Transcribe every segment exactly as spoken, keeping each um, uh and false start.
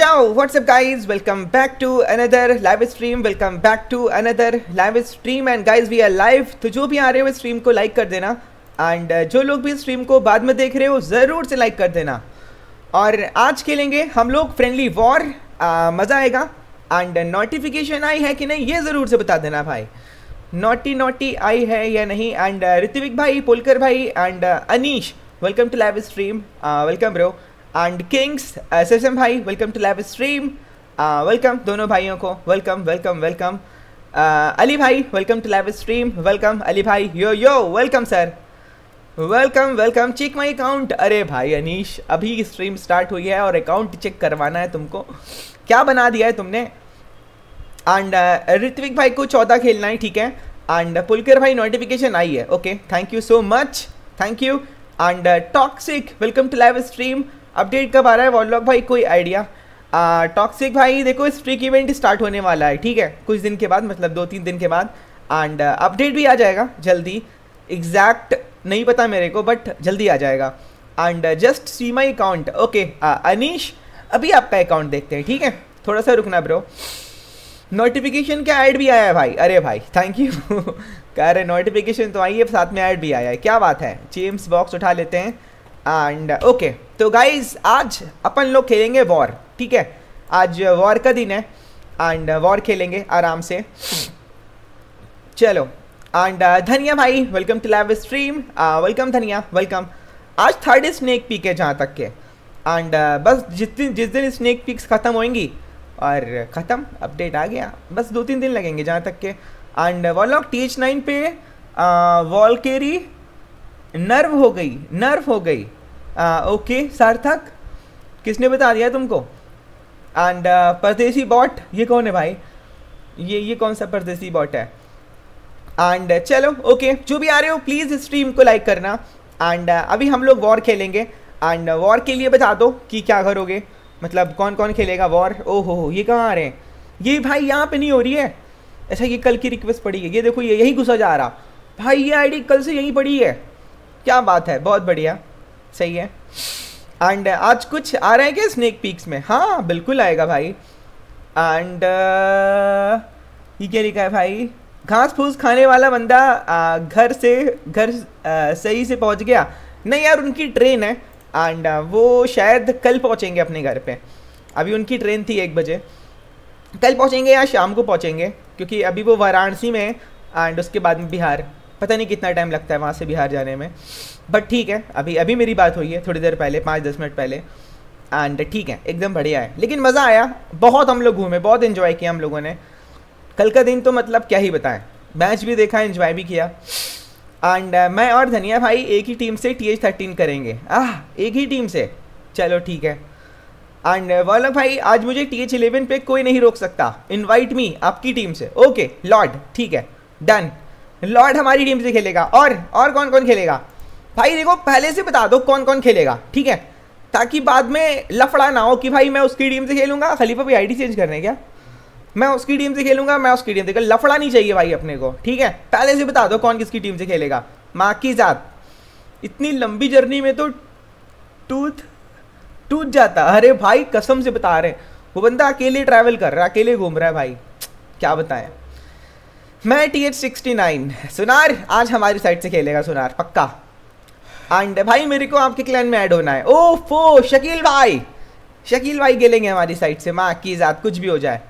Yo, what's up guys, welcome back to another live stream, welcome back to another live stream and guys we are live। तो जो भी आ रहे हो stream को like कर देना एंड जो लोग भी स्ट्रीम को बाद में देख रहे हो ज़रूर से लाइक कर देना। और आज खेलेंगे हम लोग फ्रेंडली वॉर, मज़ा आएगा। एंड नोटिफिकेशन आई है कि नहीं ये ज़रूर से बता देना भाई, नोटी नोटी आई है या नहीं। एंड ऋत्विक भाई, पोलकर भाई and Anish, welcome to live stream, welcome bro. And kings SSM भाई, welcome to live stream, welcome दोनों भाइयों को, वेलकम वेलकम वेलकम। अली भाई, welcome to live stream, welcome Ali भाई, yo yo welcome sir, welcome welcome. Check my account, अरे भाई अनीश अभी stream start हुई है और अकाउंट चेक करवाना है तुमको, क्या बना दिया है तुमने। एंड ऋत्विक भाई को चौदह खेलना है, ठीक है। एंड पुलकर भाई नोटिफिकेशन आई है, okay thank you so much, thank you. And toxic, welcome to live stream. Update कब आ रहा है वॉलॉग भाई, कोई आइडिया? टॉक्सिक भाई देखो स्ट्रीक इवेंट स्टार्ट होने वाला है, ठीक है, कुछ दिन के बाद, मतलब दो तीन दिन के बाद। एंड अपडेट uh, भी आ जाएगा जल्दी, एग्जैक्ट नहीं पता मेरे को बट जल्दी आ जाएगा। And just see my account, okay Anish अभी आपका अकाउंट देखते हैं, ठीक है थोड़ा सा रुकना ब्रो। नोटिफिकेशन क्या ऐड भी आया है भाई, अरे भाई थैंक यू। कह रहे नोटिफिकेशन तो आई है साथ में ऐड भी आया है, क्या बात है। जेम्स बॉक्स उठा लेते हैं एंड ओके okay, तो गाइज आज अपन लोग खेलेंगे वॉर, ठीक है आज वॉर का दिन है एंड वॉर खेलेंगे आराम से, चलो। एंड धनिया भाई, welcome to live stream, welcome Dhaniya welcome. आज थर्ड स्नैक पीक है जहाँ तक के, एंड बस जिस दिन जिस दिन स्नैक पीक्स ख़त्म होंगी और ख़त्म अपडेट आ गया, बस दो तीन दिन लगेंगे जहाँ तक के। एंड वॉलॉग टी एच नाइन पे वॉलकेरी नर्व हो गई, नर्व हो गई, ओके सार्थक किसने बता दिया तुमको। एंड परदेसी बॉट, ये कौन है भाई, ये ये कौन सा परदेसी बॉट है। एंड चलो ओके जो भी आ रहे हो प्लीज़ स्ट्रीम को लाइक करना। एंड अभी हम लोग वॉर खेलेंगे एंड वॉर के लिए बता दो कि क्या करोगे, मतलब कौन कौन खेलेगा वॉर। ओ हो ये कहाँ आ रहे हैं, ये भाई यहाँ पे नहीं हो रही है, अच्छा ये कल की रिक्वेस्ट पड़ी है, ये देखो ये यहीं घुसा जा रहा भाई, ये आई डी कल से यहीं पड़ी है, क्या बात है, बहुत बढ़िया सही है। एंड आज कुछ आ रहा है क्या स्नैक पीक्स में? हाँ बिल्कुल आएगा भाई। एंड ये क्या लिखा है भाई, घास फूस खाने वाला बंदा घर से घर सही से पहुंच गया, नहीं यार उनकी ट्रेन है एंड वो शायद कल पहुंचेंगे अपने घर पे, अभी उनकी ट्रेन थी एक बजे, कल पहुंचेंगे या शाम को पहुंचेंगे क्योंकि अभी वो वाराणसी में है एंड उसके बाद में बिहार, पता नहीं कितना टाइम लगता है वहाँ से बिहार जाने में, बट ठीक है अभी अभी मेरी बात हुई है थोड़ी देर पहले, पाँच दस मिनट पहले। एंड ठीक है एकदम बढ़िया है, लेकिन मज़ा आया बहुत, हम लोग घूमे, बहुत इन्जॉय किया हम लोगों ने, कल का दिन तो मतलब क्या ही बताएं, मैच भी देखा इन्जॉय भी किया। एंड मैं और धनिया भाई एक ही टीम से टी एच थर्टीन करेंगे, आह एक ही टीम से, चलो ठीक है। एंड वल्लभ भाई आज मुझे टी एच इलेवन पे कोई नहीं रोक सकता, इन्वाइट मी आपकी टीम से, ओके लॉर्ड ठीक है डन, लॉर्ड हमारी टीम से खेलेगा। और और कौन कौन खेलेगा भाई, देखो पहले से बता दो कौन कौन खेलेगा, ठीक है ताकि बाद में लफड़ा ना हो कि भाई मैं उसकी टीम से खेलूंगा, खलीफा भी आईडी चेंज करने क्या, मैं उसकी टीम से खेलूंगा, मैं उसकी टीम से खेल लफड़ा नहीं चाहिए भाई अपने को, ठीक है। पहले से बता दो कौन किसकी टीम से खेलेगा। माँ की जात, इतनी लंबी जर्नी में तो टूथ टूट जाता। अरे भाई कसम से बता रहे, वो बंदा अकेले ट्रैवल कर रहा है, अकेले घूम रहा है भाई, क्या बताएं। मैं टी एच सिक्सटी नाइन, सुनार आज हमारी साइड से खेलेगा, सुनार पक्का। एंड भाई मेरे को आपके क्लैन में ऐड होना है। ओ फो शकील भाई, शकील भाई खेलेंगे हमारी साइड से। माँ की जात कुछ भी हो जाए।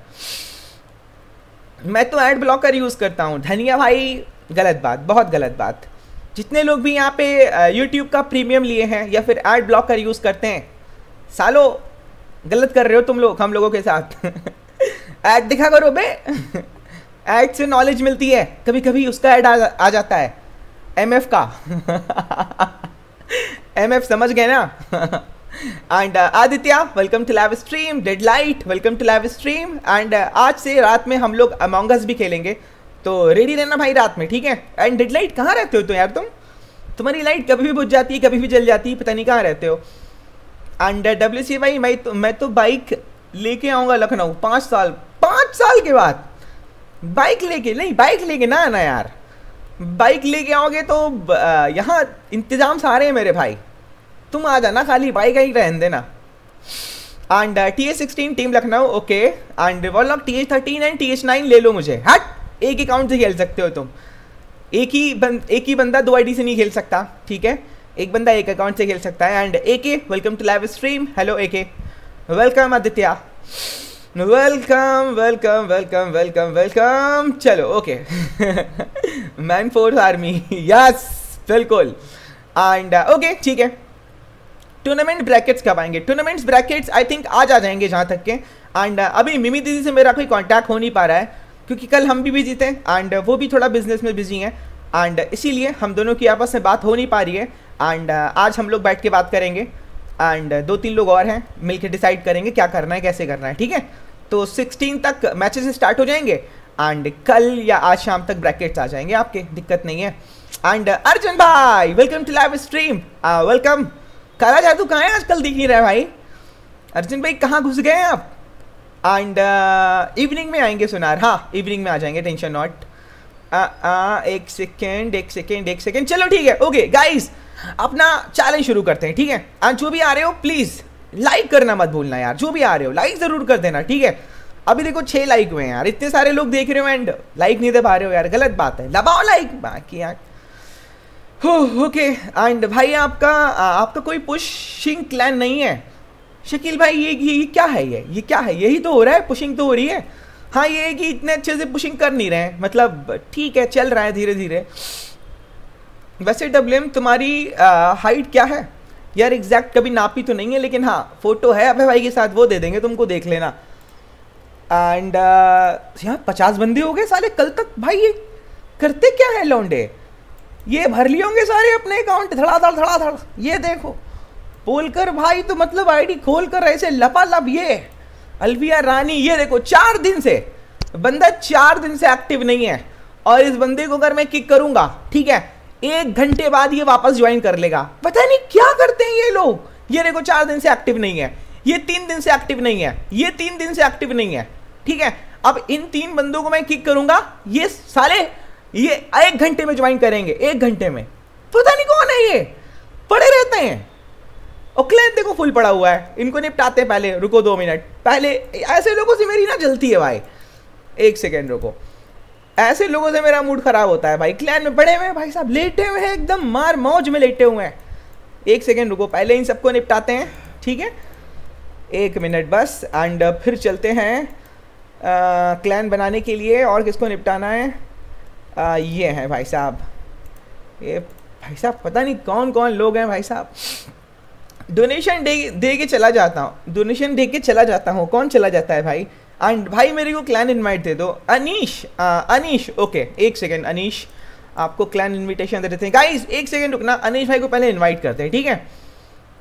मैं तो ऐड ब्लॉकर यूज़ करता हूँ धनिया भाई। गलत बात, बहुत गलत बात। जितने लोग भी यहाँ पे यूट्यूब का प्रीमियम लिए हैं या फिर ऐड ब्लॉकर यूज़ करते हैं, सालो गलत कर रहे हो तुम लोग हम लोगों के साथ। ऐड दिखा करो बे, ऐड से नॉलेज मिलती है। कभी कभी उसका ऐड आ, आ जाता है एम एफ का। एम एफ समझ गए ना। And Aditya welcome to live stream. डेडलाइट welcome to live stream. And आज से रात में हम लोग अमॉन्ग अस भी खेलेंगे, तो रेडी रहना भाई रात में, ठीक है। एंड डेडलाइट कहाँ रहते हो तो यार तुम, तुम्हारी लाइट कभी भी बुझ जाती है, कभी भी जल जाती है, पता नहीं कहाँ रहते हो। एंड डब्ल्यू सी भाई मैं तो मैं तो बाइक लेके आऊँगा लखनऊ, पाँच साल पाँच साल के बाद बाइक लेके। नहीं बाइक लेके ना आना यार, बाइक लेके आओगे तो यहाँ इंतज़ाम सारे हैं मेरे भाई, तुम आ जाना, खाली बाइक ही रहने देना। And T H sixteen team Lucknow, okay. And वो लोग T H thirteen and T H nine ले लो मुझे। हट, एक ही अकाउंट से खेल सकते हो तुम, एक ही बंद एक ही बंदा दो आईडी से नहीं खेल सकता, ठीक है। एक बंदा एक अकाउंट से खेल सकता है। And A K welcome to live stream. Hello A K, welcome Aditya, welcome welcome welcome welcome welcome. चलो okay. Man force army, yes बिल्कुल। एंड ओके ठीक है। टूर्नामेंट ब्रैकेट्स कब आएंगे? टूर्नामेंट्स ब्रैकेट्स आई थिंक आज आ जाएंगे जहाँ तक के। एंड uh, अभी मिमी दीदी से मेरा कोई कांटेक्ट हो नहीं पा रहा है क्योंकि कल हम भी बिजी थे एंड uh, वो भी थोड़ा बिजनेस में बिजी हैं एंड uh, इसीलिए हम दोनों की आपस में बात हो नहीं पा रही है। एंड uh, आज हम लोग बैठ के बात करेंगे एंड uh, दो तीन लोग और हैं, मिल के डिसाइड करेंगे क्या करना है, कैसे करना है, ठीक है। तो सिक्सटीन तक मैचेस स्टार्ट हो जाएंगे एंड कल या आज शाम तक ब्रैकेट्स आ जाएंगे आपके, दिक्कत नहीं है। एंड uh, अर्जुन भाई welcome to live stream, welcome. काला जादू कहाँ है आजकल, दिख नहीं रहा है भाई। अर्जुन भाई कहाँ घुस गए हैं आप? एंड इवनिंग uh, में आएंगे सुनार, हाँ इवनिंग में आ जाएंगे, टेंशन नॉट। uh, uh, एक सेकेंड एक सेकेंड एक सेकेंड चलो ठीक है। ओके गाइस अपना चैलेंज शुरू करते हैं, ठीक है। आज जो भी आ रहे हो प्लीज़ लाइक करना मत भूलना यार, जो भी आ रहे हो लाइक ज़रूर कर देना, ठीक है। अभी देखो छः लाइक हुए हैं यार, इतने सारे लोग देख रहे हो एंड लाइक नहीं दे पा रहे हो यार, गलत बात है, दबाओ लाइक। बाकी यार ओके। एंड भाई आपका आपका कोई पुशिंग क्लैन नहीं है शकील भाई? ये ये क्या है, ये ये क्या है? यही तो हो रहा है, पुशिंग तो हो रही है। हाँ ये है कि इतने अच्छे से पुशिंग कर नहीं रहे हैं, मतलब ठीक है चल रहा है धीरे धीरे। वैसे डब्ल्यू एम तुम्हारी हाइट क्या है यार? एग्जैक्ट कभी नापी तो नहीं है लेकिन हाँ फोटो है अभय भाई के साथ, वो दे देंगे तुमको, देख लेना। एंड यहाँ पचास बंदे हो गए साले कल तक, भाई ये करते क्या है लौंडे, ये भर लिए होंगे सारे अपने अकाउंट धड़ा धड़ धड़ा धड़। ये देखो बोलकर भाई तो मतलब आईडी खोलकर ऐसे लपालप। ये अलविया रानी, ये देखो चार दिन से बंदा चार दिन से एक्टिव नहीं है और इस बंदे को अगर मैं किक करूंगा, ठीक है, एक घंटे बाद ये वापस ज्वाइन कर लेगा। पता नहीं क्या करते हैं ये लोग। ये देखो चार दिन से एक्टिव नहीं है, ये तीन दिन से एक्टिव नहीं है, ये तीन दिन से एक्टिव नहीं है, ठीक है। अब इन तीन बंदों को मैं किक करूंगा, ये सारे ये एक घंटे में ज्वाइन करेंगे, एक घंटे में। पता नहीं कौन है ये, पड़े रहते हैं। और क्लैन देखो फुल पड़ा हुआ है, इनको निपटाते पहले, रुको दो मिनट। पहले ऐसे लोगों से मेरी ना जलती है भाई, एक सेकेंड रुको, ऐसे लोगों से मेरा मूड खराब होता है भाई। क्लैन में पड़े हुए हैं भाई साहब, लेटे हुए हैं एकदम मार मौज में लेटे हुए हैं। एक सेकेंड रुको, पहले इन सबको निपटाते हैं, ठीक है, एक मिनट बस। एंड फिर चलते हैं क्लैन बनाने के लिए। और किसको निपटाना है? आ, ये हैं भाई साहब, ये भाई साहब पता नहीं कौन कौन लोग हैं भाई साहब। डोनेशन दे दे के चला जाता हूँ, डोनेशन दे के चला जाता हूँ। कौन चला जाता है भाई? एंड भाई मेरे को क्लैन इनवाइट दे दो। अनीश आ, अनीश ओके, एक सेकेंड अनीश, आपको क्लैन इनविटेशन दे देते हैं। गाइस एक सेकेंड रुकना, अनीश भाई को पहले इनवाइट करते हैं, ठीक है,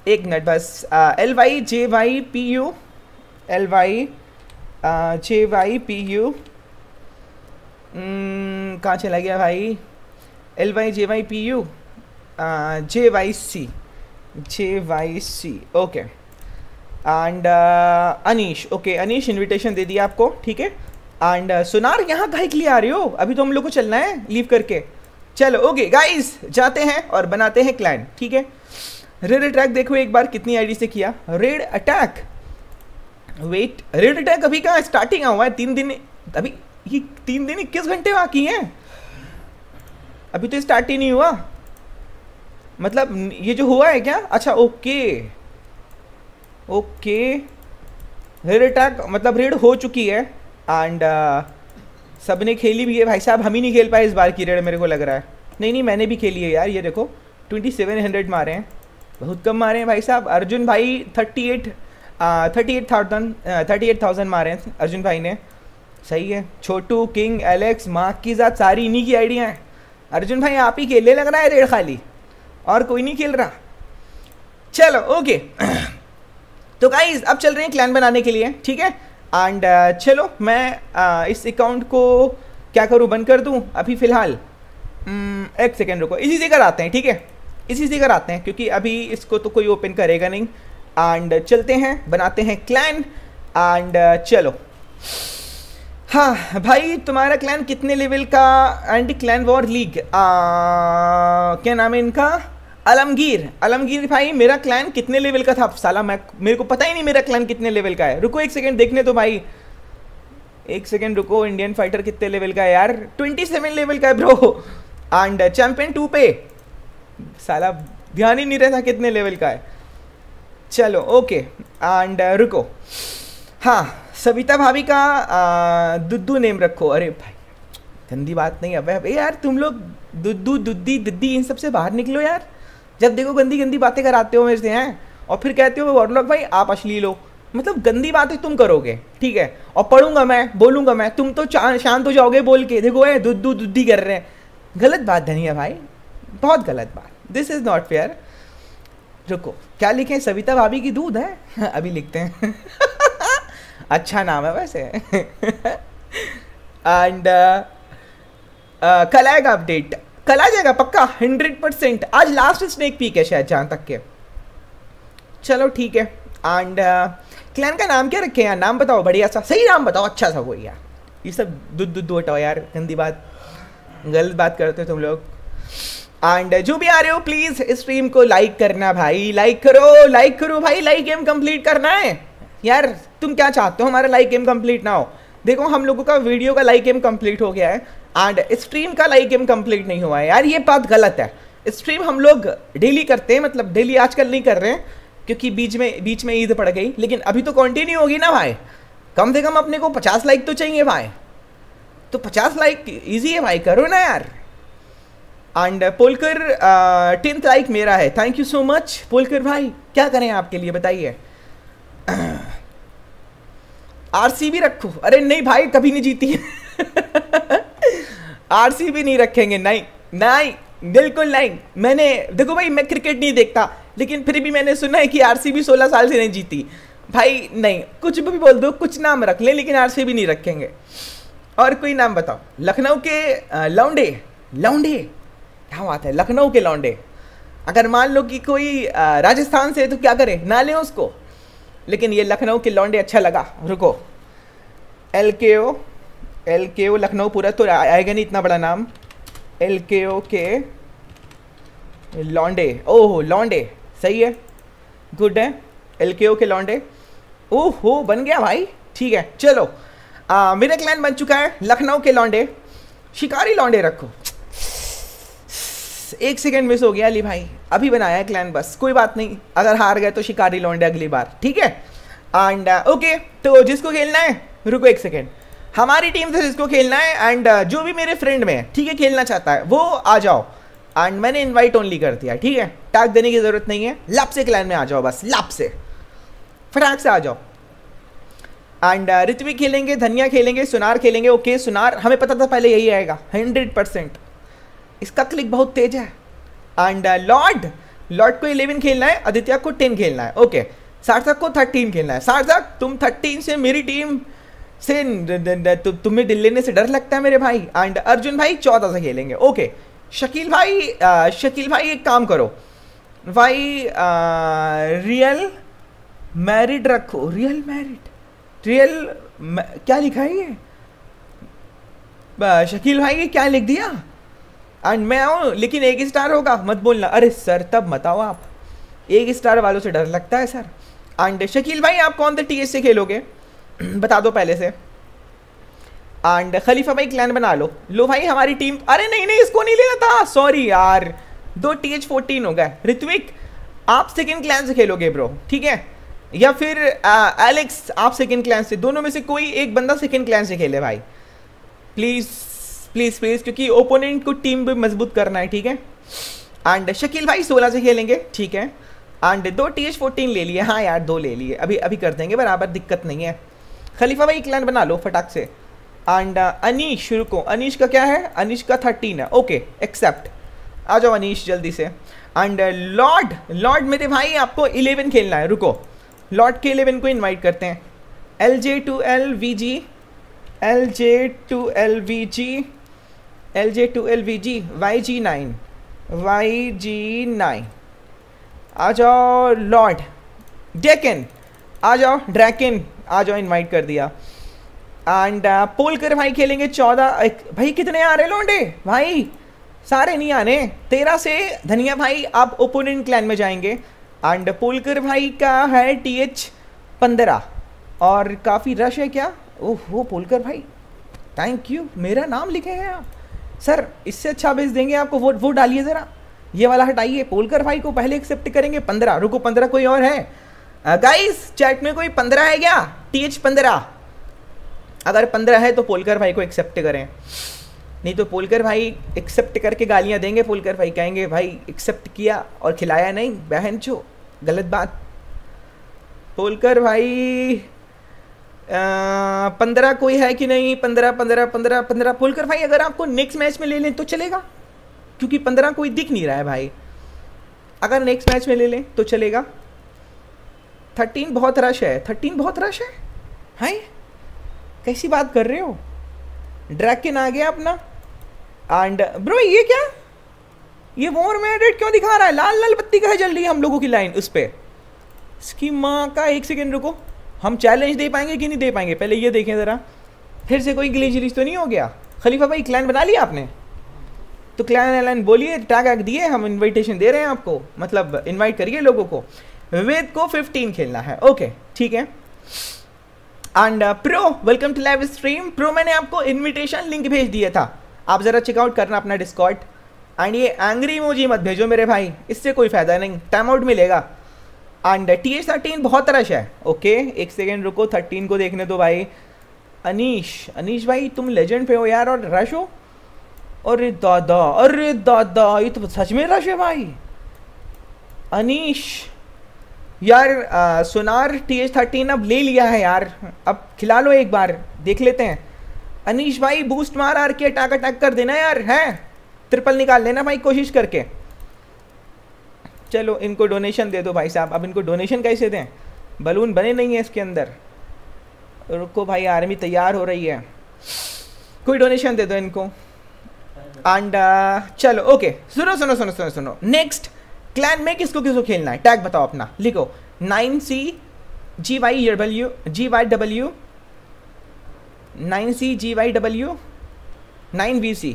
एक मिनट बस। आ, L Y J Y P U, L Y J Y P U, कहाँ चला गया भाई? L Y J Y P U J Y C, J Y C okay. And Anish okay, Anish invitation दे दिया आपको, ठीक है। एंड सुनार यहाँ काहे के लिए आ रहे हो, अभी तो हम लोग को चलना है लीव करके। चलो ओके गाइस, जाते हैं और बनाते हैं क्लैन। ठीक है, रेड अटैक देखो एक बार कितनी आईडी से किया raid attack. Wait, raid attack अभी कहाँ स्टार्टिंग हुआ है? तीन दिन अभी, ये तीन दिन इक्कीस घंटे बाकी हैं, अभी तो स्टार्ट ही नहीं हुआ। मतलब ये जो हुआ है क्या? अच्छा ओके ओके, रेड अटैक मतलब रेड हो चुकी है एंड uh, सब ने खेली भी है। भाई साहब हम ही नहीं खेल पाए इस बार की रेड, मेरे को लग रहा है। नहीं नहीं मैंने भी खेली है यार, ये देखो सत्ताईस सौ मारे हैं, बहुत कम मारे हैं भाई साहब। अर्जुन भाई thirty eight thirty eight thousand thirty eight thousand मारे हैं अर्जुन भाई ने, सही है। छोटू, किंग, एलेक्स, मार्क की साथ सारी इन्हीं की आइडिया हैं। अर्जुन भाई आप ही खेलने लग रहा है रेड, खाली और कोई नहीं खेल रहा। चलो ओके, तो गाइस अब चल रहे हैं क्लैन बनाने के लिए। ठीक है एंड uh, चलो मैं uh, इस अकाउंट को क्या करूं, बंद कर दूं अभी फ़िलहाल। um, एक सेकेंड रुको, इसी से कराते हैं। ठीक है इसी से कराते हैं क्योंकि अभी इसको तो कोई ओपन करेगा नहीं। एंड चलते हैं बनाते हैं क्लैन एंड uh, चलो। हाँ भाई तुम्हारा क्लैन कितने लेवल का? एंटी क्लैन वॉर लीग, क्या नाम है इनका, आलमगीर। आलमगीर भाई मेरा क्लैन कितने लेवल का था? साला मैं, मेरे को पता ही नहीं मेरा क्लैन कितने लेवल का है। रुको एक सेकंड देखने दो भाई, एक सेकंड रुको। इंडियन फाइटर कितने लेवल का है यार? सत्ताईस लेवल का है ब्रो। एंड चैम्पियन टू पे साला ध्यान ही नहीं रहता कितने लेवल का है। चलो ओके एंड रुको, हाँ सविता भाभी का दुद्दू नेम रखो। अरे भाई गंदी बात नहीं है भाई यार, तुम लोग दुद्दू दुद्दी दिद्दी इन सब से बाहर निकलो यार। जब देखो गंदी गंदी बातें कराते हो मेरे से हैं, और फिर कहते हो वॉरलॉक भाई आप अश्लील हो। मतलब गंदी बातें तुम करोगे ठीक है, और पढ़ूंगा मैं बोलूँगा मैं, तुम तो शांत हो जाओगे बोल के। देखो ये दुद्दू दुद्दी कर रहे हैं, गलत बात धनिया भाई, बहुत गलत बात, दिस इज़ नॉट फेयर। रुको क्या लिखें, सविता भाभी की दूध है? अभी लिखते हैं, अच्छा नाम है वैसे। एंड कल आएगा अपडेट, कल आ जाएगा पक्का हंड्रेड परसेंट। आज लास्ट स्नेक पीक है शायद जहाँ तक के। चलो ठीक है एंड uh, क्लैन का नाम क्या रखे यार? नाम बताओ बढ़िया सा, सही नाम बताओ अच्छा सा कोई यार। ये सब दूध दूध हटाओ यार, गंदी बात, गलत बात करते हो तुम लोग। एंड uh, जो भी आ रहे हो प्लीज़ स्ट्रीम को लाइक करना भाई, लाइक करो लाइक करो भाई, लाइक गेम कंप्लीट करना है यार। तुम क्या चाहते हो हमारा लाइक गेम कंप्लीट ना हो? देखो हम लोगों का वीडियो का लाइक गेम कंप्लीट हो गया है एंड स्ट्रीम का लाइक गेम कंप्लीट नहीं हुआ है यार, ये बात गलत है। स्ट्रीम हम लोग डेली करते हैं, मतलब डेली आजकल नहीं कर रहे हैं क्योंकि बीच में बीच में ईद पड़ गई, लेकिन अभी तो कंटिन्यू होगी ना भाई। कम से कम अपने को पचास लाइक तो चाहिए भाई, तो पचास लाइक ईजी है भाई, करो ना यार। एंड पोलकर टेंथ लाइक मेरा है, thank you so much Polkar भाई, क्या करें आपके लिए बताइए। आरसीबी रखो, अरे नहीं भाई कभी नहीं जीती है। आरसीबी नहीं रखेंगे, नहीं नहीं बिल्कुल नहीं। मैंने देखो भाई मैं क्रिकेट नहीं देखता, लेकिन फिर भी मैंने सुना है कि आरसीबी सोलह साल से नहीं जीती भाई। नहीं कुछ भी बोल दो, कुछ नाम रख लें लेकिन आरसीबी नहीं रखेंगे। और कोई नाम बताओ। लखनऊ के लौंडे, लौंडे क्या बात है, लखनऊ के लौंडे। अगर मान लो कि कोई राजस्थान से है तो क्या करें, ना लें उसको, लेकिन ये लखनऊ के लौंडे अच्छा लगा। रुको एल के ओ, एल के ओ लखनऊ, पूरा तो आएगा नहीं इतना बड़ा नाम। एल के ओ के लौंडे, ओहो लौंडे सही है, गुड है। एल के ओ के लौंडे, ओहो बन गया भाई, ठीक है। चलो आ, मेरा क्लैन बन चुका है लखनऊ के लौंडे। शिकारी लौंडे रखो, एक सेकेंड मिस हो गया अली भाई, अभी बनाया है क्लैन, बस कोई बात नहीं। अगर हार गए तो शिकारी लौंडे अगली बार, ठीक है। एंड ओके uh, okay, तो जिसको खेलना है, रुको एक सेकेंड, हमारी टीम से जिसको खेलना है एंड uh, जो भी मेरे फ्रेंड में है ठीक है खेलना चाहता है वो आ जाओ। एंड मैंने इनवाइट ओनली कर दिया, ठीक है, टैग देने की जरूरत नहीं है। लाप से क्लैन में आ जाओ बस, लाप से फटाक से आ जाओ। एंड uh, ऋत्विक खेलेंगे, धनिया खेलेंगे, सुनार खेलेंगे। ओके okay, सुनार हमें पता था पहले यही आएगा हंड्रेड परसेंट, इसका क्लिक बहुत तेज है। एंड लॉर्ड, लॉर्ड को इलेवन खेलना है, आदित्य को टेन खेलना है। ओके सार्थक को थर्टीन खेलना है। सार्थक तुम थर्टीन से मेरी टीम से तु, तुम्हें दिल लेने से डर लगता है मेरे भाई। एंड अर्जुन भाई चौदह से खेलेंगे। ओके शकील भाई, आ, शकील भाई एक काम करो भाई, आ, रियल मैरिड रखो, रियल मैरिड, रियल क्या लिखा है ये? शकील भाई ने क्या लिख दिया, एंड मैं आऊँ लेकिन एक स्टार होगा मत बोलना। अरे सर तब बताओ आप, एक स्टार वालों से डर लगता है सर। एंड शकील भाई आप कौन से टी एच से खेलोगे बता दो पहले से। एंड खलीफा भाई क्लैन बना लो। लो भाई हमारी टीम, अरे नहीं नहीं इसको नहीं लेना था, सॉरी यार दो टी एच फोर्टीन हो गए। ऋत्विक आप सेकंड क्लैन से खेलोगे ब्रो, ठीक है, या फिर एलेक्स आप सेकंड क्लैन से, दोनों में से कोई एक बंदा सेकंड क्लैन से खेले भाई प्लीज़ प्लीज़ प्लीज़, क्योंकि ओपोनेंट को टीम भी मजबूत करना है, ठीक है। एंड शकील भाई सोलह से खेलेंगे, ठीक है। एंड दो टी एच फोर्टीन ले लिए, हाँ यार दो ले लिए, अभी अभी कर देंगे बराबर, दिक्कत नहीं है। खलीफा भाई क्लैन बना लो फटाक से। एंड अनीश, शुरू को अनीश का क्या है, अनीश का थर्टीन है, ओके एक्सेप्ट, आ जाओ अनीश जल्दी से। एंड लॉर्ड, लॉर्ड मेरे भाई आपको इलेवन खेलना है, रुको लॉर्ड के इलेवन को इनवाइट करते हैं। L J two L V G, L J two L V G, L J two L V G, Y G nine, Y G nine, आ जाओ लॉर्ड। डेकन आ जाओ, ड्रैकन आ जाओ, इनवाइट कर दिया। एंड पोलकर भाई खेलेंगे चौदह, भाई कितने आ रहे लौंडे भाई, सारे नहीं आने। तेरह से धनिया भाई आप ओपोनेंट क्लैन में जाएंगे। एंड पोलकर भाई का है टी एच पंद्रह और काफ़ी रश है क्या। ओहो पोलकर भाई थैंक यू, मेरा नाम लिखे हैं आप सर, इससे अच्छा भेज देंगे आपको। वो वो डालिए ज़रा, ये वाला हटाइए। पोलकर भाई को पहले एक्सेप्ट करेंगे पंद्रह, रुको पंद्रह कोई और है गाइस चैट में, कोई पंद्रह है क्या, टी एच पंद्रह, अगर पंद्रह है तो पोलकर भाई को एक्सेप्ट करें, नहीं तो पोलकर भाई एक्सेप्ट करके गालियाँ देंगे। पोलकर भाई कहेंगे भाई एक्सेप्ट किया और खिलाया नहीं, बहन चो गलत बात। पोलकर भाई पंद्रह कोई है कि नहीं, पंद्रह पंद्रह पंद्रह पंद्रह पोलकर भाई अगर आपको नेक्स्ट मैच में ले लें तो चलेगा, क्योंकि पंद्रह कोई दिख नहीं रहा है भाई, अगर नेक्स्ट मैच में ले लें तो चलेगा। थर्टीन बहुत रश है, थर्टीन बहुत रश है भाई, कैसी बात कर रहे हो। ड्रैकन आ गया अपना। एंड ब्रो ये क्या, ये वोर में एडिट क्यों दिखा रहा है, लाल लाल बत्ती का है जल रही है हम लोगों की लाइन उस पर, इसकी माँ का। एक सेकेंड रुको, हम चैलेंज दे पाएंगे कि नहीं दे पाएंगे, पहले ये देखें ज़रा, फिर से कोई ग्लिच व्लिच तो नहीं हो गया। खलीफा भाई क्लैन बना लिया आपने तो, क्लैन एलान बोलिए, टैग वैग दिए, हम इन्विटेशन दे रहे हैं आपको, मतलब इन्वाइट करिए लोगों को। विवेक को फिफ्टीन खेलना है, ओके ठीक है। And pro welcome to live stream. Pro मैंने आपको इनविटेशन लिंक भेज दिया था, आप ज़रा चेकआउट करना अपना डिस्कॉर्ड। एंड ये एंग्री इमोजी मत भेजो मेरे भाई, इससे कोई फ़ायदा नहीं, टाइम आउट मिलेगा। एंड टी एच थर्टीन बहुत रश है, ओके एक सेकेंड रुको, थर्टीन को देखने दो भाई। अनीश, अनीश भाई तुम लेजेंड पे हो यार, और रश हो, अरे दादा अरे दादा ये तो सच में रश है भाई। अनीश यार आ, सोनार टी एच थर्टीन अब ले लिया है यार, अब खिला लो एक बार देख लेते हैं। अनीश भाई बूस्ट मार आर के अटैक अटैक कर देना यार, हैं ट्रिपल निकाल लेना भाई कोशिश करके। चलो इनको डोनेशन दे दो भाई साहब, अब इनको डोनेशन कैसे दें, बलून बने नहीं है इसके अंदर। रुको भाई आर्मी तैयार हो रही है, कोई डोनेशन दे दो इनको। एंड चलो ओके, सुनो सुनो सुनो सुनो सुनो नेक्स्ट क्लैन में किसको किसको खेलना है, टैग बताओ अपना लिखो। Nine C G Y W G Y W nine C G Y W nine V C,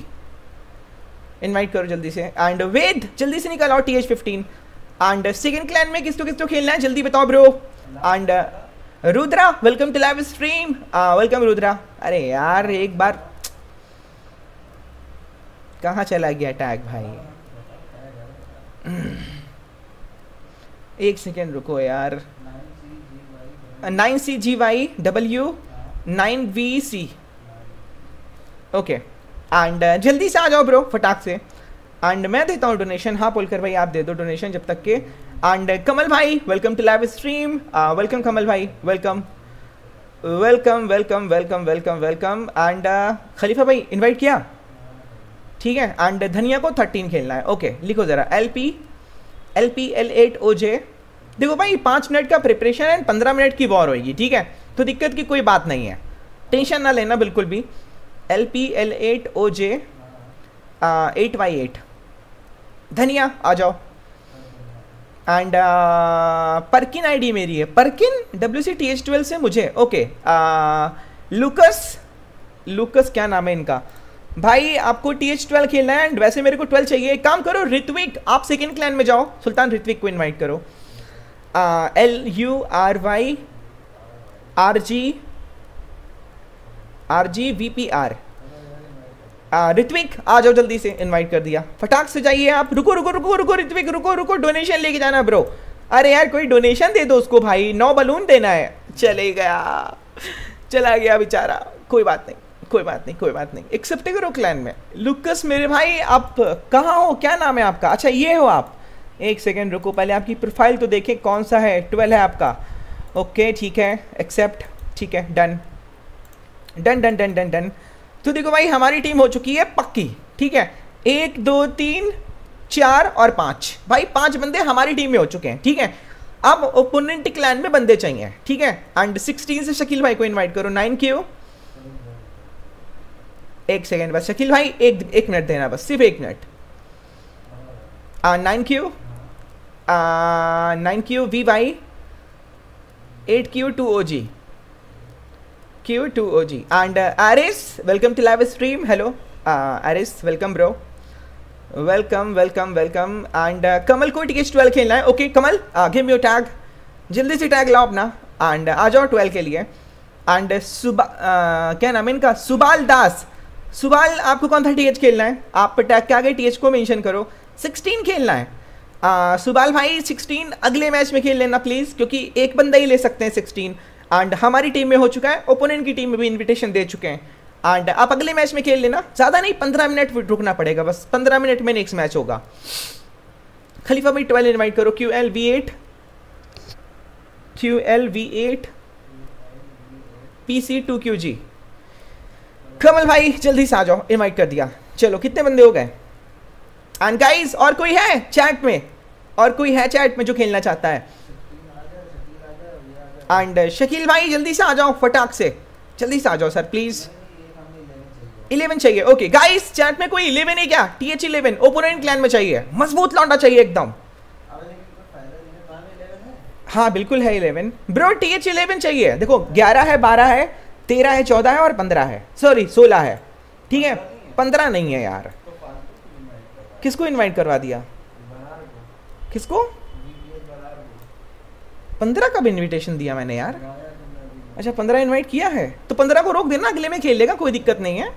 invite करो जल्दी से। एंड वेद जल्दी से निकल आओ T H fifteen. And second clan में किसको किसको खेलना है जल्दी बताओ bro. And Rudra welcome to live stream, welcome Rudra. अरे यार एक बार कहाँ चला गया टैग भाई, एक सेकेंड रुको यार। Nine C G Y W nine V C, okay and जल्दी से आ जाओ ब्रो फटाक से। एंड मैं देता हूँ डोनेशन, हाँ पोलकर भाई आप दे दो डोनेशन जब तक के। एंड कमल भाई welcome to live stream, welcome Kamal भाई, welcome welcome welcome welcome welcome welcome. And Khalifa भाई इनवाइट किया, ठीक है। एंड धनिया को थर्टीन खेलना है, ओके लिखो ज़रा L P L P L eight O J. देखो भाई पाँच मिनट का प्रिपरेशन है, पंद्रह मिनट की वॉर होगी, ठीक है, तो दिक्कत की कोई बात नहीं है, टेंशन ना लेना बिल्कुल भी। L P L eight O J eight Y eight, Dhaniya आ जाओ। एंड परकिन आईडी मेरी है, Perkin W C T H twelve से मुझे, ओके। लुकस, लुकस क्या नाम है इनका, भाई आपको टी एच ट्वेल्व खेलना है एंड वैसे मेरे को ट्वेल्व चाहिए। एक काम करो ऋत्विक, आप सेकंड क्लैन में जाओ, सुल्तान ऋत्विक को इनवाइट करो। L U R Y R G R G V P R. Ritwik आ जाओ जल्दी से, इनवाइट कर दिया, फटाक से जाइए आप। रुको रुको रुको रुको ऋत्विक, रुको रुको, डोनेशन लेके जाना ब्रो। अरे यार कोई डोनेशन दे दो उसको भाई, नौ बलून देना है। चले गया, चला गया बेचारा, कोई बात नहीं कोई बात नहीं कोई बात नहीं। एक्सेप्ट करो क्लैन में। लुकस मेरे भाई आप कहाँ हो, क्या नाम है आपका? अच्छा ये हो आप, एक सेकेंड रुको, पहले आपकी प्रोफाइल तो देखें कौन सा है। ट्वेल्व है आपका, ओके ठीक है, एक्सेप्ट, ठीक है, done done done done done done. तो देखो भाई हमारी टीम हो चुकी है पक्की, ठीक है, एक दो तीन चार और पाँच, भाई पाँच बंदे हमारी टीम में हो चुके हैं, ठीक है। अब ओपोनेंट क्लैन में बंदे चाहिए, ठीक है। एंड सिक्सटीन से शकील भाई को इनवाइट करो, नाइन के हो। एक सेकेंड बस शकील भाई, एक एक मिनट देना बस, सिर्फ एक minute. Nine Q nine Q V Y eight Q two O G Q two O G and Aris welcome to live stream. Hello Aris, welcome bro, welcome welcome welcome. And Kamal को T H twelve खेलना है, okay Kamal give me your tag, जल्दी से tag लाओ अपना and आ जाओ twelve के लिए। एंड सुबा uh, क्या नाम है इनका, सुबाल दास। सुबाल आपको कौन सा टीएच खेलना है? आप टैग के आगे टीएच को मेंशन करो। सिक्सटीन खेलना है uh, सुबाल भाई, सिक्सटीन अगले मैच में खेल लेना प्लीज़, क्योंकि एक बंदा ही ले सकते हैं सिक्सटीन। एंड हमारी टीम में हो चुका है, ओपोनेंट की टीम में भी इन्विटेशन दे चुके हैं। एंड आप अगले मैच में खेल लेना, ज़्यादा नहीं पंद्रह मिनट रुकना पड़ेगा बस, पंद्रह मिनट में नेक्स्ट मैच होगा। खलीफा भाई ट्वेल्व इन्वाइट करो, Q L V eight Q L V eight P C two Q G. Kamal भाई जल्दी से आ जाओ, इनवाइट कर दिया। चलो कितने बंदे हो गए? एंड गाइस और कोई है चैट में, और कोई है चैट में जो खेलना चाहता है? एंड शकील भाई जल्दी से आ जाओ, फटाक से जल्दी से आ जाओ सर प्लीज़। इलेवन चाहिए, ओके गाइस चैट में कोई इलेवन है क्या? T H eleven opponent clan में चाहिए, मजबूत लौंडा चाहिए एकदम। हाँ बिल्कुल है eleven bro, T H eleven चाहिए। देखो ग्यारह है, बारह है, तेरह है, चौदह है और पंद्रह है, सॉरी सोलह है, ठीक है, पंद्रह नहीं है यार। तो किसको इनवाइट करवा दिया? किसको? पंद्रह का भी इनविटेशन दिया मैंने यार। अच्छा पंद्रह इनवाइट किया है, तो पंद्रह को रोक देना, अगले में खेल लेगा, कोई दिक्कत नहीं है,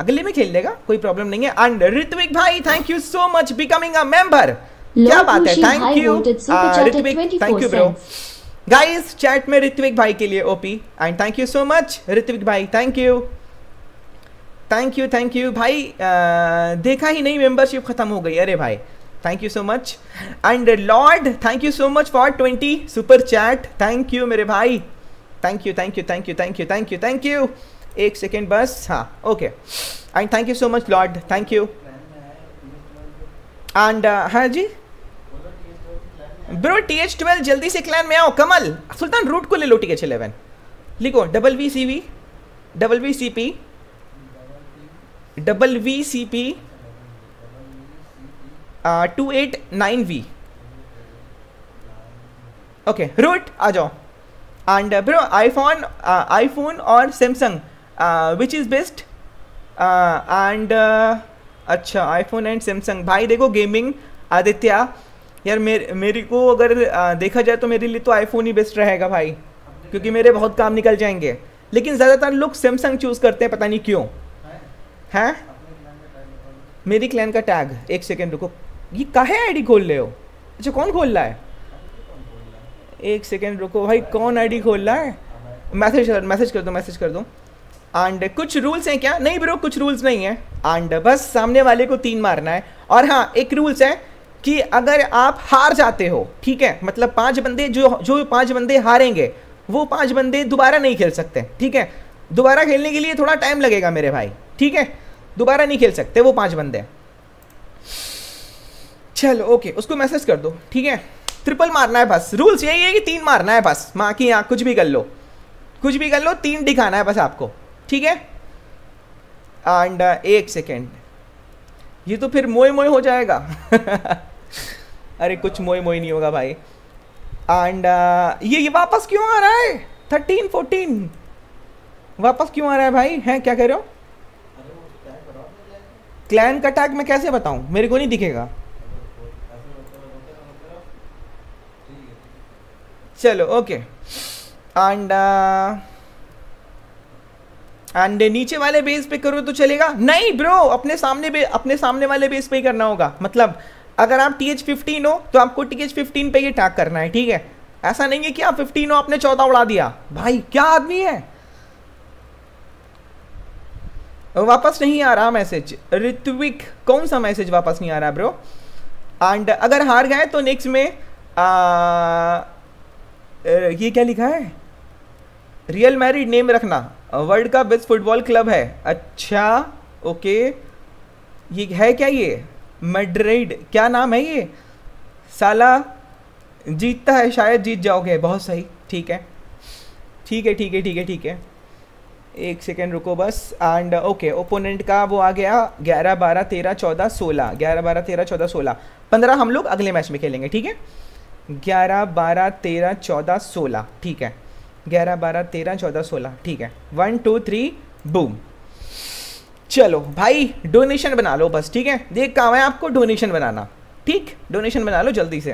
अगले में खेल लेगा, कोई प्रॉब्लम नहीं है। एंड ऋत्विक भाई thank you so much becoming a member, क्या बात है, thank you Ritwik, thank you bro. Guys chat में ऋत्विक भाई के लिए OP and thank you so much Ritwik भाई, thank you thank you thank you भाई। आ, देखा ही नहीं मेंबरशिप खत्म हो गई, अरे भाई thank you so much. And lord thank you so much for twenty super chat, thank you मेरे भाई, thank you thank you thank you thank you thank you thank you. एक सेकेंड बस, हाँ okay and thank you so much lord, thank you. And हाँ जी bro T H twelve जल्दी से clan में आओ। कमल सुल्तान रूट को ले लो, टी एच इलेवन लिखो, double V C V double V C P double V C P two eight nine V, okay root आ जाओ। एंड ब्रो आईफोन आईफोन और Samsung which is best? And अच्छा iPhone and Samsung भाई देखो gaming Aditya यार, मेरे मेरे को अगर आ, देखा जाए तो मेरे लिए तो आईफोन ही बेस्ट रहेगा भाई, क्योंकि मेरे बहुत काम निकल जाएंगे, लेकिन ज़्यादातर लोग सैमसंग चूज़ करते हैं, पता नहीं क्यों हैं। मेरी क्लैन का टैग, एक सेकेंड रुको, ये काहे आईडी खोल रहे हो? अच्छा कौन खोल रहा है? एक सेकेंड रुको भाई, कौन आईडी खोल रहा है? मैसेज मैसेज कर दो मैसेज कर दो। एंड कुछ रूल्स हैं क्या? नहीं ब्रो कुछ रूल्स नहीं है, एंड बस सामने वाले को तीन मारना है। और हाँ एक रूल्स है कि अगर आप हार जाते हो, ठीक है, मतलब पांच बंदे जो जो पांच बंदे हारेंगे वो पांच बंदे दोबारा नहीं खेल सकते, ठीक है, दोबारा खेलने के लिए थोड़ा टाइम लगेगा मेरे भाई, ठीक है, दोबारा नहीं खेल सकते वो पांच बंदे। चलो ओके उसको मैसेज कर दो, ठीक है, ट्रिपल मारना है बस, रूल्स यही है कि तीन मारना है बस, माँ की यहाँ कुछ भी कर लो कुछ भी कर लो, तीन दिखाना है बस आपको, ठीक है। एंड एक सेकेंड ये तो फिर मोए मोए हो जाएगा अरे कुछ मोए मोए नहीं होगा भाई। एंड uh, ये ये वापस क्यों आ रहा है? थर्टीन फोर्टीन वापस क्यों आ रहा है भाई? हैं क्या कह रहे हो? क्लैन का टैग मैं कैसे बताऊं, मेरे को नहीं दिखेगा। चलो ओके, एंड एंड नीचे वाले बेस पे करो तो चलेगा? नहीं ब्रो, अपने सामने अपने सामने वाले बेस पे ही करना होगा। मतलब अगर आप टी एच फिफ्टीन हो तो आपको टी एच फिफ्टीन पे ही टैग करना है, ठीक है? ऐसा नहीं है कि आप फिफ्टीन हो आपने चौदह उड़ा दिया। भाई क्या आदमी है। वापस नहीं आ रहा मैसेज ऋत्विक, कौन सा मैसेज वापस नहीं आ रहा ब्रो? एंड अगर हार गए तो नेक्स्ट में आ, ये क्या लिखा है, रियल मैरिड नेम रखना, वर्ल्ड का बेस्ट फुटबॉल क्लब है। अच्छा ओके, ये है क्या, ये मैड्रिड क्या नाम है ये साला, जीतता है शायद, जीत जाओगे। बहुत सही, ठीक है ठीक है ठीक है ठीक है ठीक है, एक सेकेंड रुको बस। एंड ओके, ओपोनेंट का वो आ गया ग्यारह बारह तेरह चौदह सोलह, ग्यारह बारह तेरह चौदह सोलह, पंद्रह हम लोग अगले मैच में खेलेंगे, ठीक है? ग्यारह बारह तेरह चौदह सोलह, ठीक है? ग्यारह बारह तेरह चौदह सोलह, ठीक है? One two three boom. चलो भाई डोनेशन बना लो बस, ठीक है? ये काम है आपको, डोनेशन बनाना, ठीक? डोनेशन बना लो जल्दी से।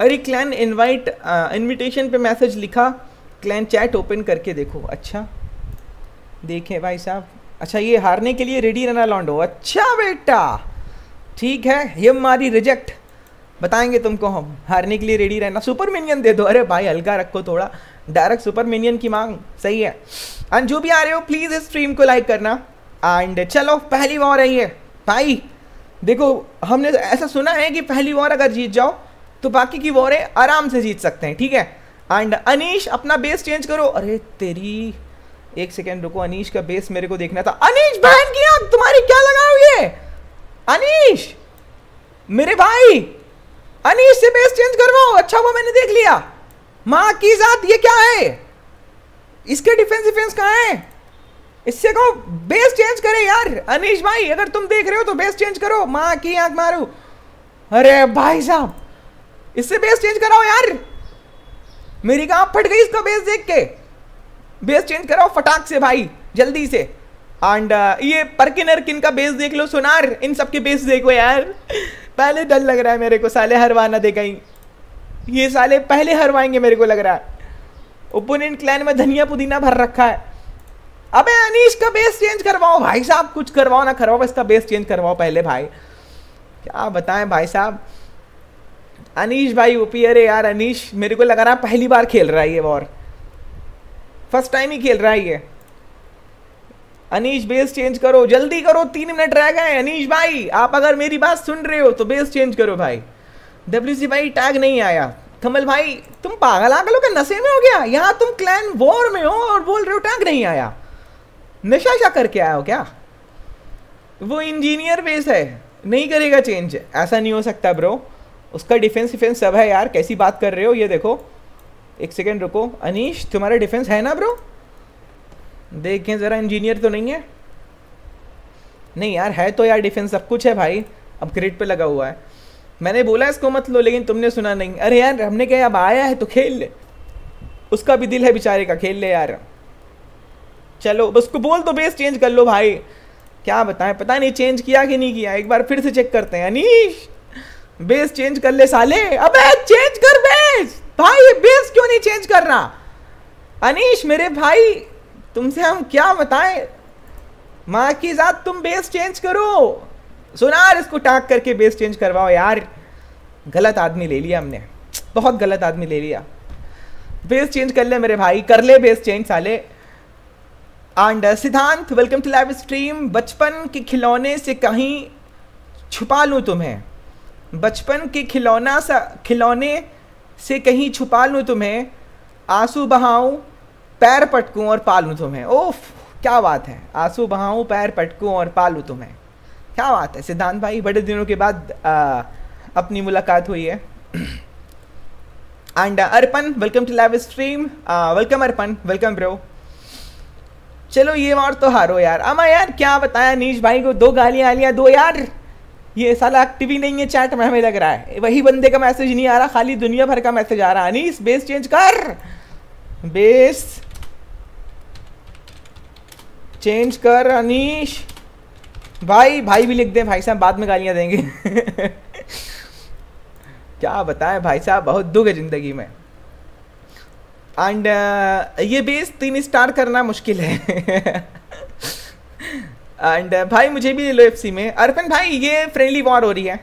अरे क्लैन इनवाइट इनविटेशन पे मैसेज लिखा, क्लैन चैट ओपन करके देखो। अच्छा देखें भाई साहब, अच्छा ये हारने के लिए रेडी रहना लॉन्डो। अच्छा बेटा ठीक है, ये हमारी रिजेक्ट बताएंगे तुमको हम, हारने के लिए रेडी रहना। सुपर मिनियन दे दो, अरे भाई हल्का रखो थोड़ा, डायरेक्ट सुपर मिनियन की मांग सही है। एंड जो भी आ रहे हो प्लीज़ इस स्ट्रीम को लाइक करना। एंड चलो पहली वॉर है ये भाई, देखो हमने ऐसा सुना है कि पहली वॉर अगर जीत जाओ तो बाकी की वॉरें आराम से जीत सकते हैं, ठीक है? एंड अनीश अपना बेस चेंज करो। अरे तेरी, एक सेकेंड रुको, अनीश का बेस मेरे को देखना था। अनीश बहन की आग तुम्हारी क्या लगाओ ये, अनीश मेरे भाई, अनीश से बेस चेंज करवाओ। अच्छा वो मैंने देख लिया, माँ की जात ये क्या है, इसके डिफेंस डिफेंस कहाँ है, इससे कहो बेस चेंज करे यार। अनीश भाई अगर तुम देख रहे हो तो बेस चेंज करो, माँ की आंख मारू। अरे भाई साहब इससे बेस चेंज कराओ यार, मेरी कहाँ फट गई इसका बेस देख के। बेस चेंज कराओ फटाक से भाई जल्दी से। एंड ये परकिनर किन का बेस देख लो, सुनार, इन सब के बेस देखो यार। पहले डर लग रहा है मेरे को, साले हरवाना दे कहीं, ये साले पहले हरवाएंगे मेरे को लग रहा है। ओपोनेंट क्लैन में धनिया पुदीना भर रखा है। अबे अनीश का बेस चेंज करवाओ भाई साहब, कुछ करवाओ ना करवाओ इसका बेस चेंज करवाओ पहले भाई। क्या बताएं भाई साहब, अनीश भाई ओपी। अरे यार अनीश मेरे को लग रहा है पहली बार खेल रहा है ये वॉर, फर्स्ट टाइम ही खेल रहा है ये। अनीश बेस चेंज करो जल्दी करो, तीन मिनट रह गए। अनीश भाई आप अगर मेरी बात सुन रहे हो तो बेस चेंज करो भाई। डब्ल्यू सी भाई टैग नहीं आया। कमल भाई तुम पागल आगलों के नशे में हो गया, यहाँ तुम क्लैन वॉर में हो और बोल रहे हो टैग नहीं आया, नशा शा करके आया हो क्या? वो इंजीनियर बेस है, नहीं करेगा चेंज, ऐसा नहीं हो सकता ब्रो, उसका डिफेंस डिफेंस सब है यार। कैसी बात कर रहे हो, ये देखो एक सेकेंड रुको, अनीश तुम्हारा डिफेंस है ना ब्रो? देखें ज़रा इंजीनियर तो नहीं है, नहीं यार है तो यार, डिफेंस सब कुछ है भाई, अपग्रेड पे लगा हुआ है। मैंने बोला इसको मत लो लेकिन तुमने सुना नहीं। अरे यार हमने कहा अब आया है तो खेल ले, उसका भी दिल है बेचारे का, खेल ले यार। चलो बस उसको बोल दो बेस चेंज कर लो भाई। क्या बताएं, पता नहीं चेंज किया कि नहीं किया, एक बार फिर से चेक करते हैं। अनीश बेस चेंज कर ले साले, अबे चेंज कर बेस भाई, बेस क्यों नहीं चेंज कर रहा अनीश मेरे भाई, तुमसे हम क्या बताएं। माँ की जात तुम बेस चेंज करो, सुनार इसको टाक करके बेस चेंज करवाओ यार। गलत आदमी ले लिया हमने, बहुत गलत आदमी ले लिया। बेस चेंज कर ले मेरे भाई, कर ले बेस चेंज साले। And Siddhant welcome to live stream. बचपन के खिलौने से कहीं छुपा लूँ तुम्हें, बचपन के खिलौना सा खिलौने से कहीं छुपा लूँ तुम्हें, आंसू बहाऊँ पैर पटकूं और पालूं तुम्हें। ओफ क्या बात है, आंसू बहाऊं पैर पटकूं और पालूं तुम्हें, क्या बात है सिद्धांत भाई। बड़े दिनों के बाद आ, अपनी मुलाकात हुई है। And Arpan welcome to live stream, welcome Arpan, welcome bro. चलो ये बार तो हारो यार, अमा यार क्या बताया, नीश भाई को दो गालियाँ आलियाँ दो यार, ये साला एक्टिव ही नहीं है चैट में, हमें लग रहा है वही बंदे का मैसेज नहीं आ रहा, खाली दुनिया भर का मैसेज आ रहा। अनीश बेस चेंज कर, बेस चेंज कर अनीश भाई, भाई भी लिख दें भाई साहब, बाद में गालियाँ देंगे। क्या बताएं भाई साहब, बहुत दुख है ज़िंदगी में। एंड uh, ये बेस तीन स्टार करना मुश्किल है। एंड uh, भाई मुझे भी ले लो एफसी में। अर्पण भाई ये फ्रेंडली वॉर हो रही है,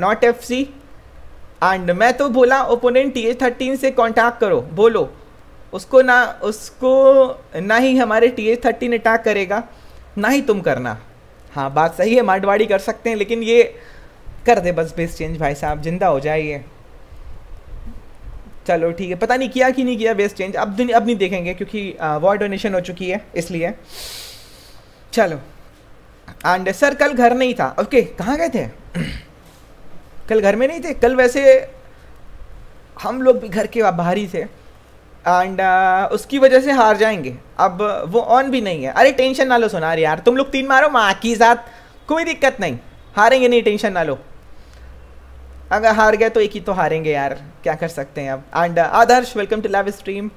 नॉट एफसी। एंड मैं तो बोला ओपोनेंट टी एच थर्टीन से कांटेक्ट करो, बोलो उसको ना, उसको ना ही हमारे टी एच थर्टीन अटैक करेगा ना ही तुम करना। हाँ बात सही है, मारवाड़ी कर सकते हैं, लेकिन ये कर दे बस बेस चेंज भाई साहब, जिंदा हो जाइए। चलो ठीक है, पता नहीं किया कि नहीं किया बेस चेंज, अब दुन, अब नहीं देखेंगे क्योंकि वॉर डोनेशन हो चुकी है इसलिए। चलो एंड सर कल घर नहीं था, ओके कहाँ गए थे? कल घर में नहीं थे, कल वैसे हम लोग भी घर के बाहर ही थे। एंड uh, उसकी वजह से हार जाएंगे, अब वो ऑन भी नहीं है। अरे टेंशन ना लो सोनार यार, तुम लोग तीन मारो माँ की साथ, कोई दिक्कत नहीं, हारेंगे नहीं, टेंशन ना लो। अगर हार गए तो एक ही तो हारेंगे यार, क्या कर सकते हैं अब। And uh, Adarsh welcome to live stream,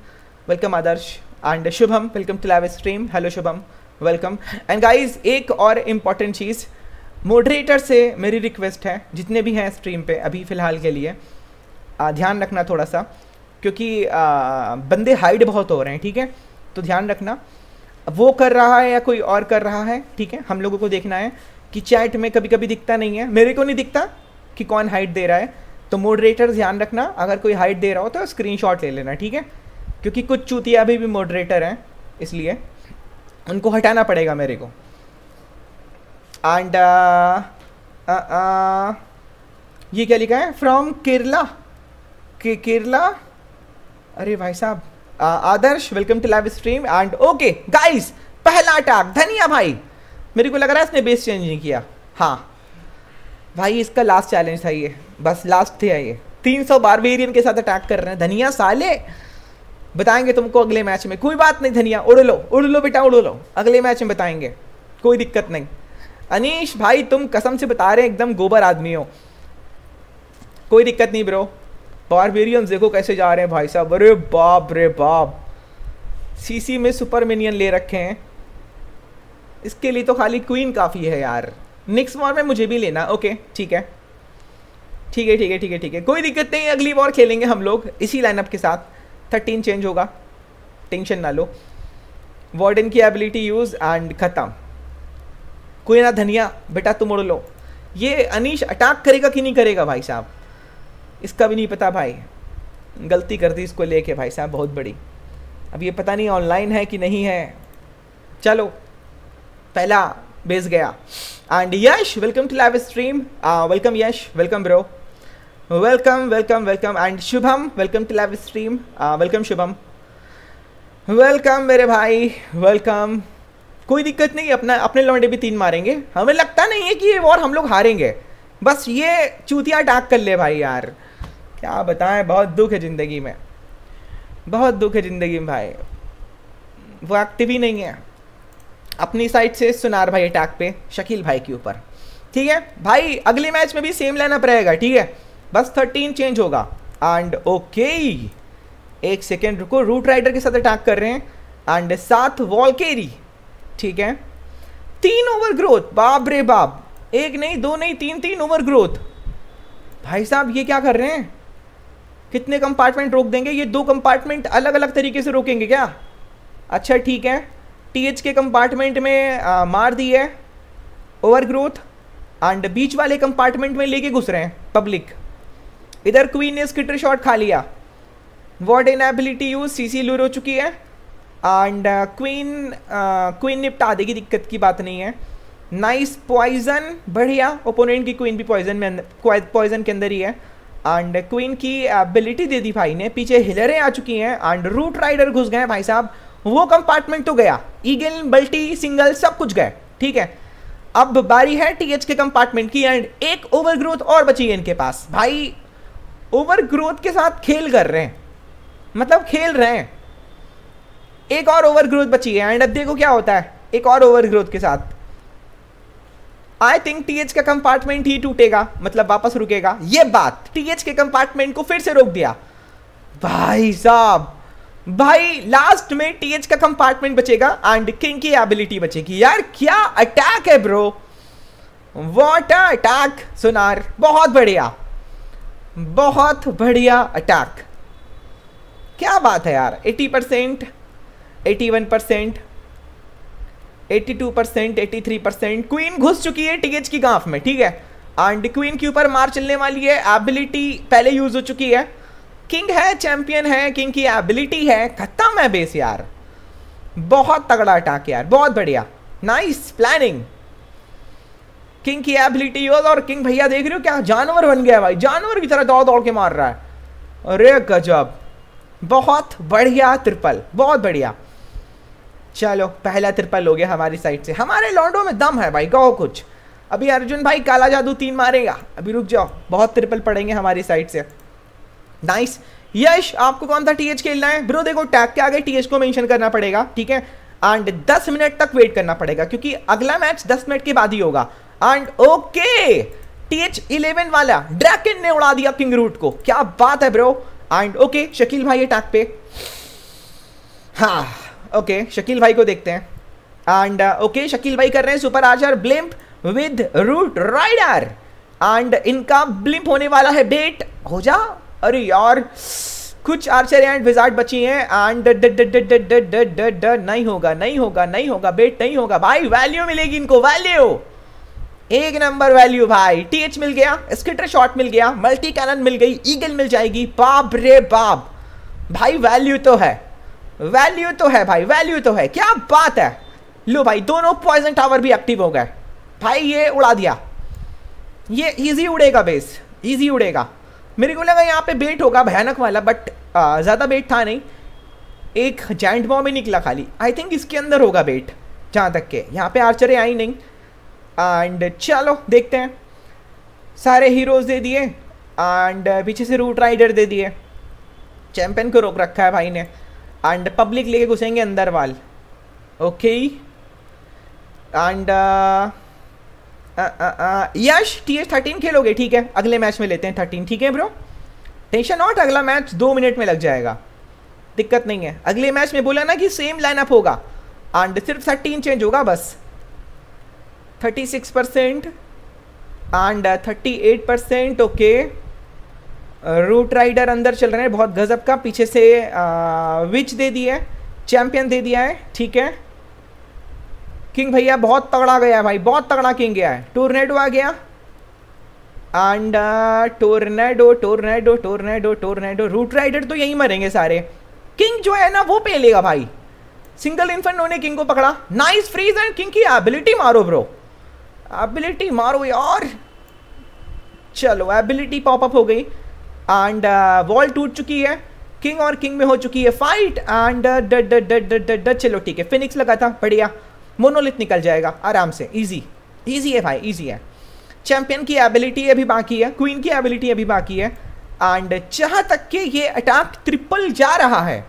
welcome Adarsh. And Shubham welcome to live stream, hello Shubham welcome. And guys एक और इम्पॉर्टेंट चीज़, मॉडरेटर से मेरी रिक्वेस्ट है, जितने भी हैं स्ट्रीम पे अभी फ़िलहाल के लिए आ, ध्यान रखना थोड़ा सा, क्योंकि आ, बंदे हाइड बहुत हो रहे हैं, ठीक है, तो ध्यान रखना। वो कर रहा है या कोई और कर रहा है, ठीक है, हम लोगों को देखना है कि चैट में कभी कभी दिखता नहीं है, मेरे को नहीं दिखता कि कौन हाइड दे रहा है, तो मॉडरेटर ध्यान रखना, अगर कोई हाइड दे रहा हो तो स्क्रीनशॉट ले लेना, ठीक है, क्योंकि कुछ चूतिया अभी भी मॉडरेटर हैं इसलिए उनको हटाना पड़ेगा मेरे को। एंड ये क्या लिखा है, फ्रॉम केरला, केरला, अरे भाई साहब। Adarsh welcome to live stream. And okay guys पहला अटैक धनिया भाई, मेरे को लग रहा है इसने बेस चेंज नहीं किया। हाँ भाई इसका लास्ट चैलेंज था ये, बस लास्ट थे ये। तीन सौ बारबेरियन के साथ अटैक कर रहे हैं धनिया साले, बताएंगे तुमको अगले मैच में, कोई बात नहीं धनिया, उड़ लो उड़ लो बेटा उड़ लो, अगले मैच में बताएंगे, कोई दिक्कत नहीं। अनीश भाई तुम कसम से बता रहे हैं एकदम गोबर आदमी हो, कोई दिक्कत नहीं ब्रो। बारबेरियंस देखो कैसे जा रहे हैं भाई साहब, अरे बाप रे बाप, सीसी में सुपर मिनियन ले रखे हैं, इसके लिए तो खाली क्वीन काफ़ी है यार। नेक्स्ट वॉर में मुझे भी लेना, ओके ठीक है ठीक है ठीक है ठीक है ठीक है, कोई दिक्कत नहीं, अगली वॉर खेलेंगे हम लोग इसी लाइनअप के साथ, थर्टीन चेंज होगा, टेंशन ना लो। वार्डन की एबिलिटी यूज़ एंड ख़त्म, कोई ना धनिया बेटा तुम उड़ लो। ये अनीश अटैक करेगा कि नहीं करेगा भाई साहब, इसका भी नहीं पता भाई, गलती कर दी इसको लेके भाई साहब बहुत बड़ी। अब ये पता नहीं ऑनलाइन है कि नहीं है। चलो पहला बेस गया। And Yash welcome to live stream, welcome Yash, welcome bro, welcome welcome welcome. And Shubham welcome to live stream, welcome Shubham, welcome मेरे भाई वेलकम। कोई दिक्कत नहीं, अपना अपने लौंडे भी तीन मारेंगे, हमें लगता नहीं है कि ये वॉर हम लोग हारेंगे, बस ये चूतिया अटैक कर ले भाई यार, क्या बताएं, बहुत दुख है ज़िंदगी में, बहुत दुख है ज़िंदगी में भाई। वो एक्टिव ही नहीं है अपनी साइड से सुनार भाई अटैक पे शकील भाई के ऊपर, ठीक है भाई, अगले मैच में भी सेम लाइनअप रहेगा, ठीक है, बस थर्टीन चेंज होगा। एंड ओके एक सेकेंड रुको, रूट राइडर के साथ अटैक कर रहे हैं। एंड साथ वॉल कैरी, ठीक है, तीन ओवर ग्रोथ, बाप रे बाप, एक नहीं दो नहीं तीन तीन ओवर ग्रोथ भाई साहब, ये क्या कर रहे हैं, कितने कंपार्टमेंट रोक देंगे ये, दो कंपार्टमेंट अलग अलग तरीके से रोकेंगे क्या? अच्छा ठीक है, टीएच के कंपार्टमेंट में आ, मार दी है ओवर ग्रोथ, एंड बीच वाले कंपार्टमेंट में लेके घुस रहे हैं पब्लिक। इधर क्वीन ने स्किटर शॉट खा लिया, what an ability use, CC lure हो चुकी है, एंड क्वीन क्वीन निपटा देगी, दिक्कत की बात नहीं है। नाइस पॉइजन, बढ़िया, ओपोनेंट की क्वीन भी पॉइजन में, पॉइजन के अंदर ही है। एंड क्वीन की एबिलिटी दे दी भाई ने, पीछे हिलरें आ चुकी हैं, एंड रूट राइडर घुस गए भाई साहब, वो कंपार्टमेंट तो गया, ईगल बल्टी सिंगल सब कुछ गए, ठीक है। अब बारी है टीएच के कंपार्टमेंट की, एंड एक ओवर ग्रोथ और बची है इनके पास भाई, ओवर ग्रोथ के साथ खेल कर रहे हैं, मतलब खेल रहे हैं, एक और ओवर ग्रोथ बची है। एंड अब देखो क्या होता है एक और ओवर ग्रोथ के साथ, आई थिंक टीएच का कंपार्टमेंट ही टूटेगा, मतलब वापस रुकेगा। ये बात, टीएच के कंपार्टमेंट को फिर से रोक दिया भाई साहब, भाई लास्ट में टीएच का कंपार्टमेंट बचेगा एंड किंग की एबिलिटी बचेगी। यार क्या अटैक है bro, what a attack Sunar, बहुत बढ़िया बहुत बढ़िया अटैक, क्या बात है यार। अस्सी परसेंट, इक्यासी परसेंट, बयासी परसेंट, तिरासी परसेंट। क्वीन घुस चुकी है टीएच की गांफ में, ठीक है, एंड क्वीन के ऊपर मार चलने वाली है। एबिलिटी पहले यूज हो चुकी है, किंग है, चैंपियन है, किंग की एबिलिटी है, खत्म है बेस। यार बहुत तगड़ा अटैक यार, बहुत बढ़िया, नाइस प्लानिंग। किंग की एबिलिटी यूज, और किंग भैया देख रहे हो क्या जानवर बन गया भाई, जानवर की तरह दौड़ दौड़ के मार रहा है। अरे गजब, बहुत बढ़िया ट्रिपल, बहुत बढ़िया। चलो पहला ट्रिपल हो गया हमारी साइड से। हमारे लॉन्डो में दम है भाई, गाओ कुछ। अभी अर्जुन भाई काला जादू तीन मारेगा, अभी रुक जाओ, बहुत ट्रिपल पड़ेंगे हमारी साइड से। नाइस यश, आपको कौन सा टीएच खेलना है ब्रो? देखो टैग के आगे टीएच को मेंशन करना पड़ेगा, ठीक है, एंड दस मिनट तक वेट करना पड़ेगा क्योंकि अगला मैच दस मिनट के बाद ही होगा। एंड ओके टीएच ग्यारह वाला ड्रैकन ने उड़ा दिया किंग रूट को, क्या बात है ब्रो। एंड ओके शकील भाई अटैक पे, हाँ ओके शकील भाई को देखते हैं। एंड ओके शकील भाई कर रहे हैं super archer blimp with root rider, and इनका ब्लिम्प होने वाला है बेट हो जा। अरे यार कुछ आर्चर एंड विजार्ड बची हैं, एंड नहीं होगा नहीं होगा नहीं होगा बेट, नहीं होगा भाई। वैल्यू मिलेगी इनको, वैल्यू एक नंबर वैल्यू भाई। टीएच मिल गया, स्किटर शॉट मिल गया, मल्टी कैनन मिल गई, ईगल मिल जाएगी। बाप रे बाप भाई, वैल्यू तो है, वैल्यू तो है भाई, वैल्यू तो है, क्या बात है। लो भाई दोनों पॉइजन टावर भी एक्टिव हो गए भाई, ये उड़ा दिया, ये इजी उड़ेगा बेस, इजी उड़ेगा। मेरे को लगा यहाँ पे बेट होगा भयानक वाला, बट ज़्यादा बेट था नहीं, एक जायंट बॉम्ब ही निकला खाली। आई थिंक इसके अंदर होगा बेट, जहाँ तक के यहाँ पे आर्चरें आई नहीं। एंड चलो देखते हैं, सारे हीरोज़ दे दिए एंड पीछे से रूट राइडर दे दिए, चैंपियन को रोक रखा है भाई ने। एंड पब्लिक लेके घुसेंगे अंदर वाल, ओके। एंड यश टीएच तेरह खेलोगे, ठीक है, अगले मैच में लेते हैं तेरह, ठीक है ब्रो, टेंशन नॉट। अगला मैच दो मिनट में लग जाएगा, दिक्कत नहीं है। अगले मैच में बोला ना कि सेम लाइनअप होगा एंड सिर्फ तेरह चेंज होगा बस। छत्तीस परसेंट एंड अड़तीस परसेंट, ओके। रूट राइडर अंदर चल रहे हैं, बहुत गजब का। पीछे से विच दे दिए, चैंपियन दे दिया है, ठीक है। किंग भैया बहुत तगड़ा गया है भाई, बहुत तगड़ा किंग गया है। टोर्नेडो आ गया and tornado tornado tornado tornado root rider तो यहीं मरेंगे सारे। किंग जो है ना वो पे लेगा भाई, सिंगल इन्फेंटो ने किंग को पकड़ा। नाइस फ्रीज एंड किंग की एबिलिटी मारो ब्रो, एबिलिटी मारो यार। चलो एबिलिटी पॉपअप हो गई एंड वॉल टूट चुकी है, किंग और किंग में हो चुकी है फाइट। एंड ड चलो ठीक है, फिनिक्स लगा था, बढ़िया, मोनोलिथ निकल जाएगा आराम से, इजी इजी है भाई, इजी है। चैंपियन की एबिलिटी अभी बाकी है, क्वीन की एबिलिटी अभी बाकी है। एंड जहाँ तक कि ये अटैक ट्रिपल जा रहा है,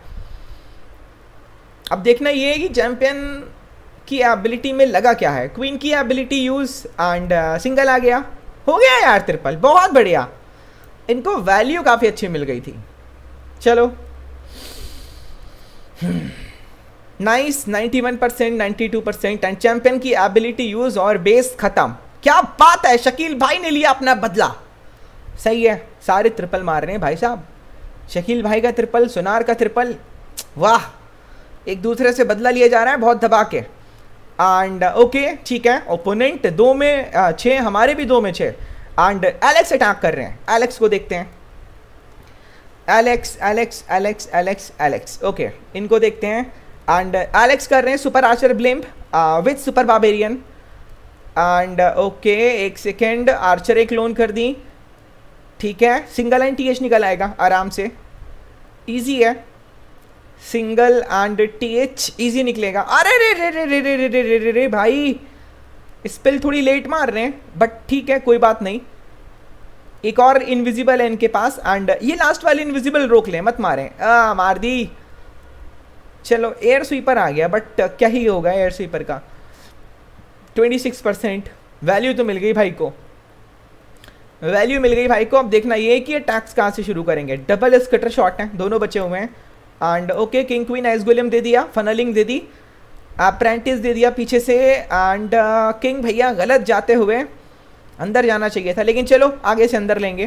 अब देखना ये है कि चैंपियन की एबिलिटी में लगा क्या है। क्वीन की एबिलिटी यूज एंड सिंगल आ गया, हो गया यार ट्रिपल, बहुत बढ़िया। इनको वैल्यू काफ़ी अच्छी मिल गई थी, चलो नाइस। इक्यानवे परसेंट, बानवे परसेंट एंड चैंपियन की एबिलिटी यूज और बेस खत्म, क्या बात है। शकील भाई ने लिया अपना बदला, सही है, सारे ट्रिपल मार रहे हैं भाई साहब। शकील भाई का ट्रिपल, सुनार का ट्रिपल, वाह, एक दूसरे से बदला लिया जा रहा है बहुत दबा के। एंड ओके ठीक है, ओपोनेंट दो में छः, हमारे भी दो में छः। एंड एलेक्स अटैक कर रहे हैं, एलेक्स को देखते हैं। Alex Alex Alex Alex Alex okay, इनको देखते हैं। एंड एलेक्स कर रहे हैं super archer blimp with super barbarian. And okay एक सेकेंड, आर्चर एक क्लोन कर दी, ठीक है। सिंगल एंड टी एच निकल आएगा आराम से, ईजी है, सिंगल एंड टीएच इजी निकलेगा। अरे रे रे रे रे रे रे रे रे रे भाई, स्पेल थोड़ी लेट मार रहे हैं बट ठीक है, कोई बात नहीं। एक और इनविजिबल है इनके पास, एंड ये लास्ट वाले इनविजिबल रोक लें, मत मारें। आ मार दी, चलो एयर स्वीपर आ गया, बट क्या ही होगा एयर स्वीपर का। छब्बीस परसेंट वैल्यू तो मिल गई भाई को, वैल्यू मिल गई भाई को। अब देखना ये कि अटैक्स कहाँ से शुरू करेंगे। डबल स्कटर शॉट हैं, दोनों बचे हुए हैं and okay king queen ice golem दे दिया, फनलिंग दे दी, अप्रेंटिस दे दिया पीछे से, एंड किंग भैया गलत जाते हुए अंदर जाना चाहिए था, लेकिन चलो आगे से अंदर लेंगे।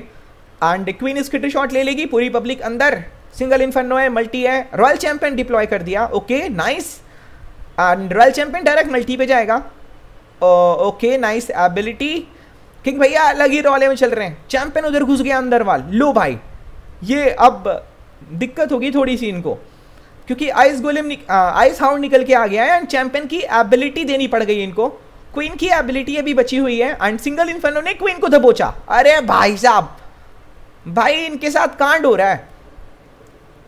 एंड क्वीन स्किटर शॉट ले लेगी, पूरी पब्लिक अंदर, सिंगल इन्फर्नो है, मल्टी है, रॉयल चैंपियन डिप्लॉय कर दिया, okay nice, and royal champion direct multi पे जाएगा, ओके नाइस एबिलिटी। किंग भैया अलग ही रोले में चल रहे हैं, चैंपियन उधर घुस गया अंदर वाल, लो भाई ये अब दिक्कत होगी थोड़ी सी इनको, क्योंकि आइस गोलेम आइस हाउंड निकल के आ गया है एंड चैंपियन की एबिलिटी देनी पड़ गई इनको, क्वीन की एबिलिटी अभी बची हुई है एंड सिंगल इन्फर्नो ने क्वीन को दबोचा। अरे भाई साहब, भाई इनके साथ कांड हो रहा है,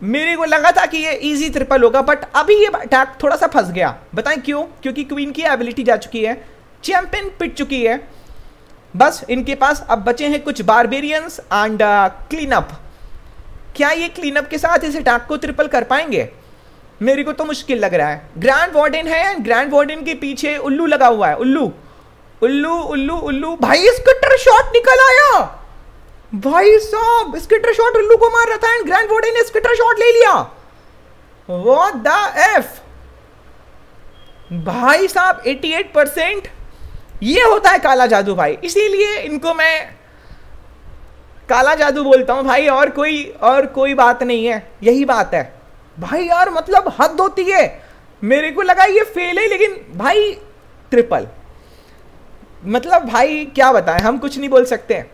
मेरे को लगा था कि ये इजी ट्रिपल होगा बट अभी ये अटैक थोड़ा सा फंस गया, बताएं क्यों, क्योंकि क्वीन की एबिलिटी जा चुकी है, चैंपियन पिट चुकी है, बस इनके पास अब बचे हैं कुछ बारबेरियंस एंड क्लीनअप। क्या ये क्लीनअप के साथ इस अटैक को ट्रिपल कर पाएंगे? मेरे को तो मुश्किल लग रहा है। ग्रैंड वार्डन है, ग्रैंड वार्डन के पीछे उल्लू लगा हुआ है, उल्लू उल्लू उल्लू उल्लू, भाई स्कटर शॉट निकल आया, भाई साहब स्किटर शॉट उल्लू को मार रहा था एंड ग्रैंड वोडी ने स्किटर शॉट ले लिया, व्हाट द एफ भाई साहब। अट्ठासी परसेंट ये होता है काला जादू भाई, इसीलिए इनको मैं काला जादू बोलता हूँ भाई, और कोई और कोई बात नहीं है, यही बात है भाई यार, मतलब हद होती है। मेरे को लगा ये फेल है लेकिन भाई ट्रिपल, मतलब भाई क्या बताएं, हम कुछ नहीं बोल सकते हैं।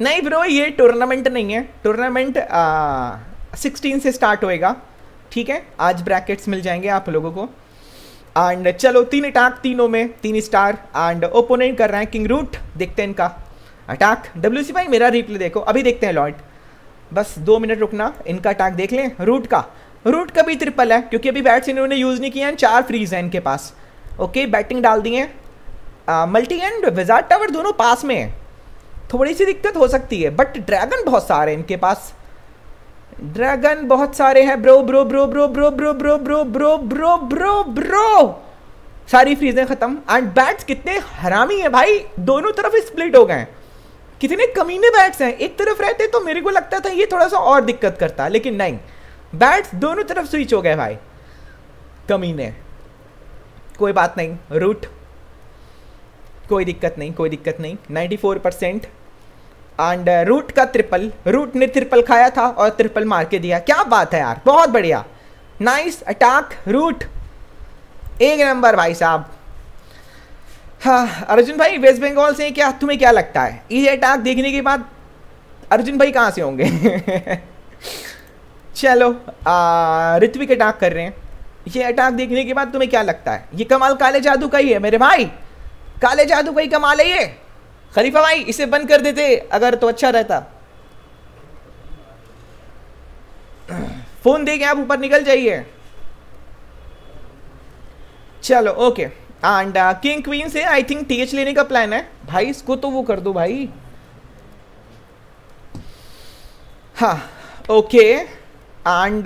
नहीं ब्रो ये टूर्नामेंट नहीं है, टूर्नामेंट सिक्सटीन से स्टार्ट होएगा, ठीक है, आज ब्रैकेट्स मिल जाएंगे आप लोगों को। एंड चलो तीन अटैक, तीनों में तीन स्टार, एंड ओपोनेंट कर रहे हैं किंग रूट, देखते हैं इनका अटैक। डब्ल्यू सी भाई मेरा रिप्ले देखो, अभी देखते हैं लॉर्ड, बस दो मिनट रुकना, इनका अटैक देख लें, रूट का रूट का भी ट्रिपल है क्योंकि अभी बैट्स इन्होंने यूज़ नहीं किया, चार फ्रीज हैं इनके पास, ओके बैटिंग डाल दी है, मल्टी एंड विजार्ड टावर दोनों पास में है, थोड़ी सी दिक्कत हो सकती है बट ड्रैगन बहुत सारे हैं इनके पास, ड्रैगन बहुत सारे हैं bro bro bro bro bro bro bro bro bro bro bro bro सारी फ्रीजें खत्म। एंड बैट्स कितने हरामी हैं भाई, दोनों तरफ स्प्लिट हो गए, कितने कमीने बैट्स हैं, एक तरफ रहते तो मेरे को लगता था ये थोड़ा सा और दिक्कत करता, लेकिन नहीं, बैट्स दोनों तरफ स्विच हो गए भाई, कमीने, कोई बात नहीं रूट, कोई दिक्कत नहीं कोई दिक्कत नहीं। चौरानवे परसेंट एंड रूट का ट्रिपल, रूट ने ट्रिपल खाया था और ट्रिपल मार के दिया, क्या बात है यार, बहुत बढ़िया, नाइस अटैक रूट, एक नंबर भाई साहब। हाँ अर्जुन भाई वेस्ट बंगाल से, क्या तुम्हें क्या लगता है ये अटैक देखने के बाद अर्जुन भाई कहाँ से होंगे? चलो ऋत्विक अटैक कर रहे हैं, ये अटैक देखने के बाद तुम्हें क्या लगता है? ये कमाल काले जादू का ही है मेरे भाई, काले जादू का ही कमाल है ये। खलीफा भाई इसे बंद कर देते अगर तो अच्छा रहता, फोन दे के आप ऊपर निकल जाइए। चलो ओके, एंड किंग क्वीन से आई थिंक टीएच लेने का प्लान है भाई, इसको तो वो कर दो भाई, हाँ okay. And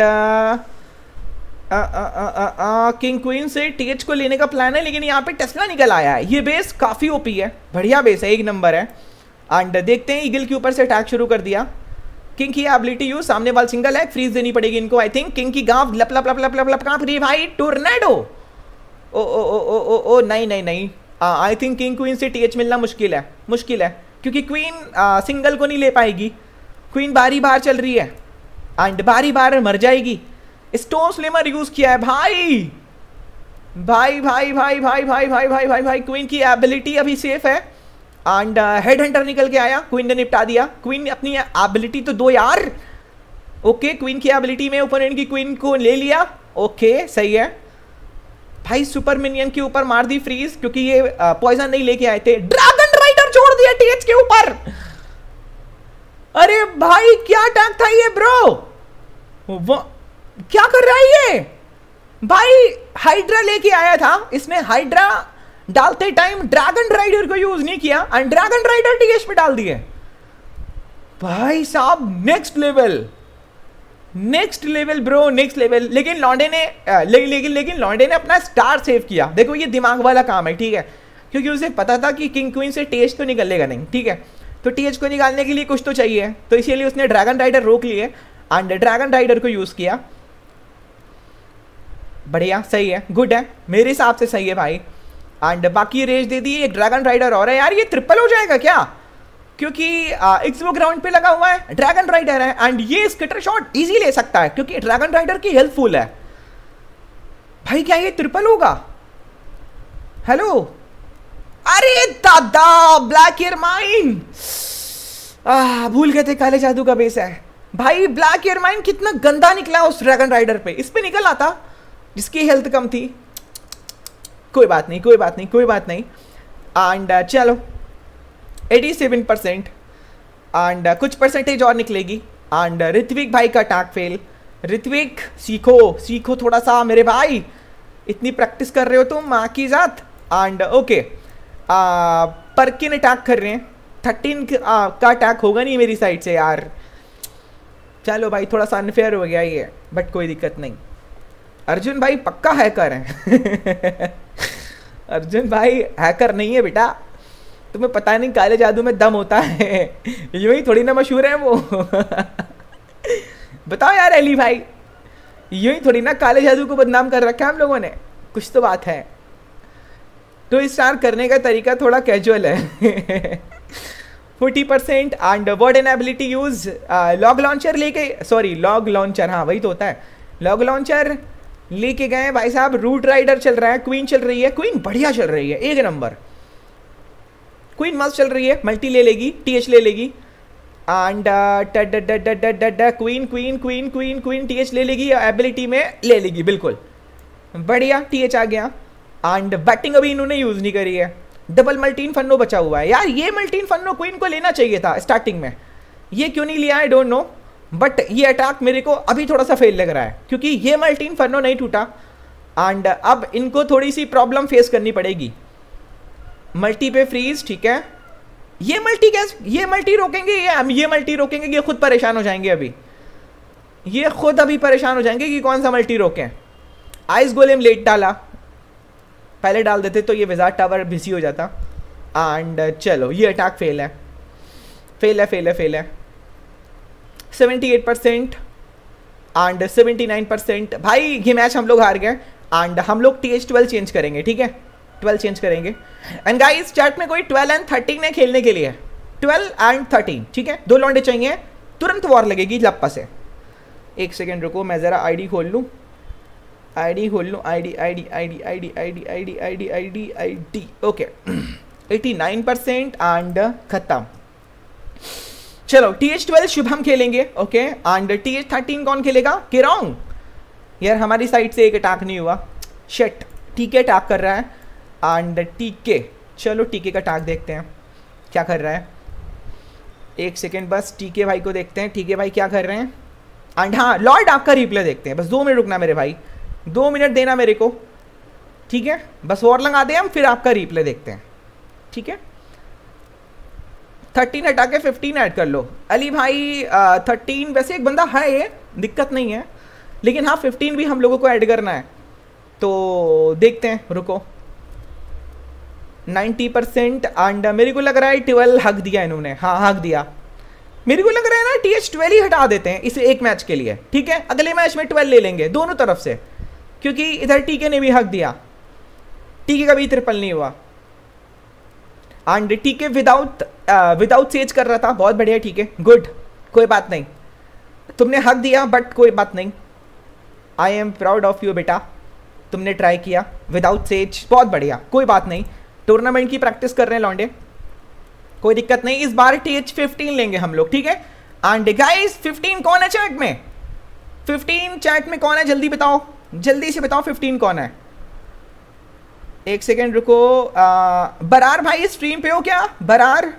king uh, queen uh, uh, uh, uh, से टीएच को लेने का प्लान है, लेकिन यहाँ पे टेस्ला निकल आया है, ये बेस काफ़ी ओपी है, बढ़िया बेस है, एक नंबर है। एंड देखते हैं ईगल के ऊपर से अटैक शुरू कर दिया, किंग की एबिलिटी यूज, सामने वाल सिंगल है, फ्रीज देनी पड़ेगी इनको आई थिंक, किंग की गांव लप लप लप लप लप लप कांप रही भाई, टोर्नेडो, ओ ओ ओ ओ ओ ओ नहीं नहीं नहीं, आई थिंक किंग क्वीन से टीएच मिलना मुश्किल है, मुश्किल है क्योंकि क्वीन सिंगल को नहीं ले पाएगी, क्वीन बारी बार चल रही है एंड बारी बार मर जाएगी। स्टोन स्लेमर यूज किया है भाई भाई भाई भाई भाई भाई भाई भाई भाई भाई, क्वीन की एबिलिटी अभी सेफ है एंड हेड हंटर निकल के आया, क्वीन ने निपटा दिया, क्वीन अपनी एबिलिटी तो दो यार, ओके क्वीन की एबिलिटी में ओपोनेंट की क्वीन को ले लिया, ओके सही है भाई। सुपर मिनियन के ऊपर मार दी फ्रीज क्योंकि ये पॉइजन नहीं लेके आए थे, ड्रैगन राइडर छोड़ दिया टीएच के ऊपर, अरे भाई क्या अटैक था ये ब्रो, क्या कर रहा है ये भाई, हाइड्रा लेके आया था, इसने हाइड्रा डालते टाइम ड्रैगन राइडर को यूज नहीं किया एंड ड्रैगन राइडर टीएच पे डाल दिए भाई साहब, next level next level bro next level. लेकिन लॉन्डे ने ले, लेकिन लेकिन लॉन्डे ने अपना स्टार सेव किया, देखो ये दिमाग वाला काम है ठीक है, क्योंकि उसे पता था कि किंग क्वीन से टीएच तो निकलेगा नहीं, ठीक है तो टीएच को निकालने के लिए कुछ तो चाहिए, तो इसीलिए उसने ड्रैगन राइडर रोक लिए एंड ड्रैगन राइडर को यूज़ किया। बढ़िया, सही है, गुड है, मेरे हिसाब से सही है भाई। एंड बाकी रेस दे दी, एक ड्रैगन राइडर और है यार, ये ट्रिपल हो जाएगा क्या? क्योंकि एक्सबो ग्राउंड पे लगा हुआ है, ड्रैगन राइडर है एंड ये स्कटर शॉट इजी ले सकता है क्योंकि ड्रैगन राइडर की हेल्प फुल है। भाई क्या ये ट्रिपल होगा? हेलो, अरे दादा ब्लैक एयर माइन, आ, भूल गए थे काले जादू का बेस है भाई। ब्लैक एयर माइन कितना गंदा निकला उस ड्रैगन राइडर पे, इस पे निकल आता जिसकी हेल्थ कम थी। कोई बात नहीं, कोई बात नहीं, कोई बात नहीं। एंड uh, चलो सत्तासी परसेंट एंड uh, कुछ परसेंटेज और निकलेगी। एंड uh, ऋत्विक भाई का अटैक फेल। ऋत्विक सीखो, सीखो थोड़ा सा मेरे भाई, इतनी प्रैक्टिस कर रहे हो तुम माँ की जात। एंड ओके, परकिन अटैक कर रहे हैं, थर्टीन का अटैक होगा नहीं मेरी साइड से यार। चलो भाई, थोड़ा सा अनफेयर हो गया ये, बट कोई दिक्कत नहीं। अर्जुन भाई पक्का हैकर हैं। अर्जुन भाई हैकर नहीं है बेटा, तुम्हें पता नहीं काले जादू में दम होता है, यूँ ही थोड़ी ना मशहूर है वो। बताओ यार अली भाई, यूँ ही थोड़ी ना काले जादू को बदनाम कर रखा है हम लोगों ने, कुछ तो बात है। तो इस स्टार करने का तरीका थोड़ा कैजुअल है। चालीस percent and warden ability use, log launcher लेके, सॉरी लॉग लॉन्चर, हाँ वही तो होता है, लॉग लॉन्चर लेके गए भाई साहब। रूट राइडर चल रहा है, क्वीन चल रही है, क्वीन बढ़िया चल रही है, एक नंबर क्वीन मस्त चल रही है, मल्टी ले लेगी, टीएच ले लेगी। And queen queen queen queen queen TH ले लेगी, एबिलिटी में ले लेगी, बिल्कुल बढ़िया, टीएच आ गया। एंड बैटिंग अभी इन्होंने यूज़ नहीं करी है, डबल मल्टीन फन्नो बचा हुआ है यार। ये मल्टीन फन्नो क्वीन को लेना चाहिए था स्टार्टिंग में, ये क्यों नहीं लिया आई डोंट नो, बट ये अटैक मेरे को अभी थोड़ा सा फेल लग रहा है क्योंकि ये मल्टीन फन्नो नहीं टूटा। एंड अब इनको थोड़ी सी प्रॉब्लम फेस करनी पड़ेगी। मल्टी पे फ्रीज, ठीक है, ये मल्टी कैसे, ये मल्टी रोकेंगे, ये हम ये मल्टी रोकेंगे, ये खुद परेशान हो जाएंगे अभी, ये खुद अभी परेशान हो जाएंगे कि कौन सा मल्टी रोकें। आइस गोलेम लेट डाला, पहले डाल देते तो ये विज़ार्ड टावर बिजी हो जाता। एंड चलो ये अटैक फेल है, फेल है, फेल है, फेल है। अठहत्तर परसेंट एंड उन्यासी परसेंट। भाई ये मैच हम लोग हार गए एंड हम लोग टी एच ट्वेल्व चेंज करेंगे, ठीक है, ट्वेल्व चेंज करेंगे। एंड गाइस चैट में कोई ट्वेल्व एंड थर्टीन है खेलने के लिए, ट्वेल्व एंड थर्टीन, ठीक है, दो लौंडे चाहिए, तुरंत वॉर लगेगी लप्पा से। एक सेकेंड रुको, मैं ज़रा आई डी खोल लूँ, आईडी खोल लूँ, ID ID ID ID ID ID ID ID ID okay, नवासी परसेंट एंड खत्म। चलो टी एच ट्वेल्व शुभम खेलेंगे, ओके। एंड टी एच थर्टीन कौन खेलेगा? केरोंग। यार हमारी साइड से एक अटैक नहीं हुआ, शिट। टीके अटैक कर रहा है एंड टीके, चलो टीके का अटैक देखते हैं क्या कर रहा है। एक सेकेंड बस, टीके भाई को देखते हैं टीके भाई क्या कर रहे हैं। एंड हाँ लॉर्ड आपका रिप्ले देखते हैं, बस दो मिनट रुकना मेरे भाई, दो मिनट देना मेरे को, ठीक है, बस वॉर लगाते हैं हम, फिर आपका रिप्ले देखते हैं, ठीक है। थर्टीन हटा के फिफ्टीन ऐड कर लो अली भाई, आ, थर्टीन वैसे एक बंदा है, ये दिक्कत नहीं है, लेकिन हाँ फिफ्टीन भी हम लोगों को ऐड करना है, तो देखते हैं रुको। नब्बे परसेंट एंड मेरे को लग रहा है ट्वेल्व हक दिया इन्होंने, हाँ हक दिया मेरे को लग रहा है ना, टी एच ट्वेल्व ही हटा देते हैं इस एक मैच के लिए, ठीक है, अगले मैच में ट्वेल्व ले लेंगे दोनों तरफ से, क्योंकि इधर टीके ने भी हक दिया, टीके का भी ट्रिपल नहीं हुआ। एंड टीके विदाउट विदाउट सेज कर रहा था, बहुत बढ़िया, ठीक है, गुड, कोई बात नहीं, तुमने हक दिया बट कोई बात नहीं, I am proud of you बेटा, तुमने ट्राई किया विदाउट सेज, बहुत बढ़िया, कोई बात नहीं, टूर्नामेंट की प्रैक्टिस कर रहे हैं लौंडे, कोई दिक्कत नहीं। इस बार टी एच फिफ्टीन लेंगे हम लोग, ठीक है। एंड गाइस फिफ्टीन कौन है चैट में, फिफ्टीन चैट में कौन है, जल्दी बताओ, जल्दी से बताओ फिफ्टीन कौन है। एक सेकेंड रुको, आ, बरार भाई स्ट्रीम पे हो क्या बरार?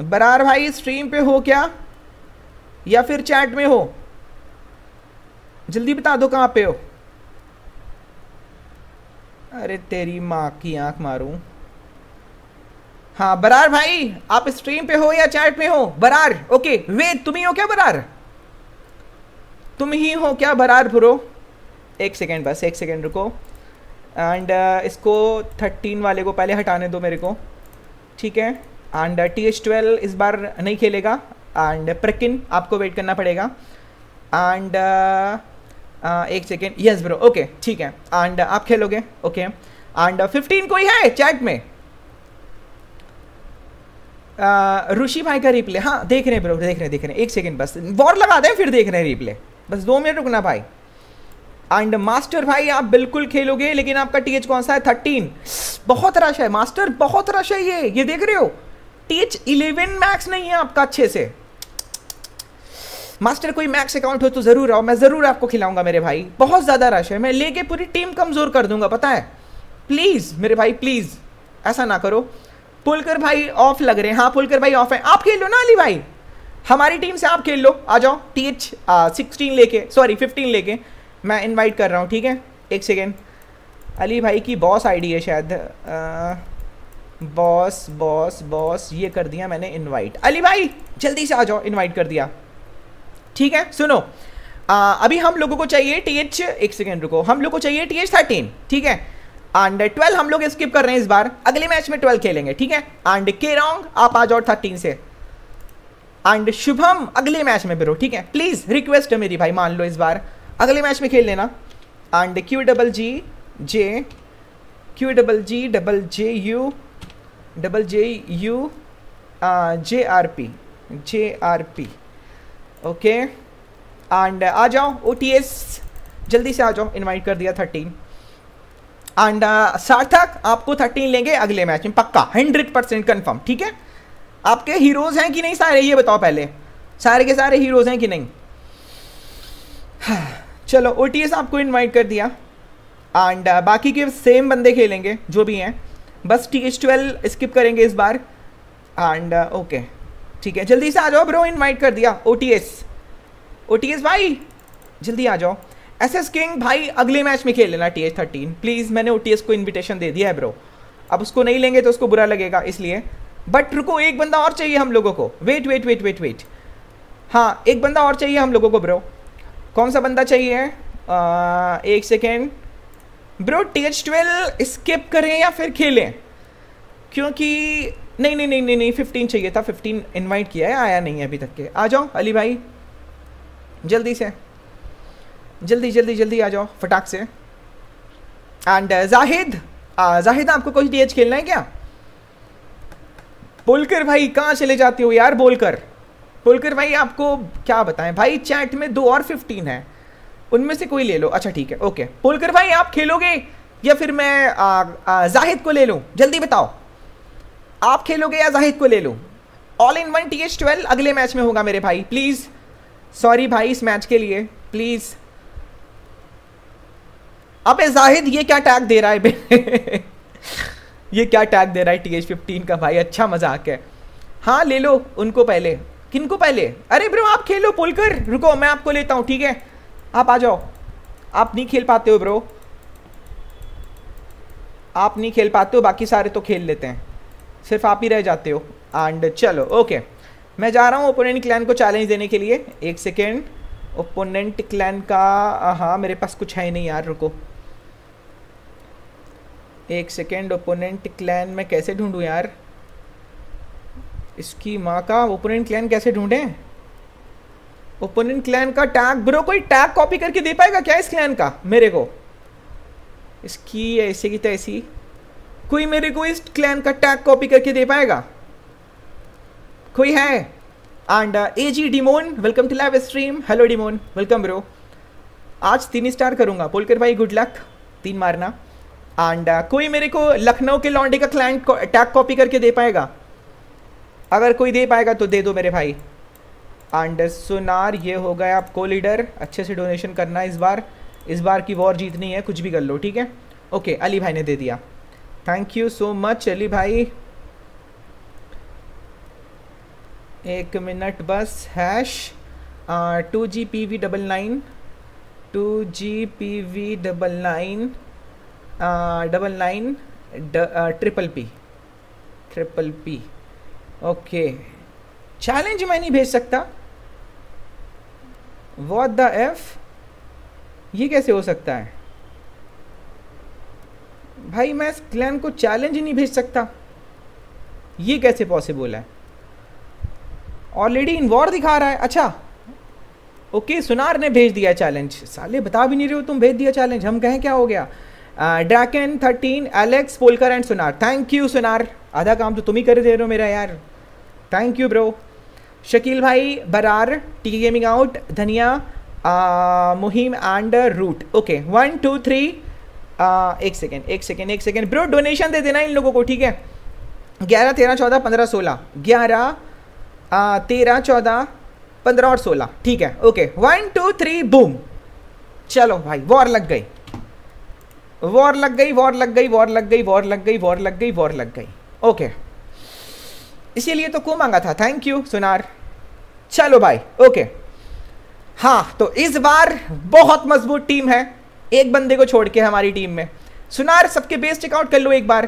बरार भाई स्ट्रीम पे हो क्या या फिर चैट में हो, जल्दी बता दो कहाँ पे हो। अरे तेरी माँ की आंख मारूं। हाँ बरार भाई आप स्ट्रीम पे हो या चैट में हो? बरार ओके, वे तुम ही हो क्या बरार, तुम ही हो क्या बरार ब्रो? एक सेकेंड बस, एक सेकेंड रुको। एंड uh, इसको थर्टीन वाले को पहले हटाने दो मेरे को, ठीक है। एंड टी एच ट्वेल्व इस बार नहीं खेलेगा एंड प्रकिन आपको वेट करना पड़ेगा एंड uh, uh, एक सेकेंड, यस ब्रो, ओके ठीक है एंड आप खेलोगे ओके एंड फिफ्टीन कोई है चैट में? ऋषि भाई का रिप्ले, हाँ देख रहे हैं ब्रो, देख रहे देख रहे हैं, एक सेकेंड बस वॉर लगा दें फिर देख रहे हैं रिप्ले, बस दो मिनट रुकना भाई। एंड मास्टर भाई आप बिल्कुल खेलोगे लेकिन आपका टी एच कौन सा है? थर्टीन। बहुत रश है मास्टर, बहुत रश है, ये ये देख रहे हो, टी एच इलेवन मैक्स नहीं है आपका अच्छे से। मास्टर कोई मैक्स अकाउंट हो तो ज़रूर आओ, मैं ज़रूर आपको खिलाऊंगा मेरे भाई, बहुत ज़्यादा रश है, मैं लेके पूरी टीम कमज़ोर कर दूंगा पता है। प्लीज़ मेरे भाई प्लीज़ ऐसा ना करो। पुलकर भाई ऑफ लग रहे हैं, हाँ पुलकर भाई ऑफ है, आप खेल लो ना अली भाई, हमारी टीम से आप खेल लो, आ जाओ टी एच सिक्सटीन लेके, सॉरी फिफ्टीन लेके, मैं इनवाइट कर रहा हूँ ठीक है। एक सेकेंड, अली भाई की बॉस आईडी है शायद, बॉस बॉस बॉस, ये कर दिया मैंने इनवाइट, अली भाई जल्दी से आ जाओ, इनवाइट कर दिया ठीक है। सुनो आ, अभी हम लोगों को चाहिए टी एच, एक सेकेंड रुको, हम लोग को चाहिए टी एच थर्टीन ठीक है। एंड ट्वेल्व हम लोग स्किप कर रहे हैं इस बार, अगले मैच में ट्वेल्व खेलेंगे ठीक है। एंड के रॉन्ग आप आ जाओ थर्टीन से, एंड शुभम अगले मैच में फिरो ठीक है, प्लीज़ रिक्वेस्ट है मेरी भाई, मान लो इस बार अगले मैच में खेल लेना। And Q double G J, Q double G double J U double J U J R P, J R P okay. And आ जाओ ओ टी एस, जल्दी से आ जाओ, इनवाइट कर दिया थर्टीन। एंड uh, सार्थक आपको थर्टीन लेंगे अगले मैच में पक्का, हंड्रेड परसेंट कन्फर्म ठीक है। आपके हीरोज़ हैं कि नहीं सारे, ये बताओ पहले, सारे के सारे हीरोज़ हैं कि नहीं? चलो ओ टी एस आपको इनवाइट कर दिया। एंड uh, बाकी के सेम बंदे खेलेंगे जो भी हैं, बस टी एच ट्वेल्व स्किप करेंगे इस बार। एंड ओके ठीक है, जल्दी से आ जाओ ब्रो, इनवाइट कर दिया। O T S, O T S भाई जल्दी आ जाओ। एस एस किंग भाई अगले मैच में खेल लेना टी एच थर्टीन प्लीज़, मैंने ओ टी एस को इन्विटेशन दे दिया है ब्रो, अब उसको नहीं लेंगे तो उसको बुरा लगेगा इसलिए। बट रुको, एक बंदा और चाहिए हम लोगों को, wait wait wait wait wait, हाँ एक बंदा और चाहिए हम लोगों को ब्रो, कौन सा बंदा चाहिए? आ, एक second bro, T H twelve skip करें या फिर खेलें? क्योंकि नहीं नहीं नहीं नहीं नहीं फिफ्टीन चाहिए था, फिफ्टीन इनवाइट किया है, आया नहीं है अभी तक के। आ जाओ अली भाई जल्दी से, जल्दी जल्दी जल्दी आ जाओ फटाक से। एंड जाहिद, जाहिद आपको कोई टी एच खेलना है क्या? बोलकर भाई कहाँ चले जाते हो यार, बोलकर बोलकर भाई आपको क्या बताएं भाई, चैट में दो और फिफ्टीन है, उनमें से कोई ले लो। अच्छा ठीक है ओके, बोलकर भाई आप खेलोगे या फिर मैं आ, आ, जाहिद को ले लूँ? जल्दी बताओ, आप खेलोगे या जाहिद को ले लूँ? All in one T H twelve अगले मैच में होगा मेरे भाई, प्लीज़ सॉरी भाई इस मैच के लिए प्लीज़। अबे जाहिद ये क्या टैग दे रहा है बे ये क्या टैग दे रहा है टी एच फिफ्टीन का भाई, अच्छा मजाक है। हाँ ले लो उनको पहले, किनको पहले? अरे ब्रो आप खेलो, बोलकर रुको मैं आपको लेता हूँ ठीक है, आप आ जाओ। आप नहीं खेल पाते हो ब्रो, आप नहीं खेल पाते हो, बाकी सारे तो खेल लेते हैं, सिर्फ आप ही रह जाते हो। एंड चलो ओके, मैं जा रहा हूँ ओपोनेंट क्लैन को चैलेंज देने के लिए। एक सेकेंड, ओपोनेंट क्लैन का हाँ मेरे पास कुछ है ही नहीं यार, रुको एक सेकेंड, ओपोनेंट क्लैन मैं कैसे ढूंढूं यार, इसकी माँ का ओपोनेंट क्लैन कैसे ढूंढें? ओपोनेंट क्लैन का टैग ब्रो कोई टैग कॉपी करके दे पाएगा क्या इस क्लैन का मेरे को? इसकी ऐसे की तैसी कोई मेरे को इस क्लैन का टैग कॉपी करके दे पाएगा, कोई है? And A G Demon welcome to live stream, hello Demon welcome bro, आज तीन स्टार करूँगा। बोलकर भाई गुड लक, तीन मारना। एंड uh, कोई मेरे को लखनऊ के लॉन्डे का क्लाइंट को टैग कॉपी करके दे पाएगा? अगर कोई दे पाएगा तो दे दो मेरे भाई। एंड सुनार ये हो गए आप को लीडर, अच्छे से डोनेशन करना इस बार, इस बार की वॉर जीतनी है, कुछ भी कर लो ठीक है। ओके अली भाई ने दे दिया, thank you so much Ali भाई। एक मिनट बस, hash two G P V double nine two G P V double nine double nine triple P triple P okay. Challenge मैं नहीं भेज सकता, व्हाट द एफ, ये कैसे हो सकता है भाई, मैं इस क्लैन को चैलेंज ही नहीं भेज सकता। ये कैसे पॉसिबल है? ऑलरेडी इन वॉर दिखा रहा है। अच्छा ओके, सुनार ने भेज दिया चैलेंज। साले बता भी नहीं रहे हो तुम, भेज दिया चैलेंज, हम कहें क्या हो गया? Draken thirteen, Alex, Polkar and Sunar, thank you Sunar, आधा काम तो तुम ही कर दे रहे हो मेरा यार, थैंक यू ब्रो। शकील भाई, Brar, T gaming out, Dhaniya, Muhim and Root. Okay one two three, एक सेकेंड एक सेकेंड एक सेकेंड ब्रो, डोनेशन दे देना इन लोगों को, ठीक है? ग्यारह तेरह चौदह पंद्रह सोलह, ग्यारह तेरह चौदह पंद्रह और सोलह, ठीक है? Okay one two three boom, चलो भाई वॉर लग गई वॉर लग गई वॉर लग गई वॉर लग गई वॉर लग गई वॉर लग गई वॉर लग गई। ओके इसीलिए तो को मांगा था, थैंक यू सुनार। चलो भाई ओके, हाँ तो इस बार बहुत मजबूत टीम है, एक बंदे को छोड़ के हमारी टीम में। सुनार सबके बेस चेकआउट कर लो एक बार,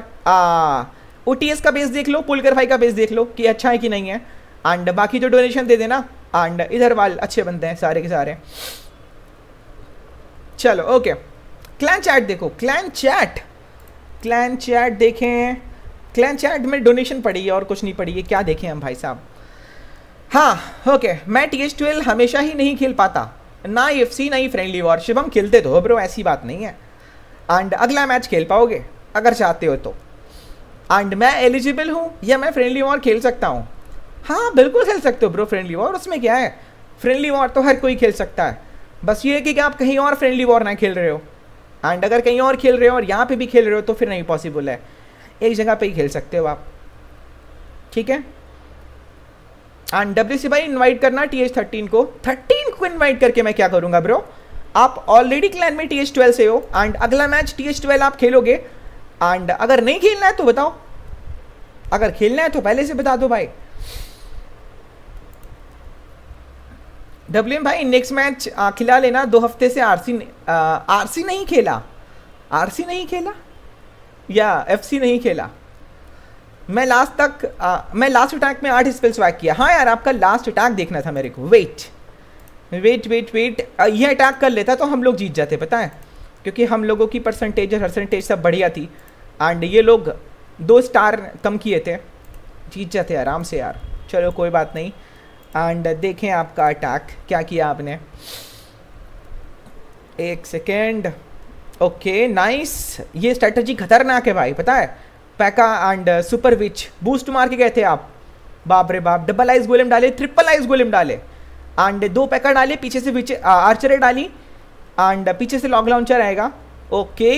ओ टी एस का बेस देख लो, पुलकर भाई का बेस देख लो कि अच्छा है कि नहीं है, एंड बाकी जो डोनेशन दे देना, एंड इधर वाल अच्छे बनते हैं सारे के सारे। चलो ओके, क्लैन चैट देखो, क्लैन चैट क्लैन चैट देखें, क्लैन चैट में डोनेशन पड़ी है और कुछ नहीं पड़ी है, क्या देखें हम भाई साहब। हाँ ओके, मैं टी एच ट्वेल्व हमेशा ही नहीं खेल पाता, ना एफ सी ना ही फ्रेंडली वॉर। शिवम खेलते तो हो ब्रो, ऐसी बात नहीं है, एंड अगला मैच खेल पाओगे अगर चाहते हो तो। एंड मैं एलिजिबल हूँ या मैं फ्रेंडली वॉर खेल सकता हूँ? हाँ बिल्कुल खेल सकते हो ब्रो फ्रेंडली वॉर, उसमें क्या है, फ्रेंडली वॉर तो हर कोई खेल सकता है। बस ये है कि आप कहीं और फ्रेंडली वॉर ना खेल रहे हो, एंड अगर कहीं और खेल रहे हो और यहाँ पे भी खेल रहे हो तो फिर नहीं पॉसिबल है, एक जगह पे ही खेल सकते हो आप, ठीक है? एंड डब्ल्यू सी भाई इन्वाइट करना टी एच थर्टीन को, थर्टीन को इन्वाइट करके मैं क्या करूँगा ब्रो? आप ऑलरेडी क्लैन में टी एच ट्वेल्व से हो, एंड अगला मैच टी एच ट्वेल्व आप खेलोगे, एंड अगर नहीं खेलना है तो बताओ, अगर खेलना है तो पहले से बता दो भाई। डब्ल्यू एम भाई नेक्स्ट मैच खिला लेना, दो हफ्ते से आर सी आर सी नहीं खेला आर सी नहीं खेला या एफ सी नहीं खेला। मैं लास्ट तक आ, मैं लास्ट अटैक में आठ स्पेल स्वैग किया। हाँ यार आपका लास्ट अटैक देखना था मेरे को, वेट वेट वेट वेट ये अटैक कर लेता तो हम लोग जीत जाते, पता है, क्योंकि हम लोगों की परसेंटेज और परसेंटेज सब बढ़िया थी, एंड ये लोग दो स्टार कम किए थे, जीत जाते आराम से यार। चलो कोई बात नहीं, एंड देखें आपका अटैक क्या किया आपने, एक सेकेंड। ओके नाइस, ये स्ट्रैटेजी खतरनाक है भाई, पता है, pekka and super witch boost मार के गए थे आप, बाप रे बाप, डबल आइस गोलेम डाले, ट्रिपल आइस गोलेम डाले, एंड दो पैका डाले, पीछे से विच आर्चरे डाली, एंड पीछे से लॉन्ग लॉन्चर आएगा। ओके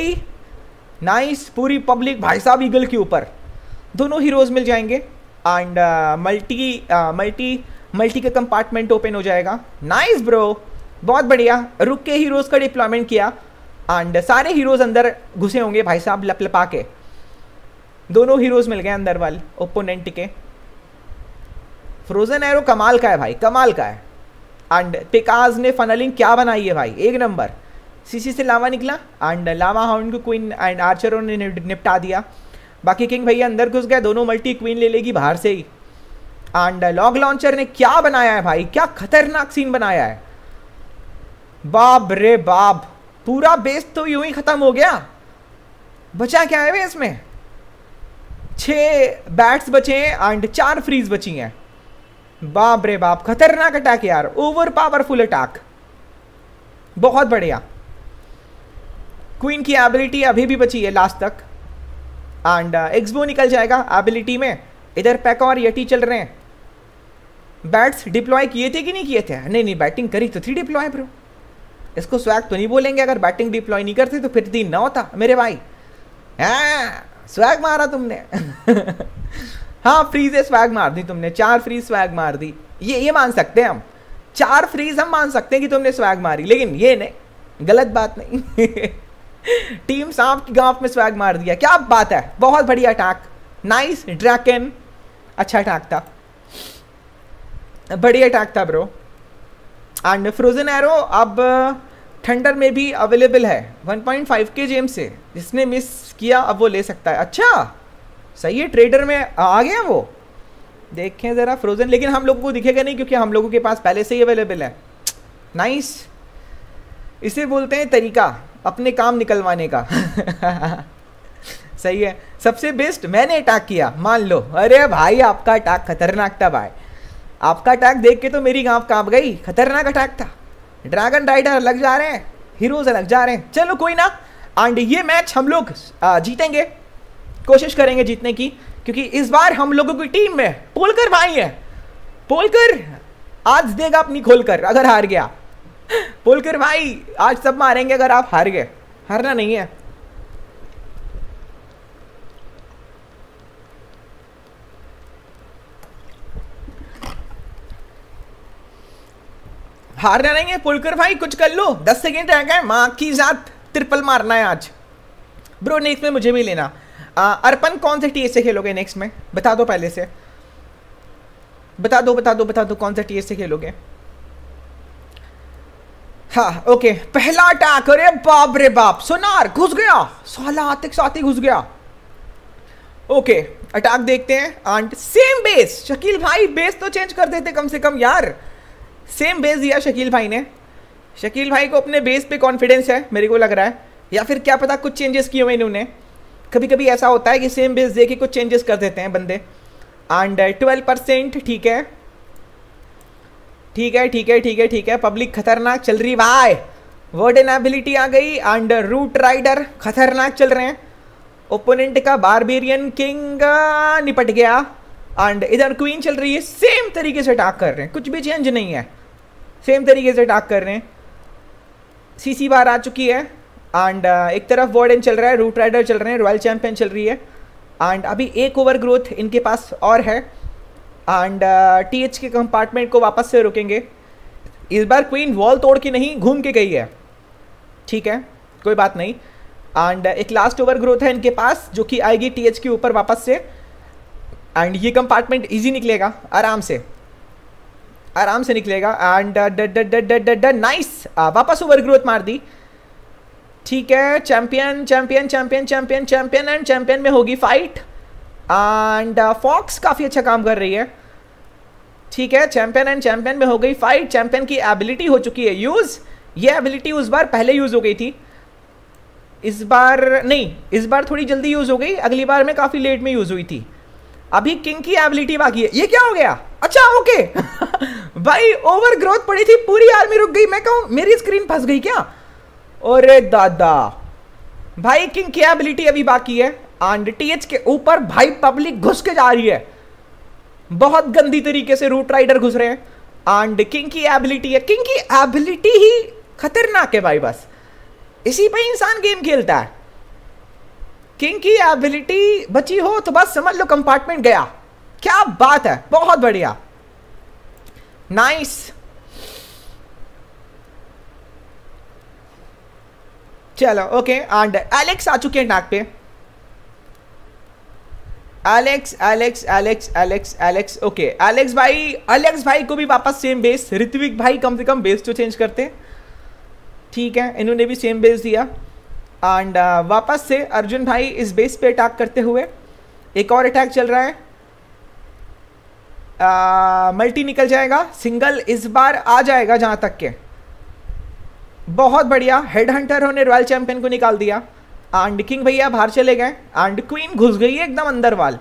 नाइस, पूरी पब्लिक भाई साहब ईगल के ऊपर, दोनों हीरोज़ मिल जाएंगे, एंड मल्टी मल्टी मल्टी का कंपार्टमेंट ओपन हो जाएगा। नाइस ब्रो, बहुत बढ़िया, रुक के हीरोज़ का डिप्लॉयमेंट किया, एंड सारे हीरोज़ अंदर घुसे होंगे भाई साहब लप लपा के, दोनों हीरोज़ मिल गए अंदर वाले ओपोनेंट के। फ्रोजन एरो कमाल का है भाई, कमाल का है, एंड पिकाज ने फनलिंग क्या बनाई है भाई, एक नंबर। सीसी से लावा निकला, एंड लावा हाउंड को क्वीन एंड आर्चरों ने निपटा दिया, बाकी किंग भैया अंदर घुस गया, दोनों मल्टी क्वीन ले लेगी बाहर से ही। एंड लॉग लॉन्चर ने क्या बनाया है भाई, क्या खतरनाक सीन बनाया है, बाप रे बाप, पूरा बेस तो यूं ही खत्म हो गया। बचा क्या है बेस में, छः बैट्स बचे हैं एंड चार फ्रीज बची हैं, बाप रे बाप, खतरनाक अटैक यार, ओवर पावरफुल अटैक, बहुत बढ़िया। क्वीन की एबिलिटी अभी भी बची है लास्ट तक, एंड एक्सबो निकल जाएगा एबिलिटी में। इधर पैका और यटी चल रहे हैं, बैट्स डिप्लॉय किए थे कि नहीं किए थे? नहीं नहीं बैटिंग करी तो थी डिप्लॉय ब्रो, इसको स्वैग तो नहीं बोलेंगे, अगर बैटिंग डिप्लॉय नहीं करते तो फिर दिन ना होता मेरे भाई, हाँ स्वैग मारा तुमने हाँ फ्रीज स्वैग मार दी तुमने, चार फ्रीज स्वैग मार दी, ये ये मान सकते हैं हम, चार फ्रीज हम मान सकते हैं कि तुमने स्वैग मारी, लेकिन ये नहीं, गलत बात नहीं टीम सांप की गांव में स्वैग मार दिया, क्या बात है, बहुत बढ़िया अटैक, नाइस ड्रैकन, अच्छा अटैक था, बढ़िया अटैक था ब्रो। एंड फ्रोजन एरो अब थंडर में भी अवेलेबल है वन पॉइंट फाइव के जेम से, जिसने मिस किया अब वो ले सकता है। अच्छा सही है, ट्रेडर में आ गया वो, देखें ज़रा फ्रोजन, लेकिन हम लोगों को दिखेगा नहीं क्योंकि हम लोगों के पास पहले से ही अवेलेबल है। नाइस, इसे बोलते हैं तरीका अपने काम निकलवाने का सही है। सबसे बेस्ट मैंने अटैक किया मान लो, अरे भाई आपका अटैक खतरनाक था भाई, आपका अटैक देख के तो मेरी गाँव काँप गई, खतरनाक अटैक था। ड्रैगन राइडर अलग जा रहे हैं, हीरोज अलग जा रहे हैं, चलो कोई ना। एंड ये मैच हम लोग जीतेंगे, कोशिश करेंगे जीतने की, क्योंकि इस बार हम लोगों की टीम में पोलकर भाई है। पोलकर आज देगा अपनी खोलकर अगर हार गया। पोलकर भाई आज सब मारेंगे अगर आप हार गए, हारना नहीं है। हारना नहीं है पोलकर भाई, कुछ कर लो, दस सेकेंड रह गए, माँ की जात ट्रिपल मारना है आज। ब्रो नेक्स्ट में मुझे भी लेना। आ, अर्पण कौन से टीएस से खेलोगे नेक्स्ट में, बता दो पहले से, बता दो बता दो बता दो कौन से टीएस से खेलोगे। हाँ ओके, पहला अटैक, अरे बाप रे बाप, सोनार घुस गया, साला आते साथी घुस गया। ओके अटैक देखते हैं। एंड सेम बेस, शकील भाई बेस तो चेंज कर देते कम से कम यार, सेम बेस दिया शकील भाई ने। शकील भाई को अपने बेस पे कॉन्फिडेंस है मेरे को लग रहा है, या फिर क्या पता कुछ चेंजेस किए हुए इन्होंने, कभी कभी ऐसा होता है कि सेम बेस दे के कुछ चेंजेस कर देते हैं बंदे। एंड ट्वेल्व परसेंट, ठीक है ठीक है ठीक है ठीक है ठीक है। पब्लिक खतरनाक चल रही भाई, वर्ड एनाबिलिटी आ गई। एंड रूट राइडर खतरनाक चल रहे हैं, ओपोनेंट का बारबेरियन किंग निपट गया। एंड इधर क्वीन चल रही है, सेम तरीके से अटैक कर रहे हैं, कुछ भी चेंज नहीं है, सेम तरीके से अटैक कर रहे हैं। सीसी बाहर आ चुकी है। एंड uh, एक तरफ वार्डन चल रहा है, रूट राइडर चल रहे हैं, रॉयल चैंपियन चल रही है। एंड अभी एक ओवर ग्रोथ इनके पास और है। एंड टी एच के कंपार्टमेंट को वापस से रोकेंगे। इस बार क्वीन वॉल तोड़ के नहीं घूम के गई है, ठीक है कोई बात नहीं। एंड uh, एक लास्ट ओवर ग्रोथ है इनके पास जो कि आएगी टी एच के ऊपर वापस से। एंड ये कंपार्टमेंट ईजी निकलेगा, आराम से आराम से निकलेगा। एंड नाइस, वापस ओवर ग्रोथ मार दी, ठीक है। Champion champion champion champion champion and champion में होगी फाइट। एंड फॉक्स काफ़ी अच्छा काम कर रही है, ठीक है। चैंपियन एंड चैंपियन में हो गई फाइट, चैंपियन की एबिलिटी हो चुकी है यूज़। ये एबिलिटी उस बार पहले यूज़ हो गई थी, इस बार नहीं, इस बार थोड़ी जल्दी यूज़ हो गई, अगली बार में काफ़ी लेट में यूज़ हुई थी। अभी किंग की एबिलिटी बाकी है, ये क्या हो गया, अच्छा ओके। भाई ओवर ग्रोथ पड़ी थी, पूरी आर्मी रुक गई, मैं कहूँ मेरी स्क्रीन फंस गई क्या, और दादा भाई किंग की एबिलिटी अभी बाकी है। एंड टीएच के ऊपर भाई पब्लिक घुस के जा रही है, बहुत गंदी तरीके से रूट राइडर घुस रहे हैं। एंड किंग की एबिलिटी है, किंग की एबिलिटी ही खतरनाक है भाई, बस इसी पे इंसान गेम खेलता है। किंग की एबिलिटी बची हो तो बस समझ लो कंपार्टमेंट गया, क्या बात है, बहुत बढ़िया, नाइस। चलो ओके। एंड एलेक्स आ चुके हैं नाक पे, Alex Alex Alex Alex Alex okay. Alex भाई, एलेक्स भाई को भी वापस सेम बेस, ऋत्विक भाई कम से कम बेस तो चेंज करते, ठीक है। इन्होंने भी सेम बेस दिया। एंड uh, वापस से अर्जुन भाई इस बेस पे अटैक करते हुए, एक और अटैक चल रहा है, मल्टी uh, निकल जाएगा, सिंगल इस बार आ जाएगा जहाँ तक के, बहुत बढ़िया। हेड हंटर ने रॉयल चैंपियन को निकाल दिया। एंड किंग भैया बाहर चले गए। एंड क्वीन घुस गई है एकदम अंदर वाल,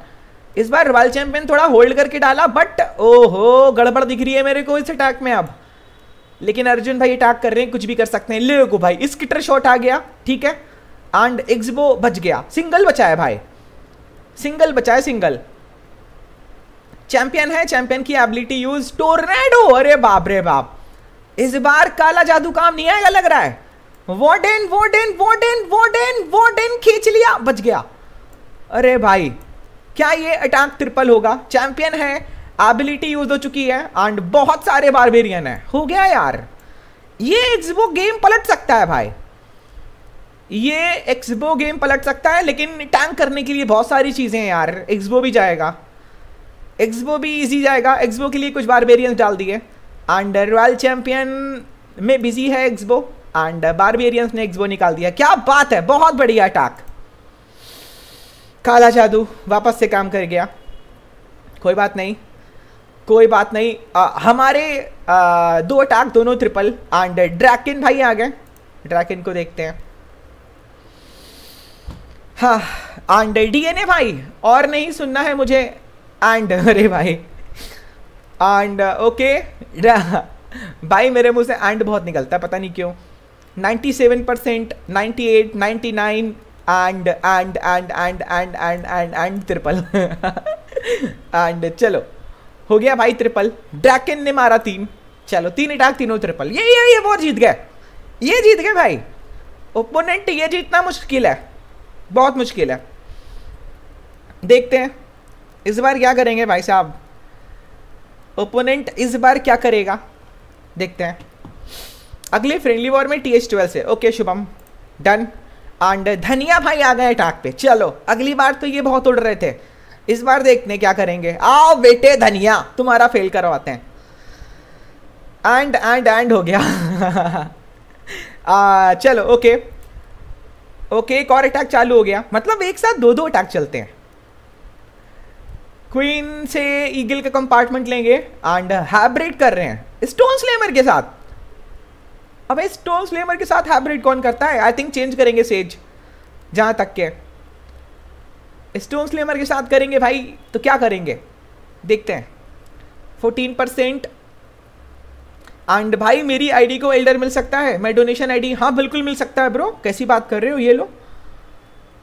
इस बार रॉयल चैंपियन थोड़ा होल्ड करके डाला, बट ओहो गड़बड़ दिख रही है मेरे को इस अटैक में अब, लेकिन अर्जुन भाई अटैक कर रहे हैं, कुछ भी कर सकते हैं। ले को भाई इस किटर शॉट आ गया, ठीक है। एंड एक्सबो बच गया, सिंगल बचाया भाई, सिंगल बचाया, सिंगल। चैंपियन है, चैंपियन की एबिलिटी यूज, टोर्नेडो, अरे बाप रे बाप, इस बार काला जादू काम नहीं आएगा लग रहा है। Warden warden warden warden warden खींच लिया, बच गया। अरे भाई क्या ये अटैक ट्रिपल होगा, चैंपियन है, एबिलिटी यूज हो चुकी है। एंड बहुत सारे बारबेरियन है, हो गया यार, ये एक्सबो गेम पलट सकता है भाई, ये एक्सबो गेम पलट सकता है। लेकिन टैंक करने के लिए बहुत सारी चीजें हैं यार, एक्सबो भी जाएगा, एक्सबो भी ईजी जाएगा, एक्सबो के लिए कुछ बारबेरियंस डाल दिए। एंड रॉयल चैंपियन में बिजी है एक्सबो, एंड बारबेरियंस ने एक्सबो निकाल दिया, क्या बात है, बहुत बढ़िया अटैक। काला जादू वापस से काम कर गया, कोई बात नहीं कोई बात नहीं। आ, हमारे आ, दो अटैक दोनों ट्रिपल। एंड ड्रैकिन भाई आ गए, ड्रैकिन को देखते हैं। हाँ एंड डीएनए भाई, और नहीं सुनना है मुझे एंड। अरे भाई एंड ओके भाई, मेरे मुंह से एंड बहुत निकलता है पता नहीं क्यों। Ninety seven percent, ninety eight, ninety nine and and and and and and and and triple and. चलो हो गया भाई ट्रिपल, ड्रैकन ने मारा तीन। चलो तीन अटैक तीनों ट्रिपल, ये ये ये वो जीत गए, ये जीत गए भाई। ओपोनेंट ये जीतना मुश्किल है, बहुत मुश्किल है। देखते हैं इस बार क्या करेंगे भाई साहब, ओपोनेंट इस बार क्या करेगा, देखते हैं। अगले फ्रेंडली वॉर में टी एच ट्वेल्व से। Okay Shubham done and Dhaniya भाई आ गए अटैक पे। चलो अगली बार तो ये बहुत उड़ रहे थे, इस बार देखते हैं क्या करेंगे। आओ बेटे धनिया, तुम्हारा फेल करवाते हैं। एंड एंड एंड हो गया आ, चलो ओके ओके एक और अटैक चालू हो गया, मतलब एक साथ दो दो अटैक चलते हैं। क्वीन से ईगल का कंपार्टमेंट लेंगे एंड हैब्रिड कर रहे हैं स्टोन स्लेमर के साथ। अब स्टोन स्लेमर के साथ हैब्रिड कौन करता है? आई थिंक चेंज करेंगे सेज, जहाँ तक के स्टोन स्लेमर के साथ करेंगे भाई तो क्या करेंगे देखते हैं। फोर्टीन परसेंट एंड भाई मेरी आईडी को एल्डर मिल सकता है, मैं डोनेशन आईडी। हाँ बिल्कुल मिल सकता है ब्रो, कैसी बात कर रहे हो, ये लो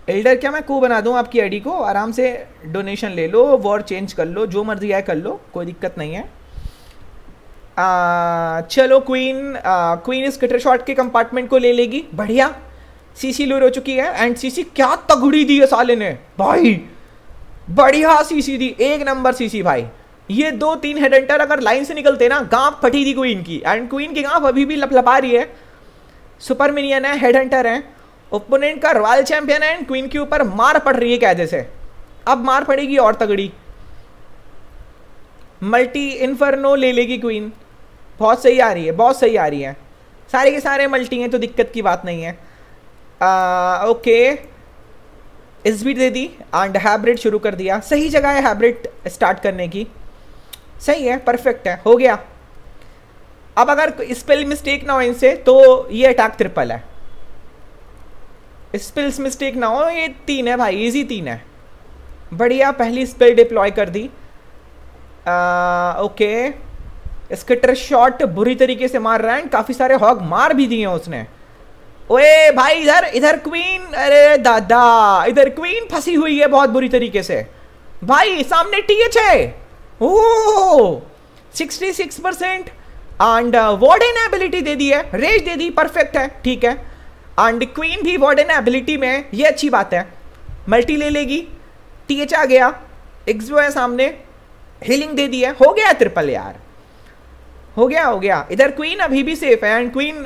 एल्डर। क्या मैं को बना दूँ आपकी आईडी को, आराम से डोनेशन ले लो, वॉर चेंज कर लो, जो मर्जी आए कर लो, कोई दिक्कत नहीं है। आ, चलो क्वीन आ, क्वीन इस कटर शॉट के कंपार्टमेंट को ले लेगी। बढ़िया सीसी लूर हो चुकी है एंड सीसी क्या तगड़ी दी है साले ने भाई, बढ़िया सीसी दी, एक नंबर सीसी भाई। ये दो तीन हेडंटर अगर लाइन से निकलते ना, गांव फटी थी क्वीन की। एंड क्वीन की गांव अभी भी लपलपा रही है, सुपर मिनियन है, हेडहंटर है, ओपोनेंट का रॉयल चैंपियन है एंड क्वीन के ऊपर मार पड़ रही है कैदे से। अब मार पड़ेगी और तगड़ी, मल्टी इन्फर्नो ले लेगी क्वीन। बहुत सही आ रही है, बहुत सही आ रही है, सारे के सारे मल्टी हैं तो दिक्कत की बात नहीं है। आ, ओके इस बीट दे दी एंड हैब्रिड शुरू कर दिया। सही जगह है हैब्रिड स्टार्ट करने की, सही है, परफेक्ट है, हो गया। अब अगर स्पेल मिस्टेक ना हो इनसे तो ये अटैक ट्रिपल है, स्पेल्स मिस्टेक ना हो। ये तीन है भाई, इजी तीन है, बढ़िया। पहली स्पेल डिप्लॉय कर दी। ओके स्कटर शॉट बुरी तरीके से मार रहा है, काफ़ी सारे हॉग मार भी दिए हैं उसने। ओए भाई इधर इधर क्वीन, अरे दादा इधर क्वीन फंसी हुई है बहुत बुरी तरीके से भाई। सामने टीएच है, oh sixty six percent. And warden ability दे दी है, रेज दे दी, परफेक्ट है, ठीक है। एंड क्वीन भी वार्डन एबिलिटी में है, ये अच्छी बात है। मल्टी ले लेगी, टीएच आ गया, एक्सो है सामने, हीलिंग दे दी है, हो गया ट्रिपल यार, हो गया हो गया। इधर क्वीन अभी भी सेफ है एंड क्वीन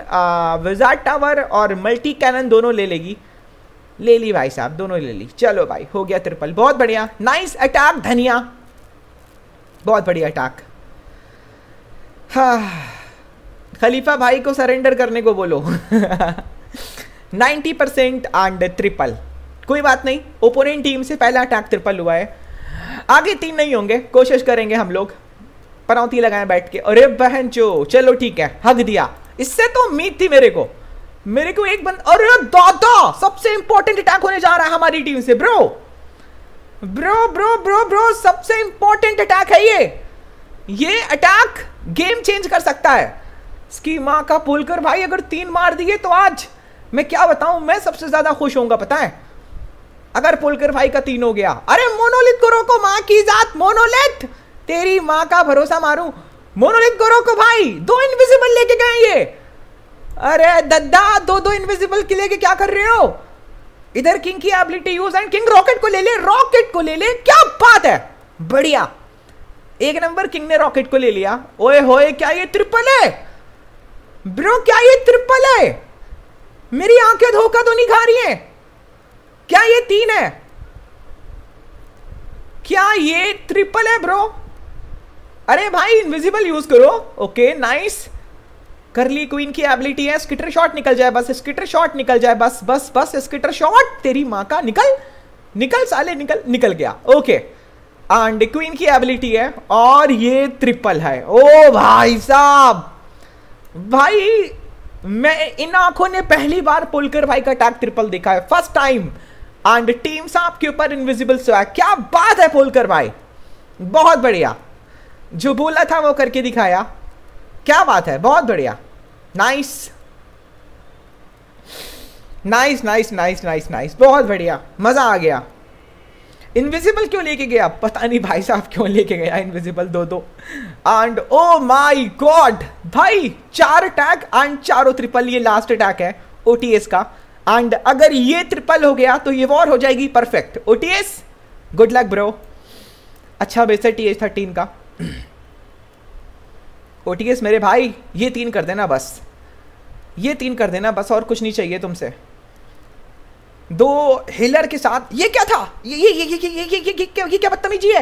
विजार्ड टावर और मल्टी कैनन दोनों ले लेगी। ले ली भाई साहब, दोनों ले ली। चलो भाई हो गया ट्रिपल, बहुत बढ़िया, नाइस अटैक धनिया, बहुत बढ़िया अटैक। हाँ खलीफा भाई को सरेंडर करने को बोलो नाइन्टी परसेंट एंड ट्रिपल, कोई बात नहीं। ओपोनेंट टीम से पहला अटैक ट्रिपल हुआ है, आगे तीन नहीं होंगे, कोशिश करेंगे हम लोग। पनौती लगाएं बैठ के, अरे बहन चो, चलो ठीक है, हक दिया। इससे तो उम्मीद थी मेरे को, मेरे को एक बंद। अरे दादा सबसे इंपॉर्टेंट अटैक होने जा रहा है हमारी टीम से bro bro bro bro bro सबसे इंपॉर्टेंट अटैक है ये, ये अटैक गेम चेंज कर सकता है। इसकी माँ का पुलकर भाई अगर तीन मार दिए तो आज मैं क्या बताऊं, मैं सबसे ज्यादा खुश होऊंगा पता है, अगर पुलकर भाई का तीन हो गया। अरे मोनोलिथ को रोको, माँ की जात मोनोलिथ, तेरी माँ का भरोसा मारूं। मोनोलिथ को रोको भाई, दो इनविजिबल लेके गए ये। अरे दद्दा दो दो इनविजिबल के लेके क्या कर रहे हो। इधर किंग की ability use and king rocket को ले ले, रॉकेट को ले ले, क्या बात है, बढ़िया, एक नंबर। किंग ने रॉकेट को ले लिया। ओए होए क्या ये ट्रिपल है ब्रो, क्या ये ट्रिपल है, मेरी आंखें धोखा तो नहीं खा रही है। क्या ये तीन है, क्या ये ट्रिपल है ब्रो। अरे भाई इनविजिबल यूज करो। ओके नाइस कर ली, क्वीन की एबिलिटी है, स्किटर शॉट निकल जाए बस, स्किटर शॉट निकल जाए बस बस बस, स्किटर शॉट तेरी माँ का, निकल निकल साले निकल, निकल गया। ओके एंड क्वीन की एबिलिटी है और ये ट्रिपल है। ओ भाई साहब, भाई मैं इन आंखों ने पहली बार पुलकर भाई का अटैक ट्रिपल देखा है, फर्स्ट टाइम एंड टीम्स आपके ऊपर इनविजिबल स्वैग, क्या बात है पोलकर भाई, बहुत बढ़िया, जो बोला था वो करके दिखाया, क्या बात है, बहुत बढ़िया, nice nice nice nice nice nice, बहुत बढ़िया, मज़ा आ गया। इनविजिबल क्यों लेके गया पता नहीं भाई साहब, क्यों लेके गया इनविजिबल दो दो। एंड ओ माय गॉड भाई, चार अटैक एंड चारों ट्रिपल, ये लास्ट अटैक है ओटीएस का, एंड अगर ये ट्रिपल हो गया तो ये वॉर हो जाएगी, perfect. OTS good luck bro. अच्छा वैसे टी एच थर्टीन का ओटीएस मेरे भाई, ये तीन कर देना बस, ये तीन कर देना बस, और कुछ नहीं चाहिए तुमसे। दो हिलर के साथ, ये क्या था, ये ये ये ये ये ये, ये, ये, ये, ये क्या बदतमीजी है,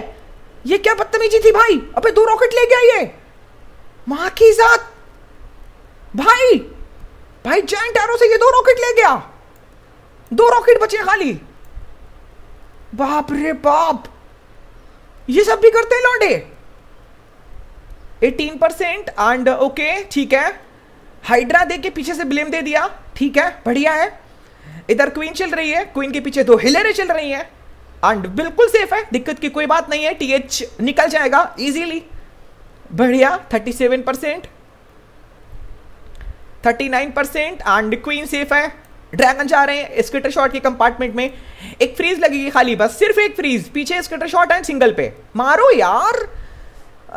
ये क्या बदतमीजी थी भाई, अबे दो रॉकेट ले गया ये, मां की जात भाई, भाई जैन टैरो से ये दो रॉकेट ले गया, दो रॉकेट बचे खाली, बाप रे बाप, ये सब भी करते हैं लौंडे। अठारह परसेंट एंड ओके ठीक है, हाइड्रा दे के पीछे से ब्लेम दे दिया, ठीक है बढ़िया है। इधर क्वीन चल रही है, क्वीन के पीछे दो हिलरें चल रही हैं एंड बिल्कुल सेफ है, दिक्कत की कोई बात नहीं है, टीएच निकल जाएगा इजीली, बढ़िया। सैंतीस परसेंट, उनतालीस परसेंट एंड क्वीन सेफ है। ड्रैगन जा रहे हैं स्कटर शॉट के कंपार्टमेंट में, एक फ्रीज लगेगी खाली बस, सिर्फ एक फ्रीज, पीछे स्कटर शॉट है सिंगल पे, मारो यार,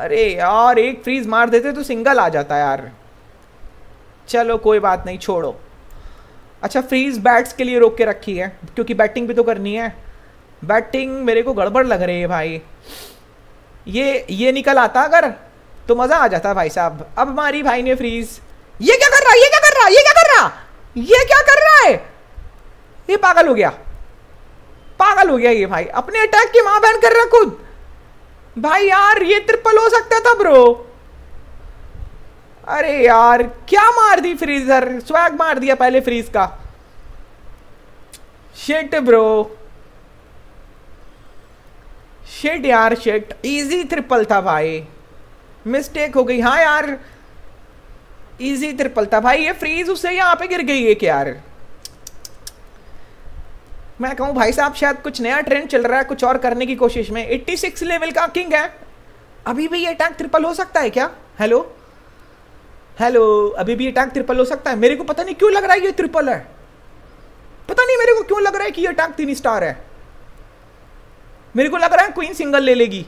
अरे यार एक फ्रीज मार देते तो सिंगल आ जाता यार, चलो कोई बात नहीं छोड़ो। अच्छा फ्रीज बैट्स के लिए रोक के रखी है क्योंकि बैटिंग भी तो करनी है, बैटिंग मेरे को गड़बड़ लग रही है भाई, ये ये निकल आता अगर तो मज़ा आ जाता भाई साहब। अब हमारी भाई ने फ्रीज, ये क्या कर रहा है, ये क्या कर रहा है, ये क्या कर रहा है, ये क्या कर रहा है, ये पागल हो गया, पागल हो गया ये भाई, अपने अटैक की माँ बहन कर रहा खुद भाई, यार ये ट्रिपल हो सकता था ब्रो, अरे यार क्या मार दी, फ्रीजर स्वैग मार दिया पहले फ्रीज का, शिट ब्रो शिट यार शिट, इजी ट्रिपल था भाई, मिस्टेक हो गई, हाँ यार इजी ट्रिपल था भाई, ये फ्रीज उससे यहाँ पे गिर गई है क्या यार। मैं कहूँ भाई साहब शायद कुछ नया ट्रेंड चल रहा है, कुछ और करने की कोशिश में। छियासी लेवल का किंग है, अभी भी ये अटैक ट्रिपल हो सकता है क्या, हेलो हेलो, अभी भी अटैक ट्रिपल हो सकता है, मेरे को पता नहीं क्यों लग रहा है ये ट्रिपल है, पता नहीं मेरे को क्यों लग रहा है कि ये अटैक तीन स्टार है, मेरे को लग रहा है क्वीन सिंगल ले लेगी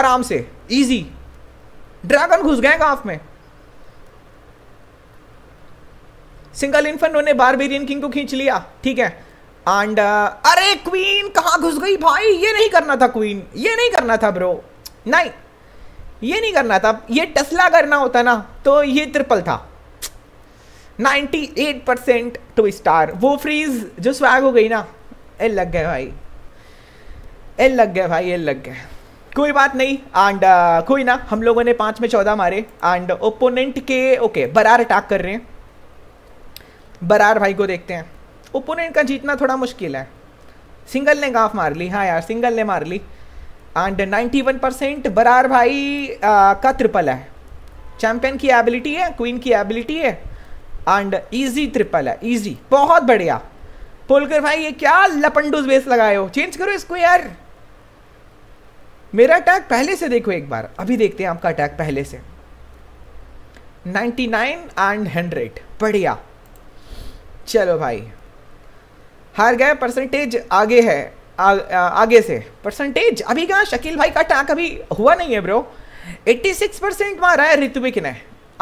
आराम से, इजी, ड्रैगन घुस गए हाफ में, सिंगल इन्फेंट ने बारबेरियन किंग को खींच लिया, ठीक है। एंड uh, अरे क्वीन कहाँ घुस गई भाई, ये नहीं करना था क्वीन, ये नहीं करना था ब्रो, नहीं ये नहीं करना था, ये टेस्ला करना होता ना तो ये ट्रिपल था। अट्ठानवे परसेंट टू स्टार, वो फ्रीज जो स्वैग हो गई ना, एल लग गए भाई, एल लग गए भाई, एल लग गए, कोई बात नहीं। एंड uh, कोई ना, हम लोगों ने पाँच में चौदह मारे एंड ओपोनेंट के ओके okay, बरार अटैक कर रहे हैं, बरार भाई को देखते हैं, ओपोनेंट का जीतना थोड़ा मुश्किल है, सिंगल ने गांफ मार ली, हाँ यार सिंगल ने मार ली। एंड इक्यानवे परसेंट बरार भाई आ, का ट्रिपल है, चैंपियन की एबिलिटी है, क्वीन की एबिलिटी है एंड इजी ट्रिपल है, इजी, बहुत बढ़िया। पोलकर भाई ये क्या लपंडूस बेस लगाए हो, चेंज करो इसको यार, मेरा अटैक पहले से देखो एक बार, अभी देखते हैं आपका अटैक पहले से। निन्यानवे एंड सौ, बढ़िया, चलो भाई हार गए, परसेंटेज आगे है, आ, आ, आगे से परसेंटेज अभी कहाँ, शकील भाई का अटैक अभी हुआ नहीं है ब्रो, छियासी परसेंट मारा है ऋत्विक ने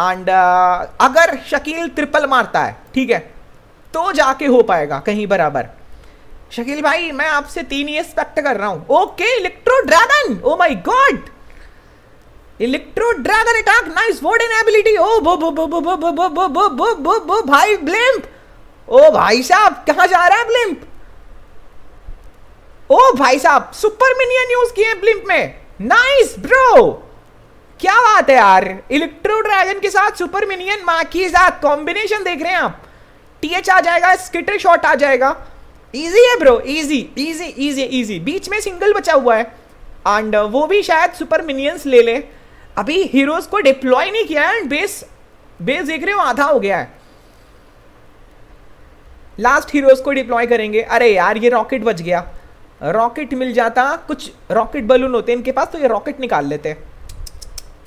एंड अगर शकील ट्रिपल मारता है ठीक है तो जाके हो पाएगा कहीं बराबर। शकील भाई मैं आपसे तीन ही एक्सपेक्ट कर रहा हूँ, okay electro dragon, oh my god electro dragon attack, nice word and ability, oh बो बो बो बो बो बो बो बो बो बो भाई ब्लिम्प, ओ भाई साहब कहाँ जा रहा है ब्लिम्प, ओ भाई साहब सुपर मिनियन यूज किए ब्लिम्प में, नाइस ब्रो क्या बात है यार, इलेक्ट्रो ड्रैगन के साथ सुपर मिनियन, मां की जात, कॉम्बिनेशन देख रहे हैं आप, टीएच आ जाएगा, स्किटर शॉट आ जाएगा, इजी है bro, easy easy easy easy. बीच में सिंगल बचा हुआ है एंड वो भी शायद सुपर मिनियंस ले ले, अभी हीरोज को डिप्लॉय नहीं किया है एंड बेस बेस देख रहे हो आधा हो गया है, लास्ट हीरोज को डिप्लॉय करेंगे। अरे यार ये रॉकेट बच गया, रॉकेट मिल जाता, कुछ रॉकेट बलून होते इनके पास तो ये रॉकेट निकाल लेते।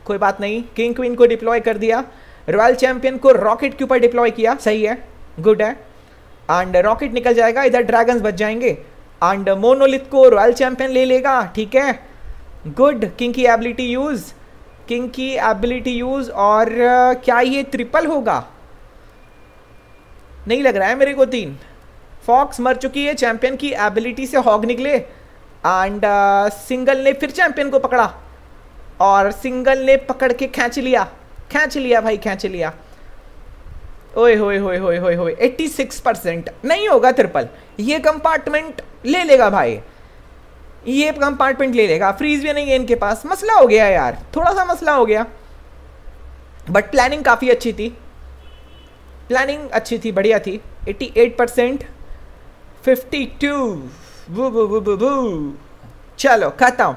कोई बात नहीं, किंग क्वीन को डिप्लॉय कर दिया, रॉयल चैंपियन को रॉकेट के ऊपर डिप्लॉय किया, सही है, गुड है। एंड रॉकेट निकल जाएगा, इधर ड्रैगन्स बच जाएंगे। एंड मोनोलिथ को रॉयल चैंपियन ले लेगा, ठीक है गुड। किंग की एबिलिटी यूज़, किंग की एबिलिटी यूज़ और uh, क्या ये ट्रिपल होगा? नहीं लग रहा है मेरे को। तीन फॉक्स मर चुकी है, चैंपियन की एबिलिटी से हॉग निकले एंड सिंगल uh, ने फिर चैंपियन को पकड़ा और सिंगल ने पकड़ के खींच लिया, खींच लिया भाई, खींच लिया। ओए होए होए होए होए होए छियासी परसेंट नहीं होगा ट्रिपल, ये कंपार्टमेंट ले लेगा भाई, ये कंपार्टमेंट ले लेगा। फ्रीज भी नहीं है इनके पास, मसला हो गया यार, थोड़ा सा मसला हो गया। बट प्लानिंग काफ़ी अच्छी थी, प्लानिंग अच्छी थी, बढ़िया थी। अट्ठासी परसेंट बावन, वो वो वो वो वो चलो खत्म।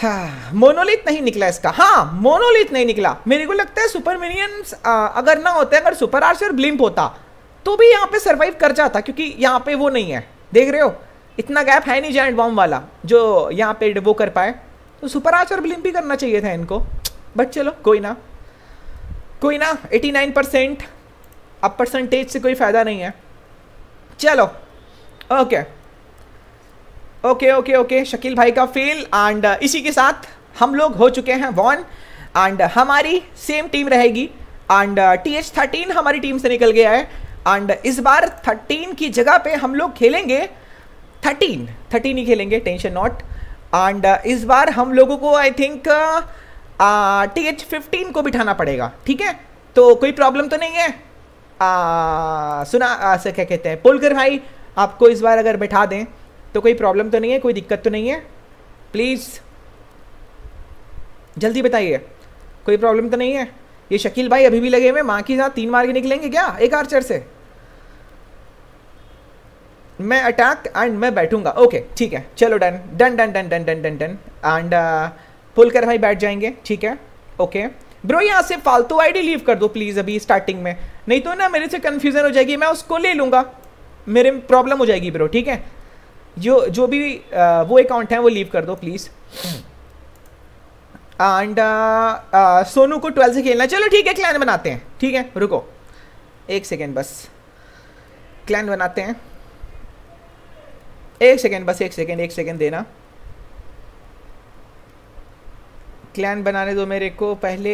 हाँ, मोनोलिथ नहीं निकला इसका, हाँ मोनोलिथ नहीं निकला। मेरे को लगता है सुपर मिनियंस अगर ना होते, अगर सुपर आर्चर ब्लिंप होता तो भी यहाँ पे सरवाइव कर जाता, क्योंकि यहाँ पे वो नहीं है, देख रहे हो इतना गैप है नहीं जायंट बॉम्ब वाला जो यहाँ पे वो कर पाए, तो सुपर आर्चर ब्लिंप भी करना चाहिए था इनको। बट चलो कोई ना कोई ना, एटी नाइन परसेंट, अब परसेंटेज से कोई फ़ायदा नहीं है। चलो okay okay okay okay Shakeel भाई का फेल। एंड इसी के साथ हम लोग हो चुके हैं वॉन, एंड हमारी सेम टीम रहेगी। एंड टी एच थर्टीन हमारी टीम से निकल गया है, एंड इस बार थर्टीन की जगह पे हम लोग खेलेंगे थर्टीन थर्टीन ही खेलेंगे, टेंशन नॉट। एंड इस बार हम लोगों को I think T H fifteen को बिठाना पड़ेगा, ठीक है, तो कोई प्रॉब्लम तो नहीं है। uh, सुना uh, क्या कहते हैं पोलकर भाई, आपको इस बार अगर बैठा दें तो कोई प्रॉब्लम तो नहीं है, कोई दिक्कत तो नहीं है, प्लीज़ जल्दी बताइए, कोई प्रॉब्लम तो नहीं है। ये शकील भाई अभी भी लगे हुए, माँ की साथ तीन मार के निकलेंगे क्या एक आर्चर से? मैं अटैक एंड मैं बैठूंगा, ओके ठीक है, चलो done done done done done done done done. And Pulkar भाई बैठ जाएंगे, ठीक है ओके ब्रो। यहाँ से फालतू आईडी लीव कर दो प्लीज़ अभी स्टार्टिंग में, नहीं तो ना मेरे से कन्फ्यूज़न हो जाएगी, मैं उसको ले लूँगा, मेरे प्रॉब्लम हो जाएगी ब्रो, ठीक है। जो जो भी आ, वो अकाउंट है वो लीव कर दो प्लीज़। एंड सोनू को ट्वेल्व से खेलना, चलो ठीक है क्लैन बनाते हैं, ठीक है रुको एक सेकेंड बस, क्लैन बनाते हैं, एक सेकेंड बस, एक सेकेंड एक सेकेंड देना, क्लैन बनाने दो मेरे को। पहले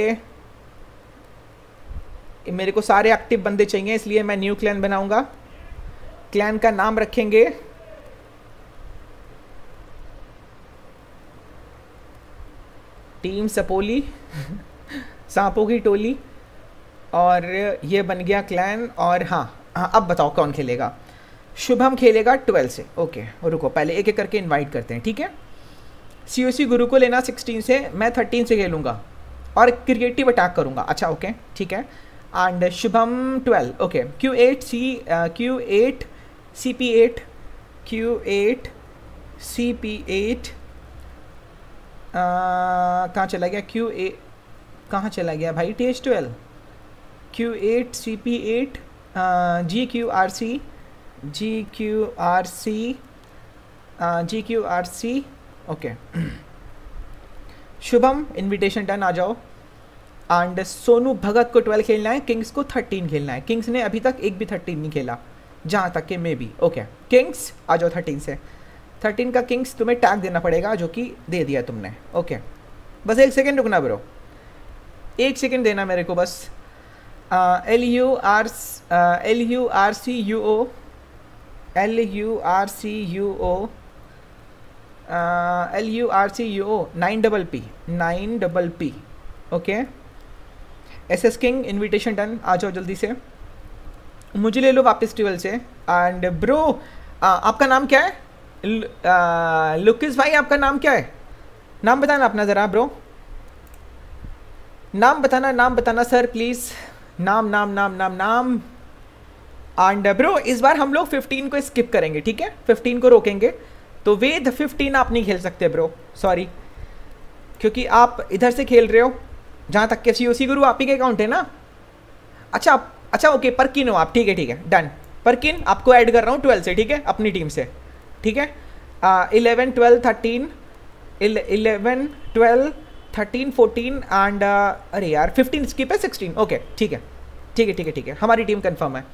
मेरे को सारे एक्टिव बंदे चाहिए, इसलिए मैं न्यू क्लैन बनाऊंगा। क्लैन का नाम रखेंगे टीम सपोली सांपों की टोली, और ये बन गया क्लैन। और हाँ हाँ अब बताओ कौन खेलेगा? शुभम खेलेगा ट्वेल्व से, ओके रुको पहले एक एक करके इनवाइट करते हैं, ठीक है। सीओसी गुरु को लेना सिक्सटीन से, मैं थर्टीन से खेलूँगा और क्रिएटिव अटैक करूँगा, अच्छा ओके ठीक है। And Shubham twelve, okay Q eight C Q eight C P eight Q eight C P eight Uh, कहाँ चला गया क्यू ए, कहाँ चला गया भाई? T H twelve Q eight C P eight G Q R C G Q R C G Q R C okay. Shubham invitation done, आ जाओ। And Sonu भगत को ट्वेल्व खेलना है, किंग्स को थर्टीन खेलना है, किंग्स ने अभी तक एक भी थर्टीन नहीं खेला जहाँ तक के मे बी, ओके किंग्स आ जाओ थर्टीन से। थर्टीन का किंग्स तुम्हें टैग देना पड़ेगा, जो कि दे दिया तुमने, ओके बस एक सेकेंड रुकना ब्रो, एक सेकेंड देना मेरे को बस। L U R L U R C U O L U R C U O L U R C U O nine double P nine double P okay. S S king invitation done, आ जाओ जल्दी से, मुझे ले लो वापस twelve से। And bro आपका नाम क्या है? लुकिस भाई आपका नाम क्या है? नाम बताना अपना ज़रा ब्रो, नाम बताना, नाम बताना सर प्लीज़, नाम नाम नाम नाम नाम। एंड ब्रो इस बार हम लोग फिफ्टीन को स्किप करेंगे, ठीक है फिफ्टीन को रोकेंगे, तो विद फिफ्टीन आप नहीं खेल सकते ब्रो, सॉरी, क्योंकि आप इधर से खेल रहे हो, जहाँ तक के सी ओ सी गुरु आप ही के अकाउंट है ना? अच्छा अच्छा ओके परकिन हो आप, ठीक है ठीक है डन। परकिन आपको ऐड कर रहा हूँ ट्वेल्व से, ठीक है अपनी टीम से, ठीक है। Eleven twelve thirteen eleven twelve thirteen fourteen and अरे यार फिफ्टीन स्किप है, सिक्सटीन ओके ठीक है ठीक है ठीक है ठीक है। हमारी टीम कंफर्म है,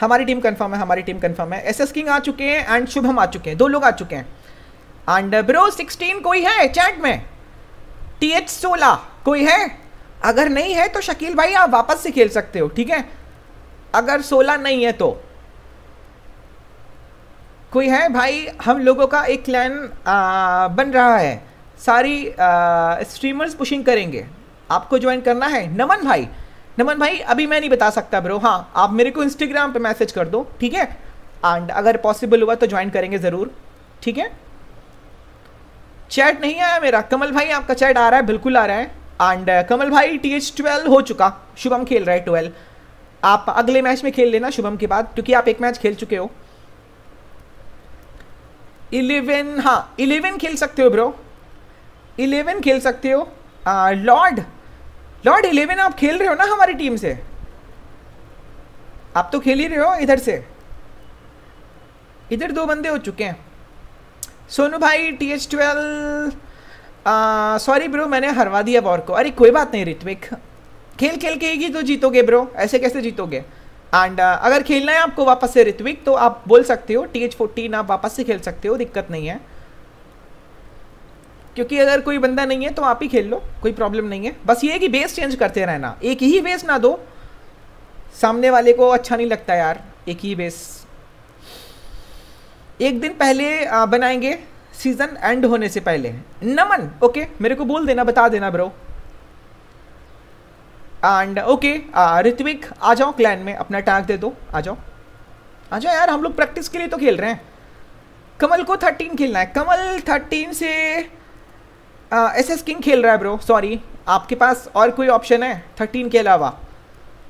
हमारी टीम कंफर्म है, हमारी टीम कंफर्म है। एस एस किंग आ चुके हैं एंड शुभम आ चुके हैं, दो लोग आ चुके हैं। एंड ब्रो सिक्सटीन कोई है चैट में? टी एच सोलह कोई है? अगर नहीं है तो शकील भाई आप वापस से खेल सकते हो, ठीक है। अगर सोलह नहीं है तो कोई है भाई? हम लोगों का एक क्लैन बन रहा है, सारी आ, स्ट्रीमर्स पुशिंग करेंगे, आपको ज्वाइन करना है। नमन भाई, नमन भाई अभी मैं नहीं बता सकता ब्रो, हाँ आप मेरे को इंस्टाग्राम पे मैसेज कर दो, ठीक है। एंड अगर पॉसिबल हुआ तो ज्वाइन करेंगे ज़रूर, ठीक है। चैट नहीं आया मेरा, कमल भाई आपका चैट आ रहा है, बिल्कुल आ रहा है। एंड कमल भाई टी एच ट्वेल्व हो चुका, शुभम खेल रहा है ट्वेल्व, आप अगले मैच में खेल लेना शुभम के बाद, क्योंकि आप एक मैच खेल चुके हो। इलेवन हाँ इलेवन खेल सकते हो ब्रो, इलेवन खेल सकते हो। लॉर्ड लॉर्ड इलेवन आप खेल रहे हो ना हमारी टीम से, आप तो खेल ही रहे हो इधर से, इधर दो बंदे हो चुके हैं। सोनू भाई T H twelve sorry bro मैंने हरवा दिया बॉर को, अरे कोई बात नहीं ऋत्विक, खेल खेल के ही तो जीतोगे ब्रो, ऐसे कैसे जीतोगे। एंड uh, अगर खेलना है आपको वापस से ऋत्विक तो आप बोल सकते हो, टी एच फोर्टीन आप वापस से खेल सकते हो, दिक्कत नहीं है, क्योंकि अगर कोई बंदा नहीं है तो आप ही खेल लो, कोई प्रॉब्लम नहीं है। बस ये है कि बेस चेंज करते रहना, एक ही बेस ना दो, सामने वाले को अच्छा नहीं लगता यार एक ही बेस। एक दिन पहले बनाएंगे सीजन एंड होने से पहले। नमन ओके मेरे को बोल देना, बता देना ब्रो। एंड ओके ऋत्विक आ जाओ क्लैन में, अपना टैग दे दो, आ जाओ आ जाओ यार, हम लोग प्रैक्टिस के लिए तो खेल रहे हैं। कमल को थर्टीन खेलना है, कमल थर्टीन से एस एस किंग खेल रहा है ब्रो, सॉरी आपके पास और कोई ऑप्शन है थर्टीन के अलावा?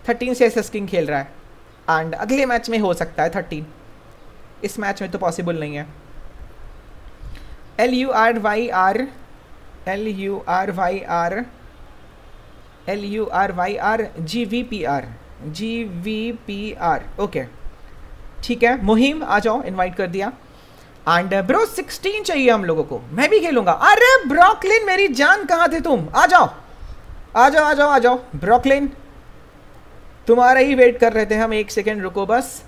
थर्टीन से एस एस किंग खेल रहा है एंड अगले मैच में हो सकता है थर्टीन, इस मैच में तो पॉसिबल नहीं है। L U R Y R L U R Y R L U R Y R G V P R G V P R okay ठीक है। मुहिम आ जाओ, इनवाइट कर दिया। एंड ब्रो सिक्सटीन चाहिए हम लोगों को, मैं भी खेलूंगा। अरे ब्रॉकलिन मेरी जान कहाँ थे तुम? आ जाओ आ जाओ आ जाओ आ जाओ ब्रॉकलिन, तुम्हारा ही वेट कर रहे थे हम, एक सेकेंड रुको बस।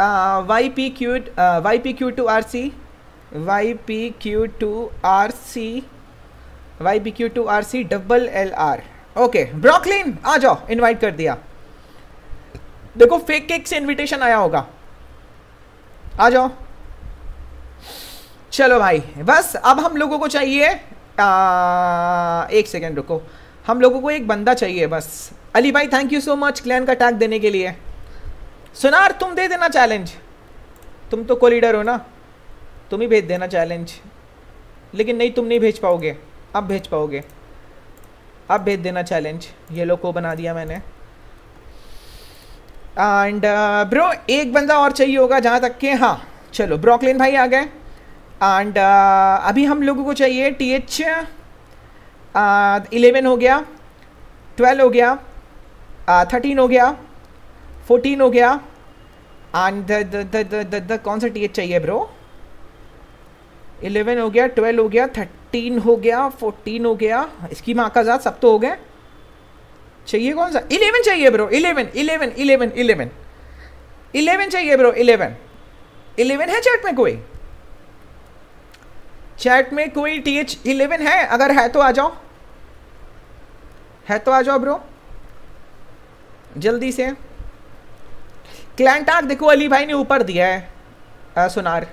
Y P Q Y P Q two R C Y P Q two R C Y P Q two R C double L R okay. Brooklyn आ जाओ, इनवाइट कर दिया। देखो फेक केक से इनविटेशन आया होगा, आ जाओ। चलो भाई बस अब हम लोगों को चाहिए आ, एक सेकेंड रुको, हम लोगों को एक बंदा चाहिए बस। अली भाई thank you so much clan का टैग देने के लिए। सुनार तुम दे देना चैलेंज, तुम तो को लीडर हो ना, तुम ही भेज देना चैलेंज। लेकिन नहीं तुम नहीं भेज पाओगे, अब भेज पाओगे, अब भेज देना चैलेंज। ये लोग को बना दिया मैंने। एंड ब्रो uh, एक बंदा और चाहिए होगा जहाँ तक के, हाँ चलो ब्रॉकलिन भाई आ गए। एंड uh, अभी हम लोगों को चाहिए टी एच इलेवन हो गया, ट्वेल्व हो गया, थर्टीन uh, हो गया, फोर्टीन हो गया। एंड द कौन सा टी एच चाहिए ब्रो? इलेवन हो गया, ट्वेल्व हो गया, थर्टीन हो गया, फोर्टीन हो गया, इसकी माँ का जात सब तो हो गए। चाहिए कौन सा? इलेवन चाहिए bro, eleven eleven eleven eleven eleven चाहिए ब्रो, इलेवन इलेवन है चैट में कोई? चैट में कोई टी एच इलेवन है? अगर है तो आ जाओ, है तो आ जाओ ब्रो जल्दी से। क्लैन टैग देखो अली भाई ने ऊपर दिया है। आ, सुनार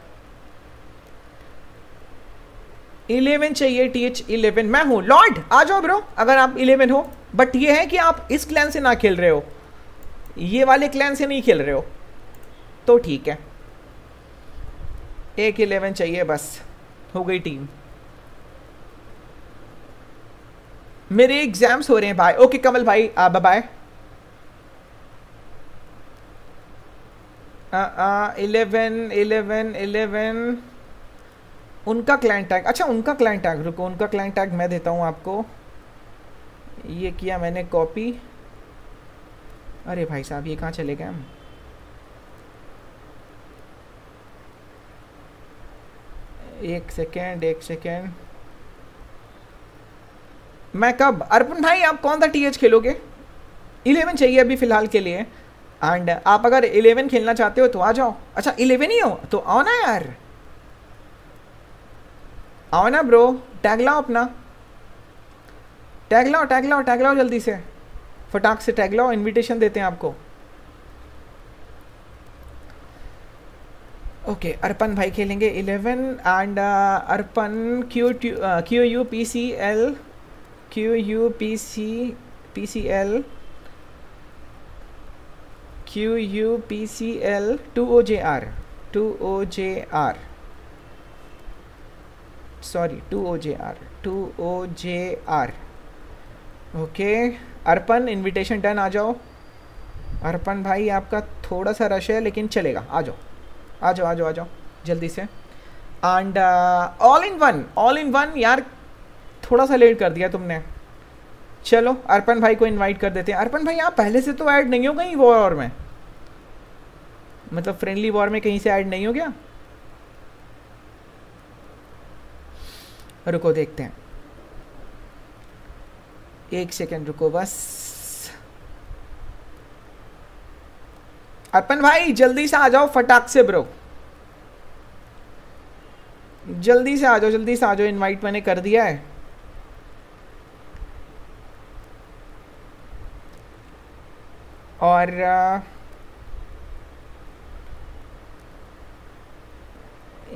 इलेवन चाहिए, टी एच इलेवन मैं हूँ। लॉर्ड आ जाओ ब्रो अगर आप इलेवन हो, बट ये है कि आप इस क्लैन से ना खेल रहे हो, ये वाले क्लैन से नहीं खेल रहे हो तो ठीक है। एक इलेवन चाहिए बस, हो गई टीम। मेरे एग्जाम्स हो रहे हैं भाई। ओके कमल भाई bye bye. Eleven eleven eleven उनका क्लाइंट टैग, अच्छा उनका क्लाइंट टैग रुको, उनका क्लाइंट टैग मैं देता हूँ आपको। ये किया मैंने कॉपी, अरे भाई साहब ये कहाँ चले गए हम। एक सेकेंड एक सेकेंड मैं कब, अर्पण भाई आप कौन सा टीएच खेलोगे? इलेवन चाहिए अभी फ़िलहाल के लिए। एंड आप अगर इलेवन खेलना चाहते हो तो आ जाओ। अच्छा इलेवन ही हो तो आओ ना यार, आओ ना ब्रो, टैग लाओ अपना, टैग लाओ टैग लाओ टैग लाओ जल्दी से, फटाक से टैग लाओ, इन्विटेशन देते हैं आपको। ओके okay, अर्पण भाई खेलेंगे eleven. And Arpan Q two Q U P C L Q U P C P C L Q U P C L two O J R two O J R sorry two O J R two O J R. Okay Arpan invitation done, आ जाओ। अर्पण भाई आपका थोड़ा सा rush है लेकिन चलेगा, आ जाओ आ जाओ आ जाओ आ जाओ जल्दी से। And all in one all in one यार थोड़ा सा लेट कर दिया तुमने। चलो अर्पण भाई को इनवाइट कर देते हैं। अर्पण भाई आप पहले से तो ऐड नहीं हो कहीं वॉर में, मतलब फ्रेंडली वॉर में कहीं से ऐड नहीं हो गया? रुको देखते हैं, एक सेकेंड रुको बस। अर्पण भाई जल्दी से आ जाओ फटाक से ब्रो, जल्दी से आ जाओ जल्दी से आ जाओ, इनवाइट मैंने कर दिया है। और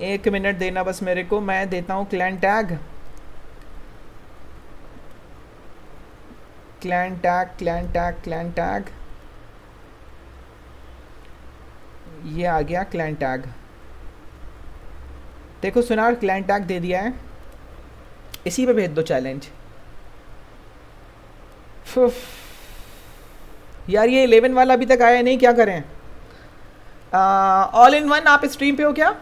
एक मिनट देना बस मेरे को, मैं देता हूँ clan tag clan tag clan tag clan tag ये आ गया क्लैन टैग। देखो सुनार क्लैन टैग दे दिया है, इसी पे भेज दो चैलेंज। यार ये इलेवन वाला अभी तक आया नहीं, क्या करें? ऑल इन वन आप स्ट्रीम पे हो क्या?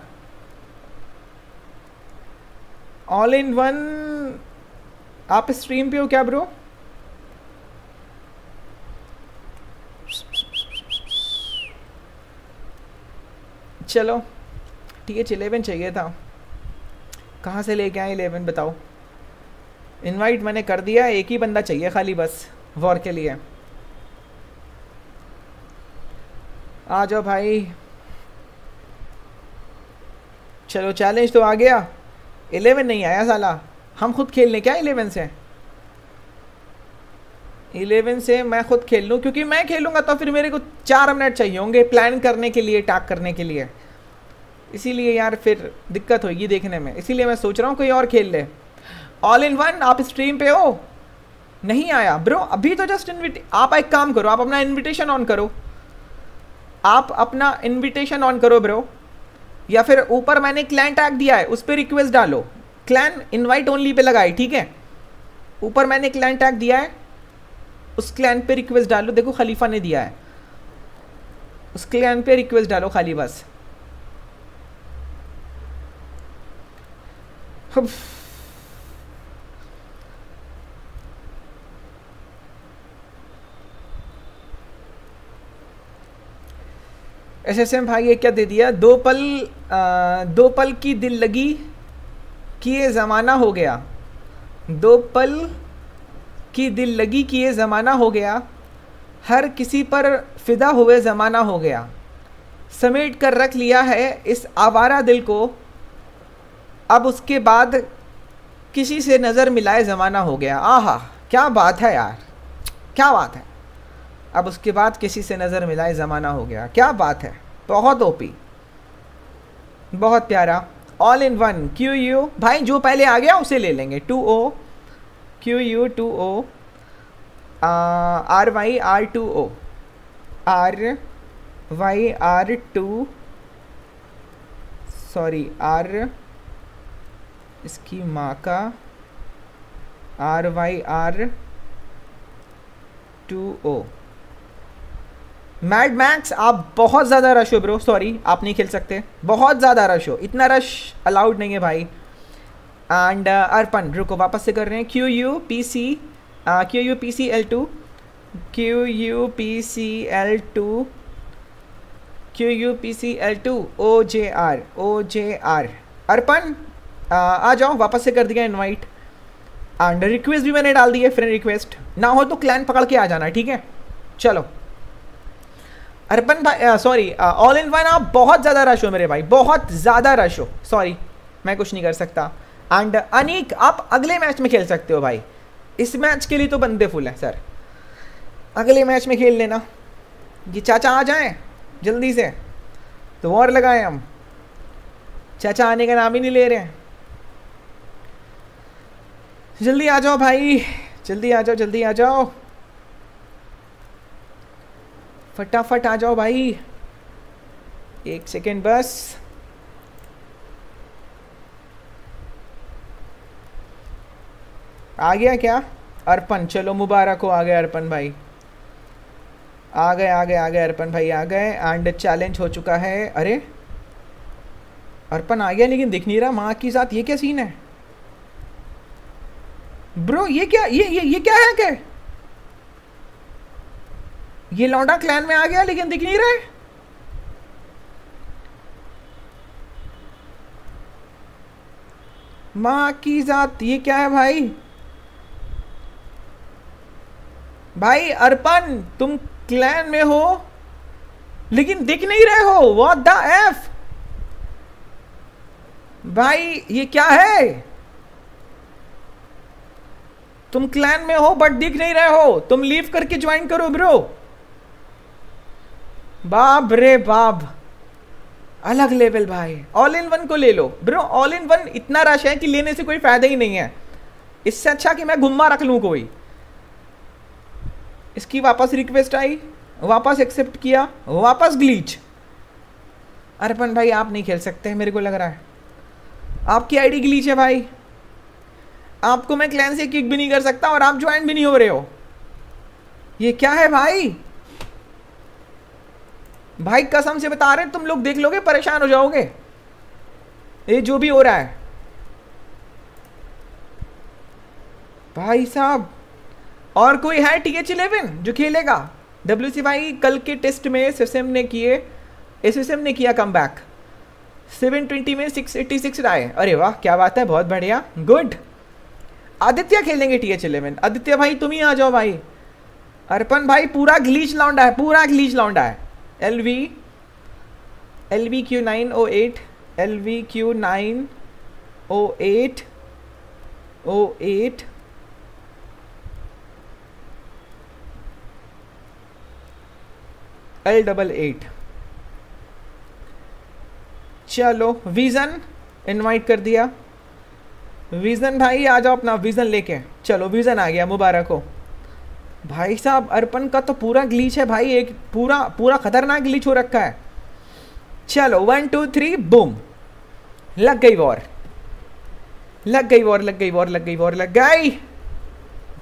ऑल इन वन आप स्ट्रीम पे हो क्या ब्रो? चलो टीएच इलेवन चाहिए था, कहाँ से लेके आए इलेवन बताओ? इनवाइट मैंने कर दिया, एक ही बंदा चाहिए खाली बस वॉर के लिए। आ जाओ भाई, चलो चैलेंज तो आ गया। इलेवन नहीं आया साला, हम खुद खेल लें क्या इलेवन से? इलेवन से मैं खुद खेल लूँ, क्योंकि मैं खेलूँगा तो फिर मेरे को चार मिनट चाहिए होंगे प्लान करने के लिए, टैग करने के लिए, इसीलिए यार फिर दिक्कत होगी देखने में, इसीलिए मैं सोच रहा हूँ कोई और खेल ले। ऑल इन वन आप स्ट्रीम पे हो? नहीं आया ब्रो अभी तो जस्ट इन्विट, आप एक काम करो आप अपना इन्विटेशन ऑन करो, आप अपना इन्विटेशन ऑन करो ब्रो, या फिर ऊपर मैंने क्लैन टैग दिया है उस पर रिक्वेस्ट डालो, क्लैन इन्वाइट ओनली पे लगाए ठीक है, ऊपर मैंने क्लैन टैग दिया है उस क्लैन पे रिक्वेस्ट डालो। देखो खलीफा ने दिया है, उस क्लैन पे रिक्वेस्ट डालो खाली बस। एस एस एम भाई ये क्या दे दिया? दो पल आ, दो पल की दिल लगी कि ये ज़माना हो गया, दो पल की दिल लगी कि ये ज़माना हो गया, हर किसी पर फिदा हुए ज़माना हो गया, समेट कर रख लिया है इस आवारा दिल को, अब उसके बाद किसी से नज़र मिलाए ज़माना हो गया। आहा क्या बात है यार, क्या बात है, अब उसके बाद किसी से नज़र मिलाए ज़माना हो गया, क्या बात है, बहुत ओपी, बहुत प्यारा। All in one Q U भाई जो पहले आ गया उसे ले लेंगे, two O Q U two O R Y R two O R Y R two sorry R इसकी माँ का R Y R two O. Mad Max आप बहुत ज़्यादा रश हो ब्रो, सॉरी आप नहीं खेल सकते, बहुत ज़्यादा रश हो, इतना रश अलाउड नहीं है भाई। एंड अर्पण रुको वापस से कर रहे हैं Q U P C Q U P C L two Q U P C L two Q U P C L two O J R O J R. Arpan आ जाओ, वापस से कर दिया इनवाइट एंड रिक्वेस्ट भी मैंने डाल दी है, फ्रेंड रिक्वेस्ट। ना हो तो क्लैन पकड़ के आ जाना, ठीक है। चलो अर्पण भाई, सॉरी ऑल इन वन, आप बहुत ज़्यादा रश हो मेरे भाई, बहुत ज़्यादा रश हो, सॉरी मैं कुछ नहीं कर सकता। एंड अनीक आप अगले मैच में खेल सकते हो भाई, इस मैच के लिए तो बंदे फुल हैं सर, अगले मैच में खेल लेना। ये चाचा आ जाएं जल्दी से, तो वॉर लगाएं हम, चाचा आने का नाम ही नहीं ले रहे हैं। जल्दी आ जाओ भाई, जल्दी आ जाओ, जल्दी आ जाओ, फटाफट आ जाओ भाई। एक सेकेंड बस, आ गया क्या अर्पण? चलो मुबारक हो, आ गए अर्पण भाई, आ गए आ गए आ गए अर्पण भाई आ गए। एंड चैलेंज हो चुका है। अरे अर्पण आ गया लेकिन दिख नहीं रहा। माँ के साथ ये क्या सीन है ब्रो? ये क्या ये ये ये क्या है? क्या ये लौंडा क्लैन में आ गया लेकिन दिख नहीं रहा है? माँ की जात, ये क्या है भाई? भाई अर्पण तुम क्लैन में हो लेकिन दिख नहीं रहे हो, व्हाट द एफ भाई, ये क्या है? तुम क्लैन में हो बट दिख नहीं रहे हो, तुम लीव करके ज्वाइन करो ब्रो। बाप रे बाप, अलग लेवल भाई। ऑल इन वन को ले लो ब्रो, ऑल इन वन इतना रश है कि लेने से कोई फायदा ही नहीं है। इससे अच्छा कि मैं गुम्मा रख लूं कोई। इसकी वापस रिक्वेस्ट आई, वापस एक्सेप्ट किया, वापस ग्लीच। अर्पण भाई आप नहीं खेल सकते हैं मेरे को लग रहा है, आपकी आईडी ग्लीच है भाई, आपको मैं क्लैन से किक भी नहीं कर सकता और आप ज्वाइन भी नहीं हो रहे हो। ये क्या है भाई? भाई कसम से बता रहे, तुम लोग देख लोगे परेशान हो जाओगे। ये जो भी हो रहा है भाई साहब। और कोई है टी एच इलेवन जो खेलेगा? डब्ल्यू सी भाई कल के टेस्ट में सिस्टम ने किए एसएसएम ने किया कमबैक, सेवन ट्वेंटी में सिक्स एटी सिक्स आए। अरे वाह क्या बात है, बहुत बढ़िया, गुड। आदित्य खेलेंगे टी एच इलेवन। आदित्य भाई तुम ही आ जाओ भाई। अर्पण भाई पूरा ग्लीच लौंडा है, पूरा ग्लीच लौंडा है। L V L V Q nine O eight L V Q nine O eight O eight L double eight. चलो विजन इनवाइट कर दिया। विजन भाई आ जाओ अपना विजन लेके। चलो विजन आ गया, मुबारक हो भाई साहब। अर्पण का तो पूरा ग्लीच है भाई, एक पूरा पूरा खतरनाक ग्लीच हो रखा है। चलो वन टू थ्री बूम, लग गई वॉर, लग गई वॉर, लग गई वॉर, लग गई वॉर, लग गई।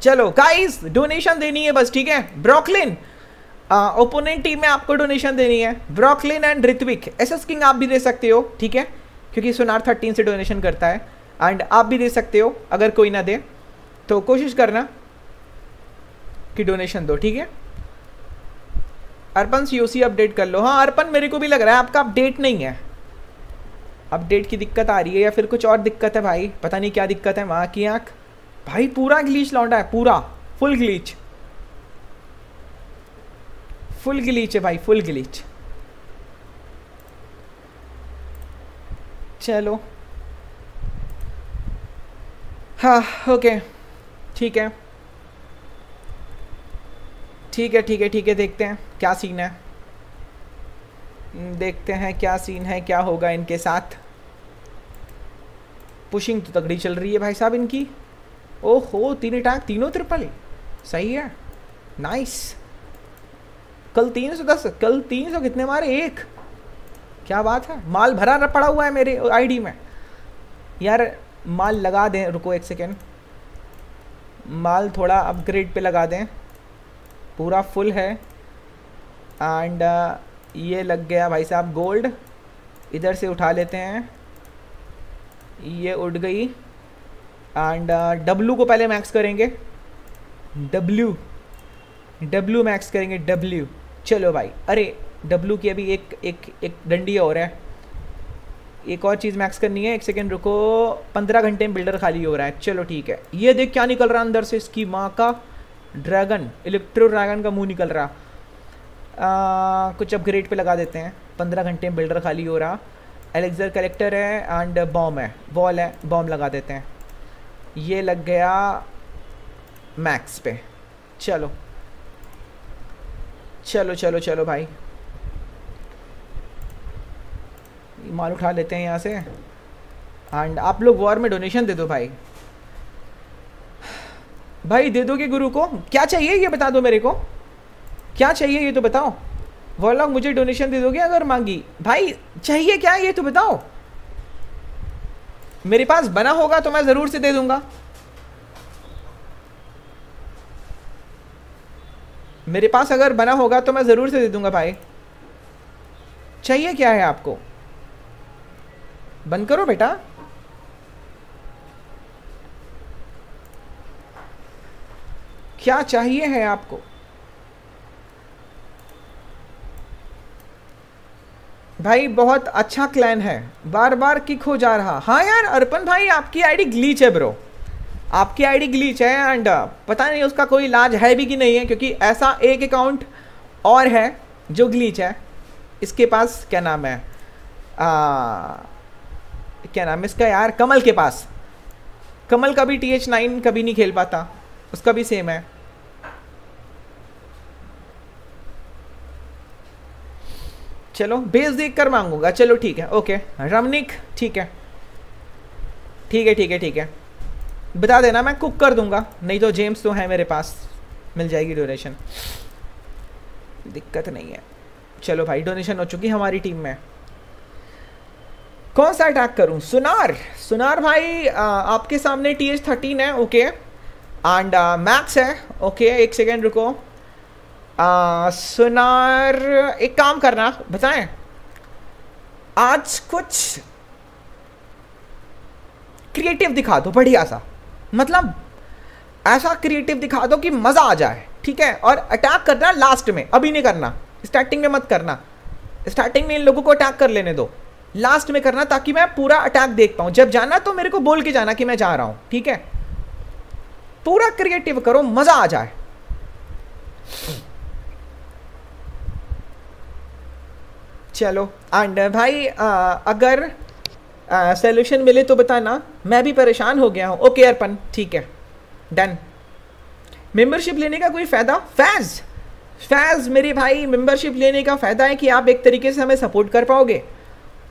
चलो गाइस डोनेशन देनी है बस, ठीक है। ब्रॉकलिन ओपोनेंट टीम में आपको डोनेशन देनी है, Brooklyn and Ritwik. SS king आप भी दे सकते हो, ठीक है, क्योंकि सोनार थर्टीन से डोनेशन करता है। एंड आप भी दे सकते हो, अगर कोई ना दे तो कोशिश करना कि डोनेशन दो, ठीक है। अर्पण सी ओ सी अपडेट कर लो। हाँ अर्पण मेरे को भी लग रहा है आपका अपडेट नहीं है, अपडेट की दिक्कत आ रही है या फिर कुछ और दिक्कत है भाई, पता नहीं क्या दिक्कत है। वहाँ की आँख भाई पूरा ग्लीच लौटा है, पूरा फुल ग्लीच, फुल ग्लीच है भाई, फुल ग्लीच। चलो हाँ ओके, ठीक है ठीक है ठीक है ठीक है। देखते हैं क्या सीन है, देखते हैं क्या सीन है, क्या होगा इनके साथ। पुशिंग तो तगड़ी चल रही है भाई साहब इनकी। ओहो तीन अटैक, तीनों ट्रिपल, सही है, नाइस। कल तीन सौ दस, कल तीन सौ कितने मारे? एक, क्या बात है। माल भरा पड़ा हुआ है मेरे आईडी में यार, माल लगा दें, रुको एक सेकेंड, माल थोड़ा अपग्रेड पे लगा दें। पूरा फुल है। एंड uh, ये लग गया भाई साहब गोल्ड, इधर से उठा लेते हैं, ये उड़ गई। एंड डब्लू uh, को पहले मैक्स करेंगे, डब्लू डब्ल्यू मैक्स करेंगे डब्ल्यू। चलो भाई, अरे डब्ल्यू की अभी एक एक एक डंडी हो रहा है, एक और चीज़ मैक्स करनी है। एक सेकेंड रुको, पंद्रह घंटे में बिल्डर खाली हो रहा है। चलो ठीक है, ये देख क्या निकल रहा है अंदर से, इसकी माँ का ड्रैगन, इलेक्ट्रो ड्रैगन का मुंह निकल रहा। आ, कुछ अपग्रेड पे लगा देते हैं। पंद्रह घंटे में बिल्डर खाली हो रहा। एलेक्सर कलेक्टर है एंड बॉम्ब है, वॉल है, बॉम्ब लगा देते हैं। ये लग गया मैक्स पे। चलो चलो चलो चलो भाई, माल उठा लेते हैं यहाँ से। एंड आप लोग वॉर में डोनेशन दे दो भाई। भाई दे दोगे गुरु को? क्या चाहिए ये बता दो मेरे को, क्या चाहिए ये तो बताओ। वॉरलॉग मुझे डोनेशन दे दोगे अगर मांगी? भाई चाहिए क्या ये तो बताओ, मेरे पास बना होगा तो मैं ज़रूर से दे दूंगा। मेरे पास अगर बना होगा तो मैं ज़रूर से दे दूंगा भाई। चाहिए क्या है आपको? बंद करो बेटा। क्या चाहिए है आपको? भाई बहुत अच्छा क्लैन है, बार बार किक हो जा रहा। हाँ यार अर्पण भाई, आपकी आईडी ग्लीच है ब्रो, आपकी आईडी ग्लीच है। एंड पता नहीं उसका कोई इलाज है भी कि नहीं है, क्योंकि ऐसा एक अकाउंट और है जो ग्लीच है। इसके पास क्या नाम है, आ, क्या नाम है इसका यार, कमल के पास। कमल का भी टी एच नाइन कभी नहीं खेल पाता, उसका भी सेम है। चलो बेस देख कर मांगूंगा। चलो ठीक है, ओके रमनिक, ठीक है ठीक है ठीक है ठीक है, बता देना मैं कुक कर दूंगा। नहीं तो जेम्स तो है मेरे पास, मिल जाएगी डोनेशन, दिक्कत नहीं है। चलो भाई डोनेशन हो चुकी हमारी टीम में। कौन सा अटैक करूं? सुनार, सुनार भाई आ, आपके सामने टी एच थर्टीन है, ओके, एंड मैक्स है, ओके। एक सेकेंड रुको, आ, सुनार एक काम करना, बताएं आज कुछ क्रिएटिव दिखा दो बढ़िया सा, मतलब ऐसा क्रिएटिव दिखा दो कि मज़ा आ जाए, ठीक है। और अटैक करना लास्ट में, अभी नहीं करना, स्टार्टिंग में मत करना। स्टार्टिंग में इन लोगों को अटैक कर लेने दो, लास्ट में करना, ताकि मैं पूरा अटैक देख पाऊँ। जब जाना तो मेरे को बोल के जाना कि मैं जा रहा हूँ, ठीक है। पूरा क्रिएटिव करो, मज़ा आ जाए। चलो एंड भाई आ, अगर सॉल्यूशन मिले तो बताना, मैं भी परेशान हो गया हूँ। ओके अर्पण, ठीक है डन। मेंबरशिप लेने का कोई फ़ायदा? फैज़, फैज़ मेरे भाई, मेंबरशिप लेने का फ़ायदा है कि आप एक तरीके से हमें सपोर्ट कर पाओगे,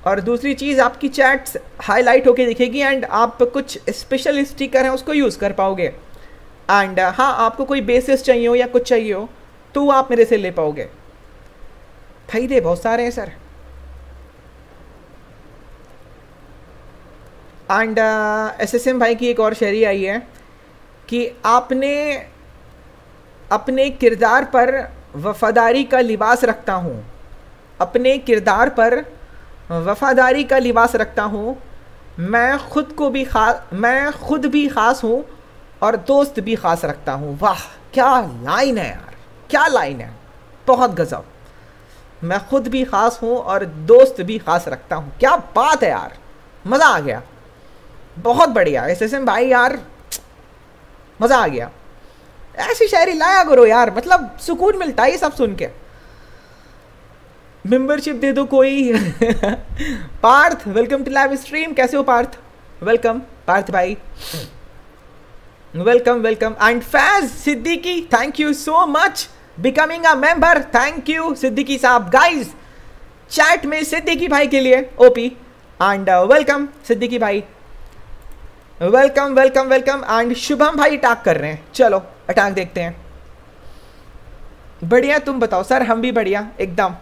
और दूसरी चीज़ आपकी चैट्स हाईलाइट होके दिखेगी, एंड आप कुछ स्पेशल स्टिकर हैं उसको यूज़ कर पाओगे। एंड हाँ, आपको कोई बेसिस चाहिए हो या कुछ चाहिए हो तो आप मेरे से ले पाओगे। फायदे बहुत सारे हैं सर। एंड एसएसएम भाई की एक और शायरी आई है कि आपने अपने किरदार पर वफादारी का लिबास रखता हूँ, अपने किरदार पर वफादारी का लिबास रखता हूँ, मैं खुद को भी खास, मैं खुद भी ख़ास हूँ और दोस्त भी ख़ास रखता हूँ। वाह क्या लाइन है यार, क्या लाइन है, बहुत गजब। मैं खुद भी ख़ास हूँ और दोस्त भी ख़ास रखता हूँ, क्या बात है यार, मज़ा आ गया, बहुत बढ़िया एसएसएम भाई यार, मज़ा आ गया। ऐसी शायरी लाया करो यार, मतलब सुकून मिलता है ये सब सुन के। मेंबरशिप दे दो कोई। Parth welcome to live stream, कैसे हो पार्थ? वेलकम पार्थ भाई, welcome welcome. And Faiz Siddiqui, thank you so much becoming a member, thank you Siddiqui साहब। गाइज चैट में सिद्दीकी भाई के लिए ओपी, एंड वेलकम सिद्दीकी भाई, welcome welcome welcome. And Shubham भाई अटैक कर रहे हैं, चलो अटैक देखते हैं। बढ़िया, तुम बताओ सर? हम भी बढ़िया एकदम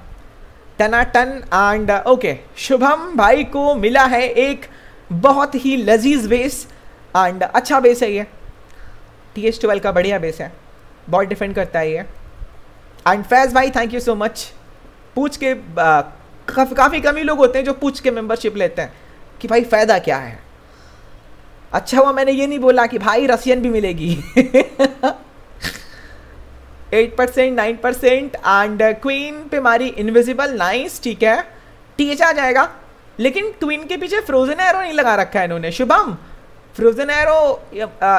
टना टन। एंड ओके, शुभम भाई को मिला है एक बहुत ही लजीज बेस, एंड अच्छा बेस है ये, टी एच ट्वेल्व का बढ़िया बेस है, बहुत डिफेंड करता है ये। एंड फैज़ भाई थैंक यू सो मच। पूछ के आ, काफ, काफ़ी कम ही लोग होते हैं जो पूछ के मेंबरशिप लेते हैं कि भाई फ़ायदा क्या है। अच्छा हुआ मैंने ये नहीं बोला कि भाई रशियन भी मिलेगी। Eight percent, nine percent and queen पे हमारी इनविजिबल नाइस, ठीक है टीएच आ जाएगा। लेकिन क्वीन के पीछे फ्रोजन एरो नहीं लगा रखा है इन्होंने। शुभम फ्रोजन एरो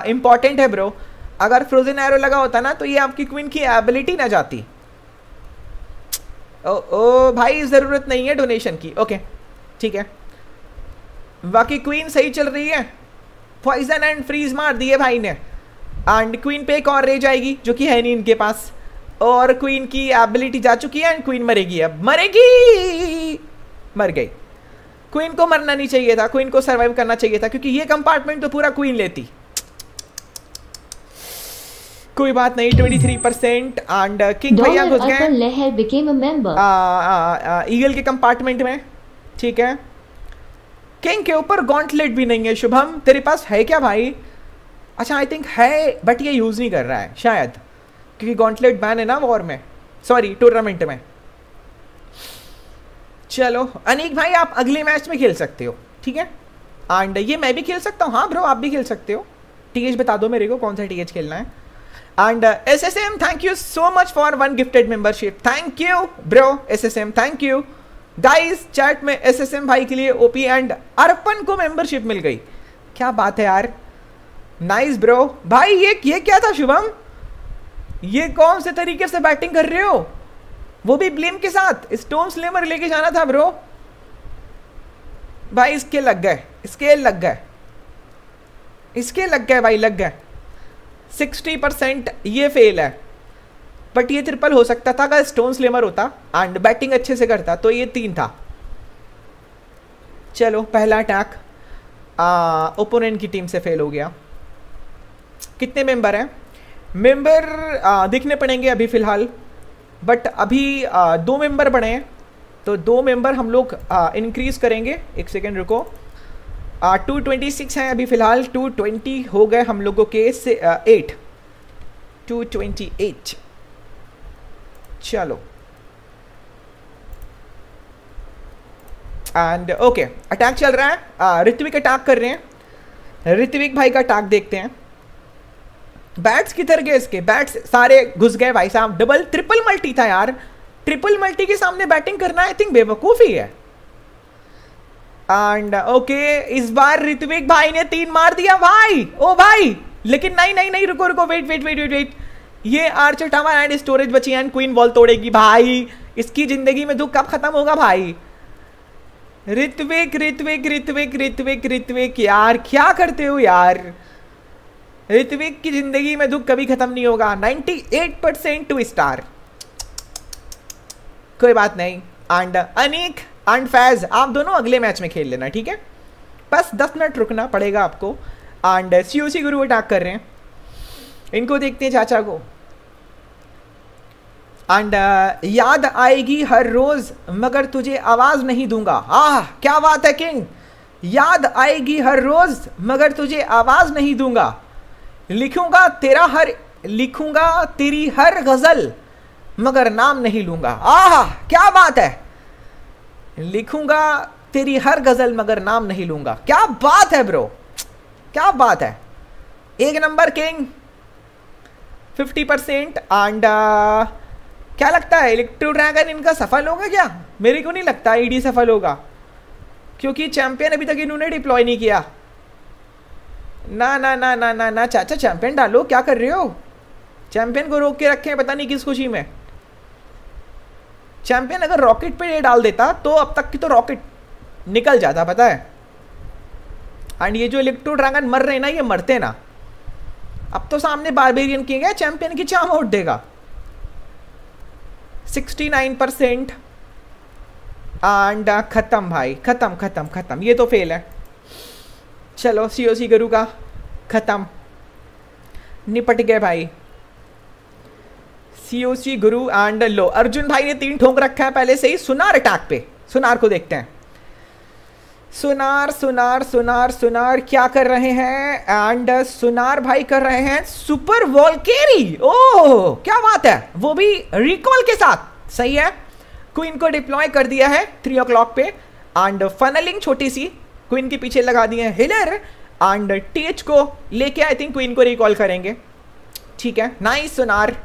इम्पॉर्टेंट है ब्रो, अगर फ्रोजन एरो लगा होता ना तो ये आपकी क्वीन की एबिलिटी ना जाती। ओ ओ भाई ज़रूरत नहीं है डोनेशन की, ओके ठीक है। बाकी क्वीन सही चल रही है, पॉइजन एंड फ्रीज मार दिए भाई ने एंड क्वीन पे एक और रेज आएगी जो कि है नहीं इनके पास, और क्वीन की एबिलिटी जा चुकी है एंड क्वीन मरेगी। अब मरेगी, मर गई। क्वीन को मरना नहीं चाहिए था, क्वीन को सर्वाइव करना चाहिए था क्योंकि ये कंपार्टमेंट तो पूरा क्वीन लेती। कोई बात नहीं, twenty three percent and king भैया घुस गए ईगल के कंपार्टमेंट में, ठीक है। किंग के ऊपर गॉन्टलेट भी नहीं है। शुभम तेरे पास है क्या भाई? अच्छा आई थिंक है बट ये यूज़ नहीं कर रहा है शायद, क्योंकि गॉन्टलेट बैन है ना वॉर में, सॉरी टूर्नामेंट में। चलो अनीक भाई आप अगले मैच में खेल सकते हो, ठीक है एंड ये मैं भी खेल सकता हूँ। हाँ ब्रो आप भी खेल सकते हो। टीएच बता दो मेरे को कौन सा टीएच खेलना है। And S S M thank you so much for one gifted membership, thank you bro S S M, thank you guys. Chat में एस एस एम भाई के लिए ओपी एंड अर्पण को मेंबरशिप मिल गई, क्या बात है यार, नाइस ब्रो। भाई ये ये क्या था शुभम, ये कौन से तरीके से बैटिंग कर रहे हो, वो भी ब्लेम के साथ। स्टोम स्लेमर लेके जाना था ब्रो भाई। इसके लग गए, इसके लग गए, इसके लग गए भाई, लग गए। सिक्सटी परसेंट ये फेल है बट ये ट्रिपल हो सकता था अगर स्टोन स्लेमर होता एंड बैटिंग अच्छे से करता तो ये तीन था। चलो पहला अटैक ओपोनेंट की टीम से फेल हो गया। कितने मेंबर हैं? मेंबर दिखने पड़ेंगे अभी फ़िलहाल, बट अभी आ, दो मेंबर बढ़े हैं तो दो मेंबर हम लोग इंक्रीज़ करेंगे। एक सेकेंड रुको, टू ट्वेंटी सिक्स हैं अभी फ़िलहाल, टू ट्वेंटी हो गए हम लोगों के से एट, टू ट्वेंटी एट। चलो एंड ओके अटैक चल रहा है, ऋत्विक अटैक कर रहे हैं। ऋत्विक भाई का अटैक देखते हैं। बैट्स किधर गए इसके? बैट्स सारे घुस गए भाई साहब। डबल ट्रिपल मल्टी था यार, ट्रिपल मल्टी के सामने बैटिंग करना आई थिंक बेवकूफ़ी है। एंड ओके okay, इस बार ऋत्विक भाई ने तीन मार दिया भाई, ओ भाई। लेकिन नहीं नहीं नहीं रुको रुको, wait wait wait wait wait, ये आर्चर टावर एंड स्टोरेज बची एंड क्वीन बॉल तोड़ेगी भाई। इसकी ज़िंदगी में दुख कब खत्म होगा भाई? ऋत्विक ऋत्विक ऋत्विक ऋत्विक ऋत्विक यार क्या करते हो यार? ऋत्विक की जिंदगी में दुख कभी खत्म नहीं होगा। Ninety eight percent two star, कोई बात नहीं। एंड अनीक एंड फैज आप दोनों अगले मैच में खेल लेना, ठीक है बस दस मिनट रुकना पड़ेगा आपको। And C O C Guru attack कर रहे हैं, इनको देखते हैं चाचा को। एंड याद आएगी हर रोज मगर तुझे आवाज नहीं दूंगा। आह क्या बात है किंग, याद आएगी हर रोज मगर तुझे आवाज नहीं दूंगा। लिखूंगा तेरा हर, लिखूंगा तेरी हर गजल मगर नाम नहीं लूंगा। आह क्या बात है, लिखूंगा तेरी हर गजल मगर नाम नहीं लूंगा। क्या बात है ब्रो, क्या बात है, एक number king. Fifty percent and uh, क्या लगता है इलेक्ट्रो ड्रैगन इनका सफल होगा क्या? मेरे को नहीं लगता ईडी सफल होगा क्योंकि चैंपियन अभी तक इन्होंने डिप्लॉय नहीं किया। ना ना ना ना ना ना चाचा चैंपियन डालो, क्या कर रहे हो? चैंपियन को रोक के रखे हैं पता नहीं किस खुशी में। चैंपियन अगर रॉकेट पे ये डाल देता तो अब तक की तो रॉकेट निकल जाता पता है। एंड ये जो इलेक्ट्रो ड्रैगन मर रहे ना ये मरते ना। अब तो सामने बारबेरियन किंग है, चैंपियन की चाम उठ देगा। सिक्सटी नाइन परसेंट एंड खत्म भाई, खत्म खत्म खत्म, ये तो फेल है। चलो सी ओ सी गुरु का खत्म, निपट गए भाई सी ओ सी गुरु। एंड लो अर्जुन भाई ने तीन ठोंक रखा है पहले से ही। सुनार अटैक पे, सुनार को देखते हैं। सुनार सुनार सुनार सुनार क्या कर रहे हैं? एंड सुनार भाई कर रहे हैं सुपर वॉल कैरी, ओह क्या बात है, वो भी रिकॉल के साथ, सही है। क्वीन को डिप्लॉय कर दिया है थ्री ओ क्लॉक पे एंड फनलिंग छोटी सी क्वीन के पीछे लगा दिए हैं हिलर। एंड टीएच को लेके आई थिंक क्वीन को रिकॉल करेंगे, ठीक है नाइस सुनार।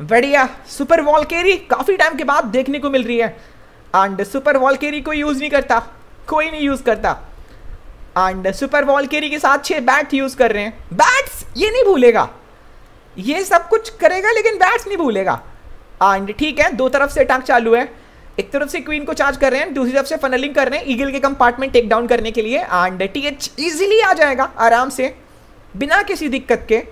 बढ़िया सुपर वॉलकेरी काफ़ी टाइम के बाद देखने को मिल रही है। एंड सुपर वॉलकेरी कोई यूज़ नहीं करता, कोई नहीं यूज़ करता। एंड सुपर वॉलकेरी के साथ छः बैट यूज़ कर रहे हैं। बैट्स ये नहीं भूलेगा, ये सब कुछ करेगा लेकिन बैट्स नहीं भूलेगा। एंड ठीक है, दो तरफ से अटैक चालू है। एक तरफ से क्वीन को चार्ज कर रहे हैं, दूसरी तरफ से फनलिंग कर रहे हैं ईगल के कंपार्टमेंट टेक डाउन करने के लिए। एंड टीएच इजीली आ जाएगा आराम से बिना किसी दिक्कत के।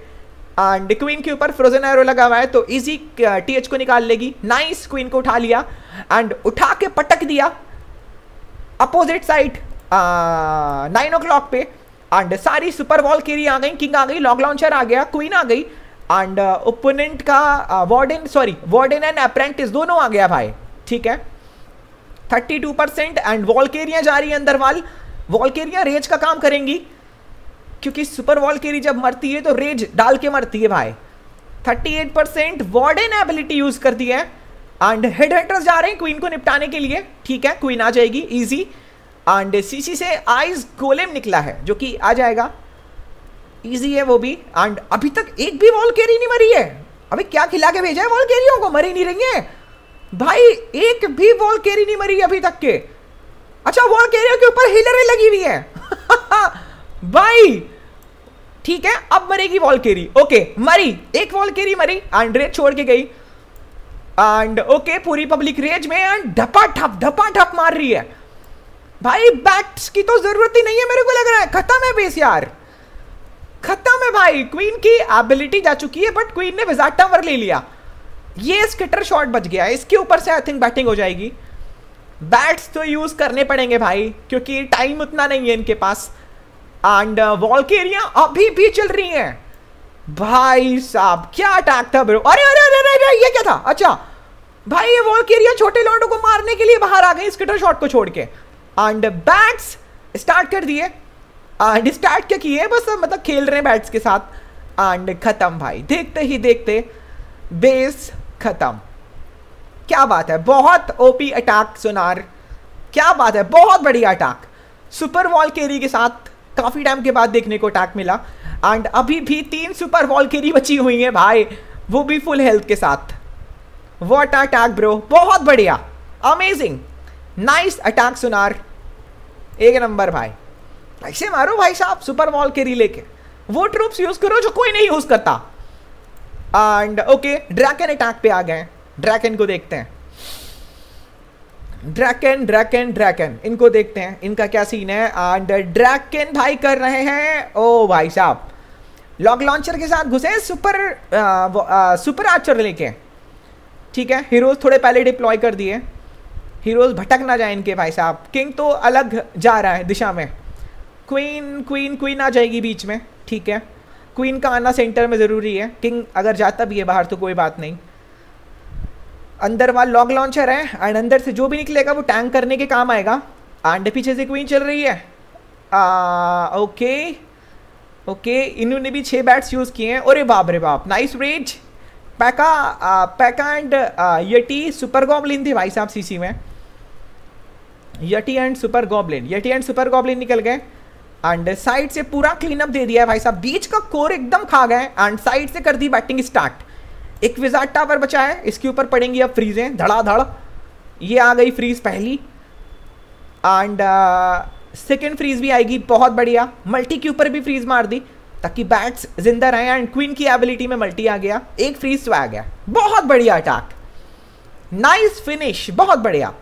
एंड क्वीन के ऊपर फ्रोजन एरो लगा हुआ है तो इजी टीएच को निकाल लेगी। नाइस, क्वीन को उठा लिया एंड उठा के पटक दिया opposite side nine o'clock पे। एंड सारी सुपर वॉल केरी आ गई, किंग आ गई, लॉग लॉन्चर आ गया, क्वीन आ गई एंड ओपोनेंट का warden sorry warden and apprentice दोनों आ गया भाई। ठीक है, थर्टी टू परसेंट। एंड वॉलकेरियाँ जा रही हैं अंदर वाल। वॉलकेरियाँ रेज का काम करेंगी क्योंकि सुपर वॉलकेरी जब मरती है तो रेज डाल के मरती है भाई। Thirty eight percent warden ability use करती है। एंड हेड हंटर्स जा रहे हैं क्वीन को निपटाने के लिए। ठीक है, क्वीन आ जाएगी इजी। एंड सीसी से आइज गोलेम निकला है जो कि आ जाएगा, इजी है वो भी। एंड अभी तक एक भी वॉलकेरी नहीं मरी है। अभी क्या खिला के भेजा है वॉलकेरियों को, मरी नहीं रही है भाई, एक भी वॉल कैरी नहीं मरी अभी तक के। अच्छा, वॉल कैरियर के ऊपर हीलरें लगी हुई है भाई। ठीक है, अब मरेगी वॉल कैरी। ओके, मरी एक वॉल कैरी मरी एंड रेज छोड़ के गई। एंड ओके, पूरी पब्लिक रेज में एंड ढपाठप ढपाठप मार रही है भाई। बैट्स की तो जरूरत ही नहीं है, मेरे को लग रहा है खत्म है बेस यार, खत्म है भाई। क्वीन की एबिलिटी जा चुकी है बट क्वीन ने विजार्ड टावर ले लिया। ये स्कैटर शॉट बच गया, इसके ऊपर से आई थिंक बैटिंग हो जाएगी। बैट्स तो यूज़ करने पड़ेंगे भाई क्योंकि टाइम उतना नहीं है इनके पास। एंड वॉलकेरियाँ अभी भी चल रही हैं भाई साहब, क्या अटैक था ब्रो। अरे अरे अरे अरे, अरे ये क्या था। अच्छा भाई, ये वॉलकेरियाँ छोटे लॉन्डों को मारने के लिए बाहर आ गई स्कैटर शॉट को छोड़ के। एंड बैट्स स्टार्ट कर दिए, एंड स्टार्ट क्या किए बस मतलब खेल रहे हैं बैट्स के साथ। एंड खत्म भाई, देखते ही देखते बेस खत्म। क्या बात है, बहुत ओपी अटैक सोनार, क्या बात है, बहुत बढ़िया अटैक। सुपर वॉल कैरी के साथ काफ़ी टाइम के बाद देखने को अटैक मिला। एंड अभी भी तीन सुपर वॉल कैरी बची हुई हैं भाई, वो भी फुल हेल्थ के साथ। व्हाट अटैक ब्रो, बहुत बढ़िया, अमेजिंग, नाइस अटैक सोनार, एक नंबर भाई। ऐसे मारो भाई साहब सुपर वॉल कैरी लेके, वो ट्रूप्स यूज़ करो जो कोई नहीं यूज़ करता। एंड ओके, ड्रैकन अटैक पे आ गए। ड्रैकन को देखते हैं, ड्रैकन ड्रैकन ड्रैकन इनको देखते हैं, इनका क्या सीन है। एंड ड्रैकन भाई कर रहे हैं, ओ भाई साहब लॉग लॉन्चर के साथ घुसे सुपर आ, आ, सुपर आर्चर लेके। ठीक है, हीरोज थोड़े पहले डिप्लॉय कर दिए, हीरोज भटक ना जाए इनके भाई साहब। किंग तो अलग जा रहा है दिशा में। क्वीन क्वीन क्वीन आ जाएगी बीच में। ठीक है, क्वीन का आना सेंटर में ज़रूरी है, किंग अगर जाता भी है बाहर तो कोई बात नहीं। अंदर वाल लॉग लॉन्चर है एंड अंदर से जो भी निकलेगा वो टैंक करने के काम आएगा। एंड पीछे से क्वीन चल रही है। आ, ओके ओके, इन्होंने भी छः बैट्स यूज़ किए हैं। अरे बाप रे बाप, नाइस रेज। पैका आ, PEKKA and yeti super goblin थे भाई साहब सीसी में। Yeti and super goblin yeti and super goblin निकल गए। एंड साइड से पूरा क्लीनअप दे दिया है भाई साहब, बीच का कोर एकदम खा गए। एंड साइड से कर दी बैटिंग स्टार्ट। एक विजार्ड टावर बचा है, इसके ऊपर पड़ेंगी अब फ्रीजें धड़ाधड़। ये आ गई फ्रीज पहली एंड सेकेंड फ्रीज भी आएगी। बहुत बढ़िया, मल्टी के ऊपर भी फ्रीज मार दी ताकि बैट्स जिंदा रहें। एंड क्वीन की एबिलिटी में मल्टी आ गया, एक फ्रीज तो आ गया। बहुत बढ़िया अटैक, नाइस फिनिश, बहुत बढ़िया,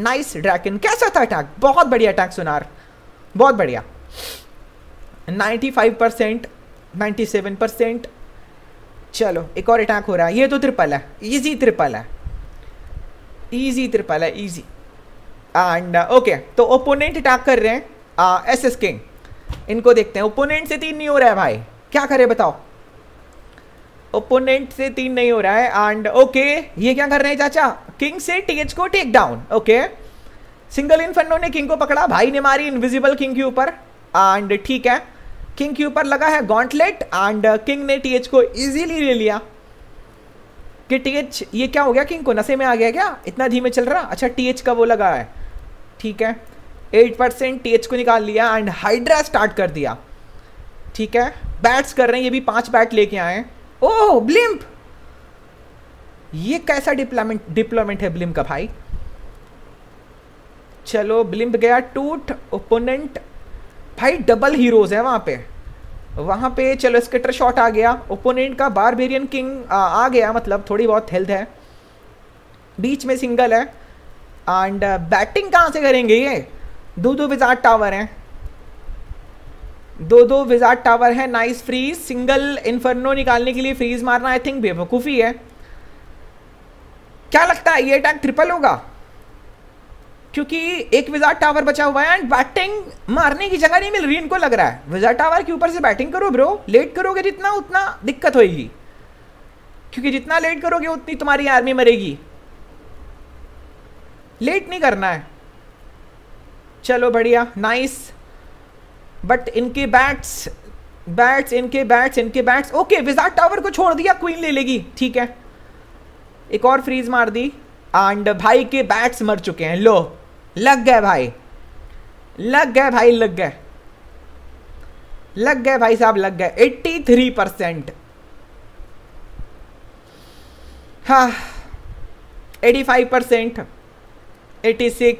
नाइस ड्रैकन। कैसा था अटैक, बहुत बढ़िया अटैक सुनार, बहुत बढ़िया। Ninety five percent, ninety seven percent. चलो एक और अटैक हो रहा है, ये तो ट्रिपल है, इजी ट्रिपल है, इजी ट्रिपल है, इजी। एंड ओके, तो ओपोनेंट अटैक कर रहे हैं एस एस किंग, इनको देखते हैं। ओपोनेंट से तीन नहीं हो रहा है भाई, क्या करे बताओ, ओपोनेंट से तीन नहीं हो रहा है। एंड ओके, ये क्या कर रहे हैं चाचा, किंग से टीएच को take down. Okay, single inferno ने किंग को पकड़ा, भाई ने मारी इनविजिबल किंग के ऊपर। एंड ठीक है, किंग के ऊपर लगा है गॉन्टलेट एंड किंग ने टीएच को इजीली ले लिया। कि टीएच, ये क्या हो गया, किंग को नशे में आ गया क्या, इतना धीमे चल रहा। अच्छा, टीएच का वो लगा है, ठीक है, एट परसेंट। टीएच को निकाल लिया एंड हाइड्रा स्टार्ट कर दिया। ठीक है, बैट्स कर रहे हैं, ये भी पाँच बैट लेके आए। ओह ब्लिम्प, ये कैसा डिप्लॉयमेंट डिप्लॉयमेंट है ब्लिम्प का भाई। चलो ब्लिम्प गया टूट, ओपोनेंट भाई डबल हीरोज है वहाँ पे वहाँ पे चलो स्कटर शॉट आ गया, ओपोनेंट का बारबेरियन किंग आ, आ गया, मतलब थोड़ी बहुत हेल्थ है, बीच में सिंगल है। एंड बैटिंग कहाँ से करेंगे ये? दो दो विजार्ड टावर हैं, दो दो विजार्ड टावर हैं। नाइस फ्रीज, सिंगल इन्फर्नो निकालने के लिए फ्रीज मारना आई थिंक बेवकूफ़ी है। क्या लगता है ये अटैक ट्रिपल होगा? क्योंकि एक विजार्ड टावर बचा हुआ है एंड बैटिंग मारने की जगह नहीं मिल रही इनको, लग रहा है विजार्ड टावर के ऊपर से बैटिंग करो ब्रो, लेट करोगे जितना उतना दिक्कत होगी, क्योंकि जितना लेट करोगे उतनी तुम्हारी आर्मी मरेगी, लेट नहीं करना है। चलो बढ़िया नाइस, बट इनके बैट्स बैट्स इनके बैट्स इनके बैट्स ओके, विजार्ड टावर को छोड़ दिया, क्वीन ले लेगी, ठीक है। एक और फ्रीज मार दी एंड भाई के बैट्स मर चुके हैं। लो लग गए भाई, लग गए भाई, लग गए लग गए भाई साहब, लग गए तिरासी परसेंट। हाँ पचासी परसेंट, छियासी,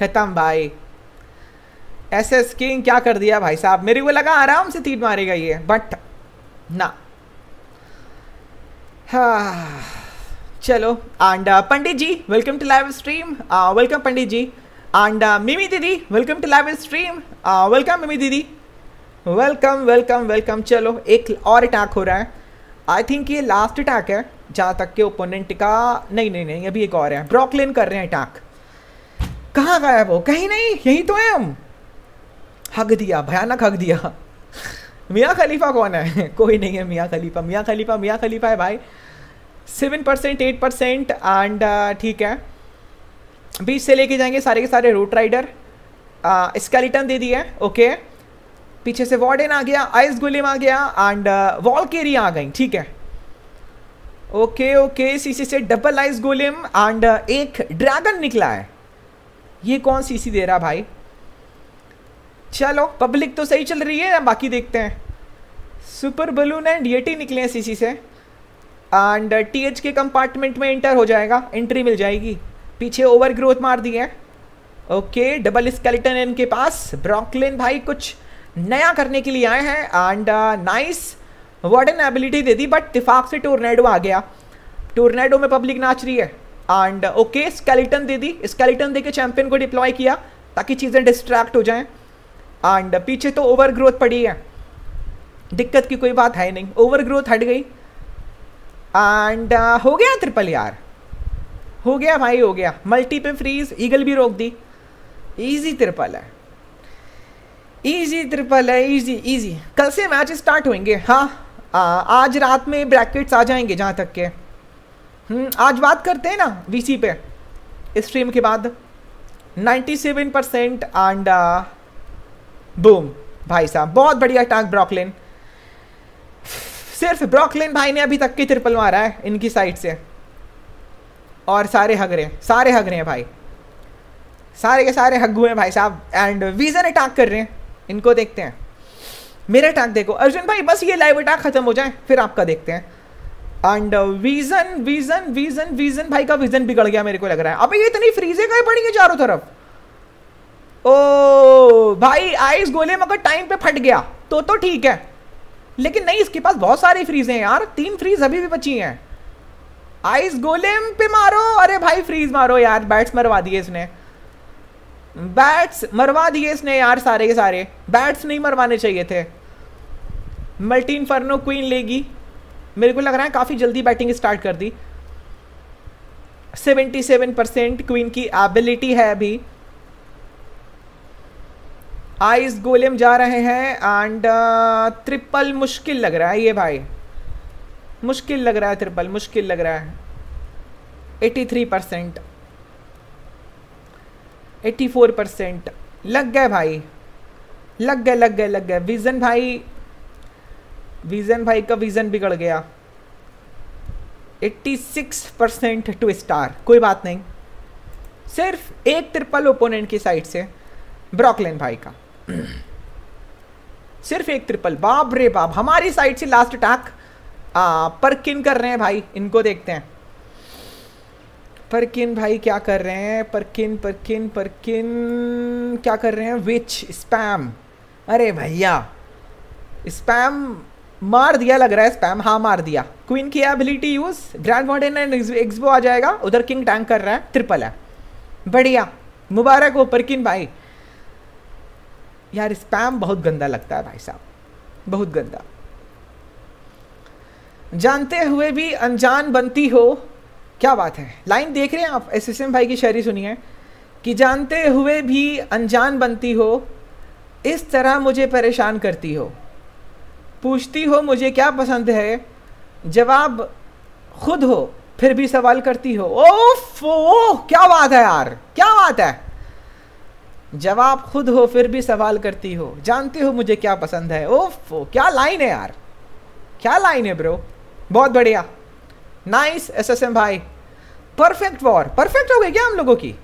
खत्म भाई। एसएस किंग क्या कर दिया भाई साहब, मेरे को लगा आराम से तीन मारेगा ये, बट ना। हाँ चलो, and Pandit ji welcome to live stream, welcome Pandit ji. And Mimi दीदी welcome to live stream, welcome Mimi दीदी, वेलकम वेलकम वेलकम। चलो एक और अटैक हो रहा है, आई थिंक ये लास्ट अटैक है जहाँ तक के ओपोनेंट का, नहीं नहीं नहीं अभी एक और है। ब्रॉकलिन कर रहे हैं अटैक, कहाँ गया वो? कहीं नहीं, यही तो है हम। हक दिया, भयानक हक दिया। मियाँ खलीफा कौन है? कोई नहीं है मियाँ खलीफा, मियाँ खलीफा मियाँ खलीफा है भाई। Seven percent, eight percent, and ठीक है बीच से लेके जाएंगे सारे के सारे। रूट राइडर स्केलेटन दे दिए, ओके। पीछे से वार्डन आ गया, आइस गुलेम आ गया एंड वॉल केरी आ गई, ठीक है ओके ओके। सीसी से डबल आइस गुलेम एंड एक ड्रैगन निकला है, ये कौन सीसी दे रहा भाई? चलो पब्लिक तो सही चल रही है, बाकी देखते हैं। सुपर बलून एंड येटी निकले हैं सीसी से एंड टीएच के कंपार्टमेंट में इंटर हो जाएगा, एंट्री मिल जाएगी। पीछे ओवर ग्रोथ मार दी है, ओके। डबल स्केलेटन इनके पास, ब्रॉकलिन भाई कुछ नया करने के लिए आए हैं एंड नाइस वार्डन एबिलिटी दे दी, बट इत्तेफाक से टोर्नेडो आ गया, टोर्नेडो में पब्लिक नाच रही है एंड ओके। स्केलेटन दे दी, स्केलेटन दे के चैम्पियन को डिप्लॉय किया ताकि चीज़ें डिस्ट्रैक्ट हो जाएँ एंड पीछे तो ओवर ग्रोथ पड़ी है, दिक्कत की कोई बात है नहीं, ओवर ग्रोथ हट गई एंड uh, हो गया ट्रिपल यार, हो गया भाई हो गया। मल्टी पे फ्रीज, ईगल भी रोक दी, इजी ट्रिपल है, इजी ट्रिपल है, इजी इजी। कल से मैच स्टार्ट होंगे, हाँ आ, आज रात में ब्रैकेट्स आ जाएंगे जहाँ तक के। आज बात करते हैं ना वीसी पे स्ट्रीम के बाद। Ninety seven percent, and boom भाई साहब बहुत बढ़िया अटैक। ब्रॉकलिन, सिर्फ ब्रॉकलिन भाई ने अभी तक की ट्रिपल मारा है इनकी साइड से, और सारे हग रहे हैं, सारे हग रहे हैं भाई, सारे के सारे हग हुए हैं भाई साहब। एंड वीजन अटैक कर रहे हैं, इनको देखते हैं। मेरा अटैक देखो अर्जुन भाई, बस ये लाइव अटैक खत्म हो जाए फिर आपका देखते हैं। And vision vision vision vision भाई का विजन बिगड़ गया मेरे को लग रहा है। अभी ये इतनी फ्रीजे का पड़ी है चारों तरफ। ओ भाई आइस गोले मगर टाइम पे फट गया तो तो ठीक है, लेकिन नहीं इसके पास बहुत सारी फ्रीज हैं यार, तीन फ्रीज अभी भी बची हैं। आइस गोलेम पे मारो, अरे भाई फ्रीज मारो यार। बैट्स मरवा दिए इसने, बैट्स मरवा दिए इसने यार, सारे के सारे बैट्स नहीं मरवाने चाहिए थे। मल्टी इन्फर्नो क्वीन लेगी, मेरे को लग रहा है काफ़ी जल्दी बैटिंग स्टार्ट कर दी। सेवेंटी सेवन परसेंट क्वीन की एबिलिटी है अभी। आइस गोलेम जा रहे हैं एंड ट्रिपल मुश्किल लग रहा है ये भाई, मुश्किल लग रहा है ट्रिपल, मुश्किल लग रहा है। तिरासी परसेंट, चौरासी परसेंट लग गए भाई, लग गए लग गए लग गए। विजन भाई, विजन भाई का विजन बिगड़ गया। छियासी परसेंट टू स्टार, कोई बात नहीं। सिर्फ एक ट्रिपल ओपोनेंट की साइड से ब्रॉकलिन भाई का, सिर्फ एक ट्रिपल, बाप रे बाप। हमारी साइड से लास्ट अटैक आ, पर किन कर रहे हैं भाई, इनको देखते हैं। पर किन भाई क्या कर रहे हैं, पर किन पर किन पर किन क्या कर रहे हैं। विच स्पैम, अरे भैया स्पैम मार दिया लग रहा है। स्पैम हाँ मार दिया। क्वीन की ability use, grand modern and xbow आ जाएगा। उधर किंग टैंक कर रहा है, ट्रिपल है, बढ़िया, मुबारक हो परकिन भाई। यार स्पैम बहुत गंदा लगता है भाई साहब, बहुत गंदा। जानते हुए भी अनजान बनती हो, क्या बात है। लाइन देख रहे हैं आप, एस एस एम भाई की शायरी सुनिए कि जानते हुए भी अनजान बनती हो, इस तरह मुझे परेशान करती हो। पूछती हो मुझे क्या पसंद है, जवाब खुद हो, फिर भी सवाल करती हो। ओफो क्या बात है यार, क्या बात है। जवाब खुद हो फिर भी सवाल करती हो, जानते हो मुझे क्या पसंद है। ओफो क्या लाइन है यार, क्या लाइन है ब्रो, बहुत बढ़िया। नाइस एसएसएम भाई, परफेक्ट वॉर। परफेक्ट हो गई क्या हम लोगों की?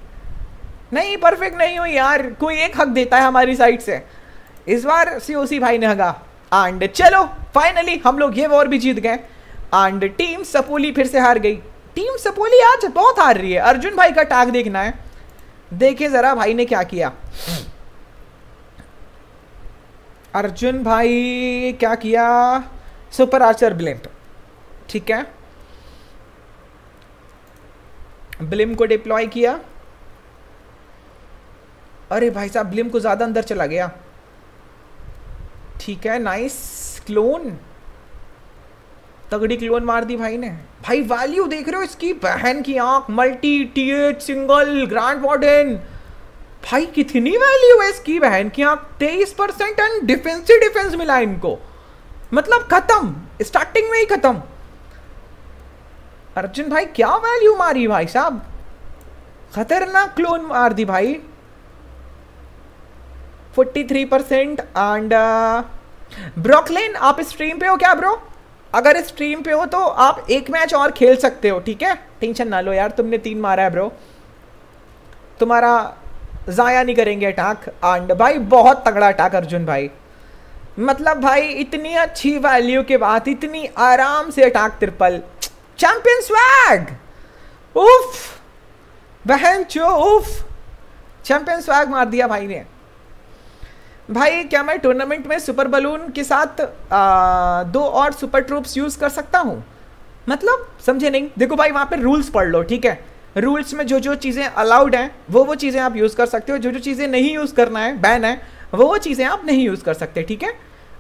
नहीं परफेक्ट नहीं हुई यार, कोई एक हक देता है हमारी साइड से। इस बार सीओसी भाई ने हगा। एंड चलो फाइनली हम लोग ये वॉर भी जीत गए। एंड टीम सपोली फिर से हार गई। टीम सपोली आज बहुत हार रही है। अर्जुन भाई का टैग देखना है, देखिए जरा भाई ने क्या किया। अर्जुन भाई क्या किया, सुपर आर्चर ब्लिम्प, ठीक है, ब्लिम्प को डिप्लॉय किया। अरे भाई साहब ब्लिम्प को ज्यादा अंदर चला गया, ठीक है। नाइस क्लोन, तगड़ी क्लोन मार दी भाई ने। भाई वैल्यू देख रहे हो इसकी, बहन की आंख। Multi TH single grand modern, भाई कितनी वैल्यू है इसकी, बहन की आंख। तेईस परसेंट एंड डिफेंस से डिफेंस मिला इनको, मतलब खत्म, स्टार्टिंग में ही खत्म। अर्जुन भाई क्या वैल्यू मारी भाई साहब, खतरनाक क्लोन मार दी भाई। Forty three percent. And Brooklyn आप स्ट्रीम पे हो क्या ब्रो? अगर स्ट्रीम पे हो तो आप एक मैच और खेल सकते हो, ठीक है, टेंशन ना लो यार। तुमने तीन मारा है ब्रो, तुम्हारा ज़ाया नहीं करेंगे अटैक। एंड भाई बहुत तगड़ा अटैक अर्जुन भाई, मतलब भाई इतनी अच्छी वैल्यू के बाद इतनी आराम से अटैक। ट्रिपल चैंपियन स्वैग, उफ बहन चो, उफ चैंपियन स्वैग मार दिया भाई ने। भाई क्या मैं टूर्नामेंट में सुपर बलून के साथ आ, दो और सुपर ट्रूप्स यूज़ कर सकता हूँ? मतलब समझे नहीं। देखो भाई वहाँ पे रूल्स पढ़ लो, ठीक है, रूल्स में जो जो चीज़ें अलाउड हैं वो वो चीज़ें आप यूज़ कर सकते हो, जो जो चीज़ें नहीं यूज़ करना है, बैन है, वो वो चीज़ें आप नहीं यूज़ कर सकते, ठीक है।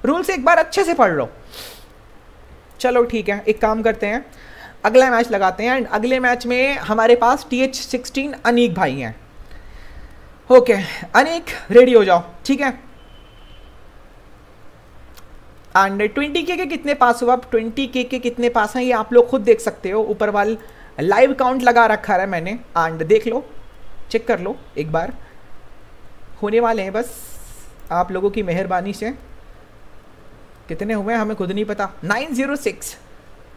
रूल्स एक बार अच्छे से पढ़ लो। चलो ठीक है, एक काम करते हैं, अगला मैच लगाते हैं। एंड अगले मैच में हमारे पास टी एच सिक्सटीन अनीक भाई हैं। ओके अनीक रेडी हो जाओ, ठीक है। एंड ट्वेंटी के के कितने पास हो आप, ट्वेंटी के के कितने पास हैं ये आप लोग खुद देख सकते हो। ऊपर वाल लाइव काउंट लगा रखा है मैंने, एंड देख लो, चेक कर लो एक बार। होने वाले हैं बस आप लोगों की मेहरबानी से। कितने हुए हैं हमें खुद नहीं पता। नाइन जीरो सिक्स,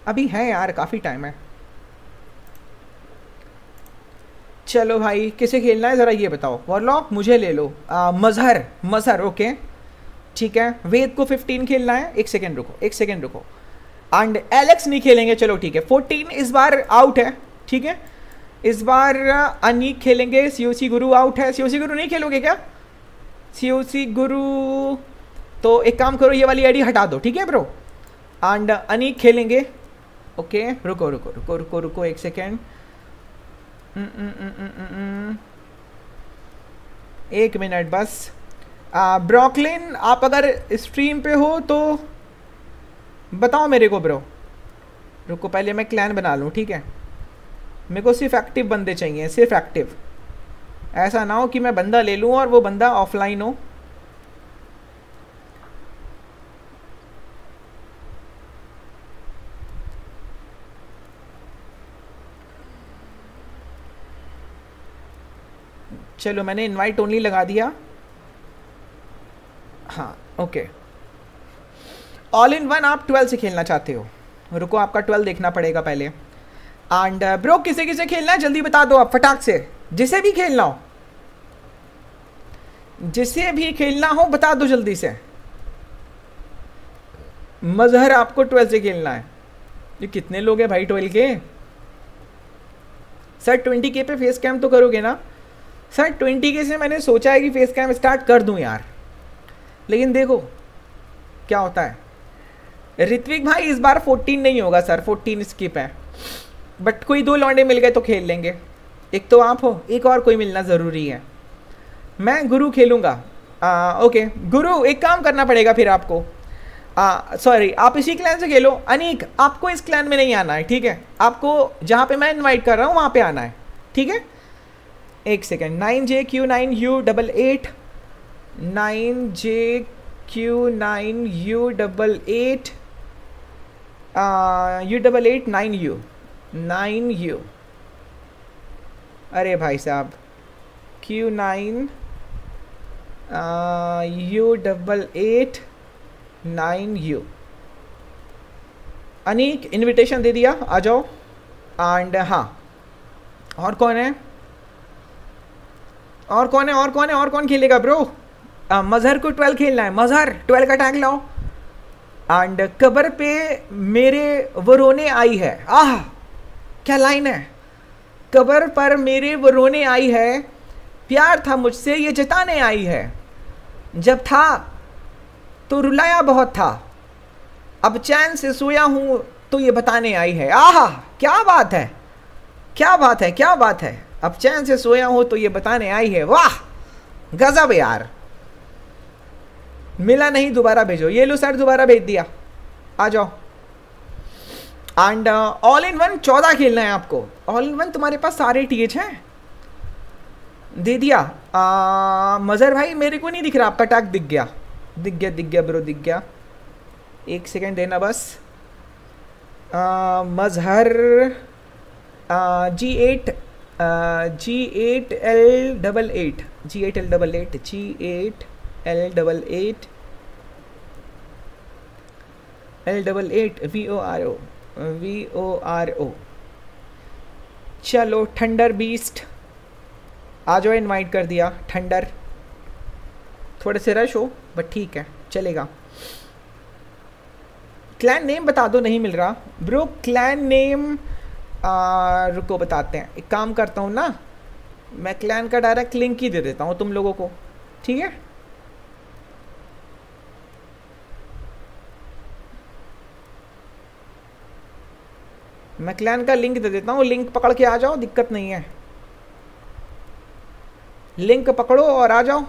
अभी हैं यार, काफ़ी टाइम है। चलो भाई किसे खेलना है ज़रा ये बताओ। वॉरलॉक मुझे ले लो, आ, मजहर मजहर ओके ठीक है। वेद को फिफ्टीन खेलना है, एक सेकेंड रुको, एक सेकेंड रुको। एंड एलेक्स नहीं खेलेंगे, चलो ठीक है। फोर्टीन इस बार आउट है, ठीक है, इस बार अनीक खेलेंगे। सीओसी गुरु आउट है, सीओसी गुरु नहीं खेलोगे क्या? सीओसी गुरु तो एक काम करो, ये वाली आईडी हटा दो, ठीक है ब्रो। एंड अनीक खेलेंगे, ओके रुको रुको रुको रुको रुको एक सेकेंड, एक मिनट बस। ब्रॉकलिन आप अगर स्ट्रीम पे हो तो बताओ मेरे को ब्रो। रुको पहले मैं क्लैन बना लूँ, ठीक है, मेरे को सिर्फ एक्टिव बंदे चाहिए, सिर्फ एक्टिव। ऐसा ना हो कि मैं बंदा ले लूँ और वो बंदा ऑफलाइन हो। चलो मैंने इनवाइट ओनली लगा दिया, हाँ ओके। ऑल इन वन आप ट्वेल्व से खेलना चाहते हो, रुको आपका ट्वेल्व देखना पड़ेगा पहले। एंड ब्रो किसे किसे खेलना है जल्दी बता दो आप फटाक से, जिसे भी खेलना हो, जिसे भी खेलना हो बता दो जल्दी से। मजहर आपको ट्वेल्व से खेलना है, ये कितने लोग हैं भाई ट्वेल्व के? सर ट्वेंटी के पे फेस कैम तो करोगे ना? सर ट्वेंटी के से मैंने सोचा है कि फेस कैम स्टार्ट कर दूं यार, लेकिन देखो क्या होता है। ऋत्विक भाई इस बार फोर्टीन नहीं होगा सर, फोर्टीन स्किप है, बट कोई दो लौंडे मिल गए तो खेल लेंगे। एक तो आप हो, एक और कोई मिलना ज़रूरी है। मैं गुरु खेलूँगा। ओके गुरु एक काम करना पड़ेगा फिर आपको, सॉरी आप इसी क्लैन से खेलो। अनीक आपको इस क्लैन में नहीं आना है, ठीक है? आपको जहाँ पे मैं इनवाइट कर रहा हूँ वहाँ पे आना है, ठीक है? एक second, nine J Q nine U double eight nine J Q nine U double eight U double eight nine U nine U अरे भाई साहब, Q nine U double eight nine U Aneek invitation दे दिया, आ जाओ। एंड हाँ, और कौन है और कौन है और कौन है और कौन खेलेगा ब्रो? uh, मजहर को ट्वेल्व खेलना है, मजहर ट्वेल्व का टैग लाओ। एंड कबर पे मेरे वो रोने आई है, आह क्या लाइन है! कबर पर मेरे वो रोने आई है, प्यार था मुझसे ये जताने आई है, जब था तो रुलाया बहुत था, अब चैन से सोया हूँ तो ये बताने आई है। आहा क्या बात है, क्या बात है, क्या बात है! अब चैन से सोया हूँ तो ये बताने आई है। वाह गजब यार, मिला नहीं दोबारा भेजो। ये लो सर दोबारा भेज दिया, आ जाओ। एंड ऑल इन वन चौदह खेलना है आपको। ऑल इन वन तुम्हारे पास सारे टी एच हैं, दे दिया। uh, मजहर भाई मेरे को नहीं दिख रहा आपका टैग, दिख गया दिख गया दिख गया ब्रो दिख गया, एक सेकेंड देना बस। uh, Mazhar G eight G eight L double eight G eight L double eight G eight L double eight L double eight V O R O V O R O. चलो thunder beast आ जाओ, invite कर दिया। Thunder थोड़े से rush हो but ठीक है चलेगा। क्लैन नेम बता दो, नहीं मिल रहा ब्रो क्लैन नेम। आ, रुको बताते हैं, एक काम करता हूँ ना, मैं क्लैन का डायरेक्ट लिंक ही दे देता हूँ तुम लोगों को, ठीक है? मैं क्लैन का लिंक दे देता हूँ, लिंक पकड़ के आ जाओ, दिक्कत नहीं है। लिंक पकड़ो और आ जाओ,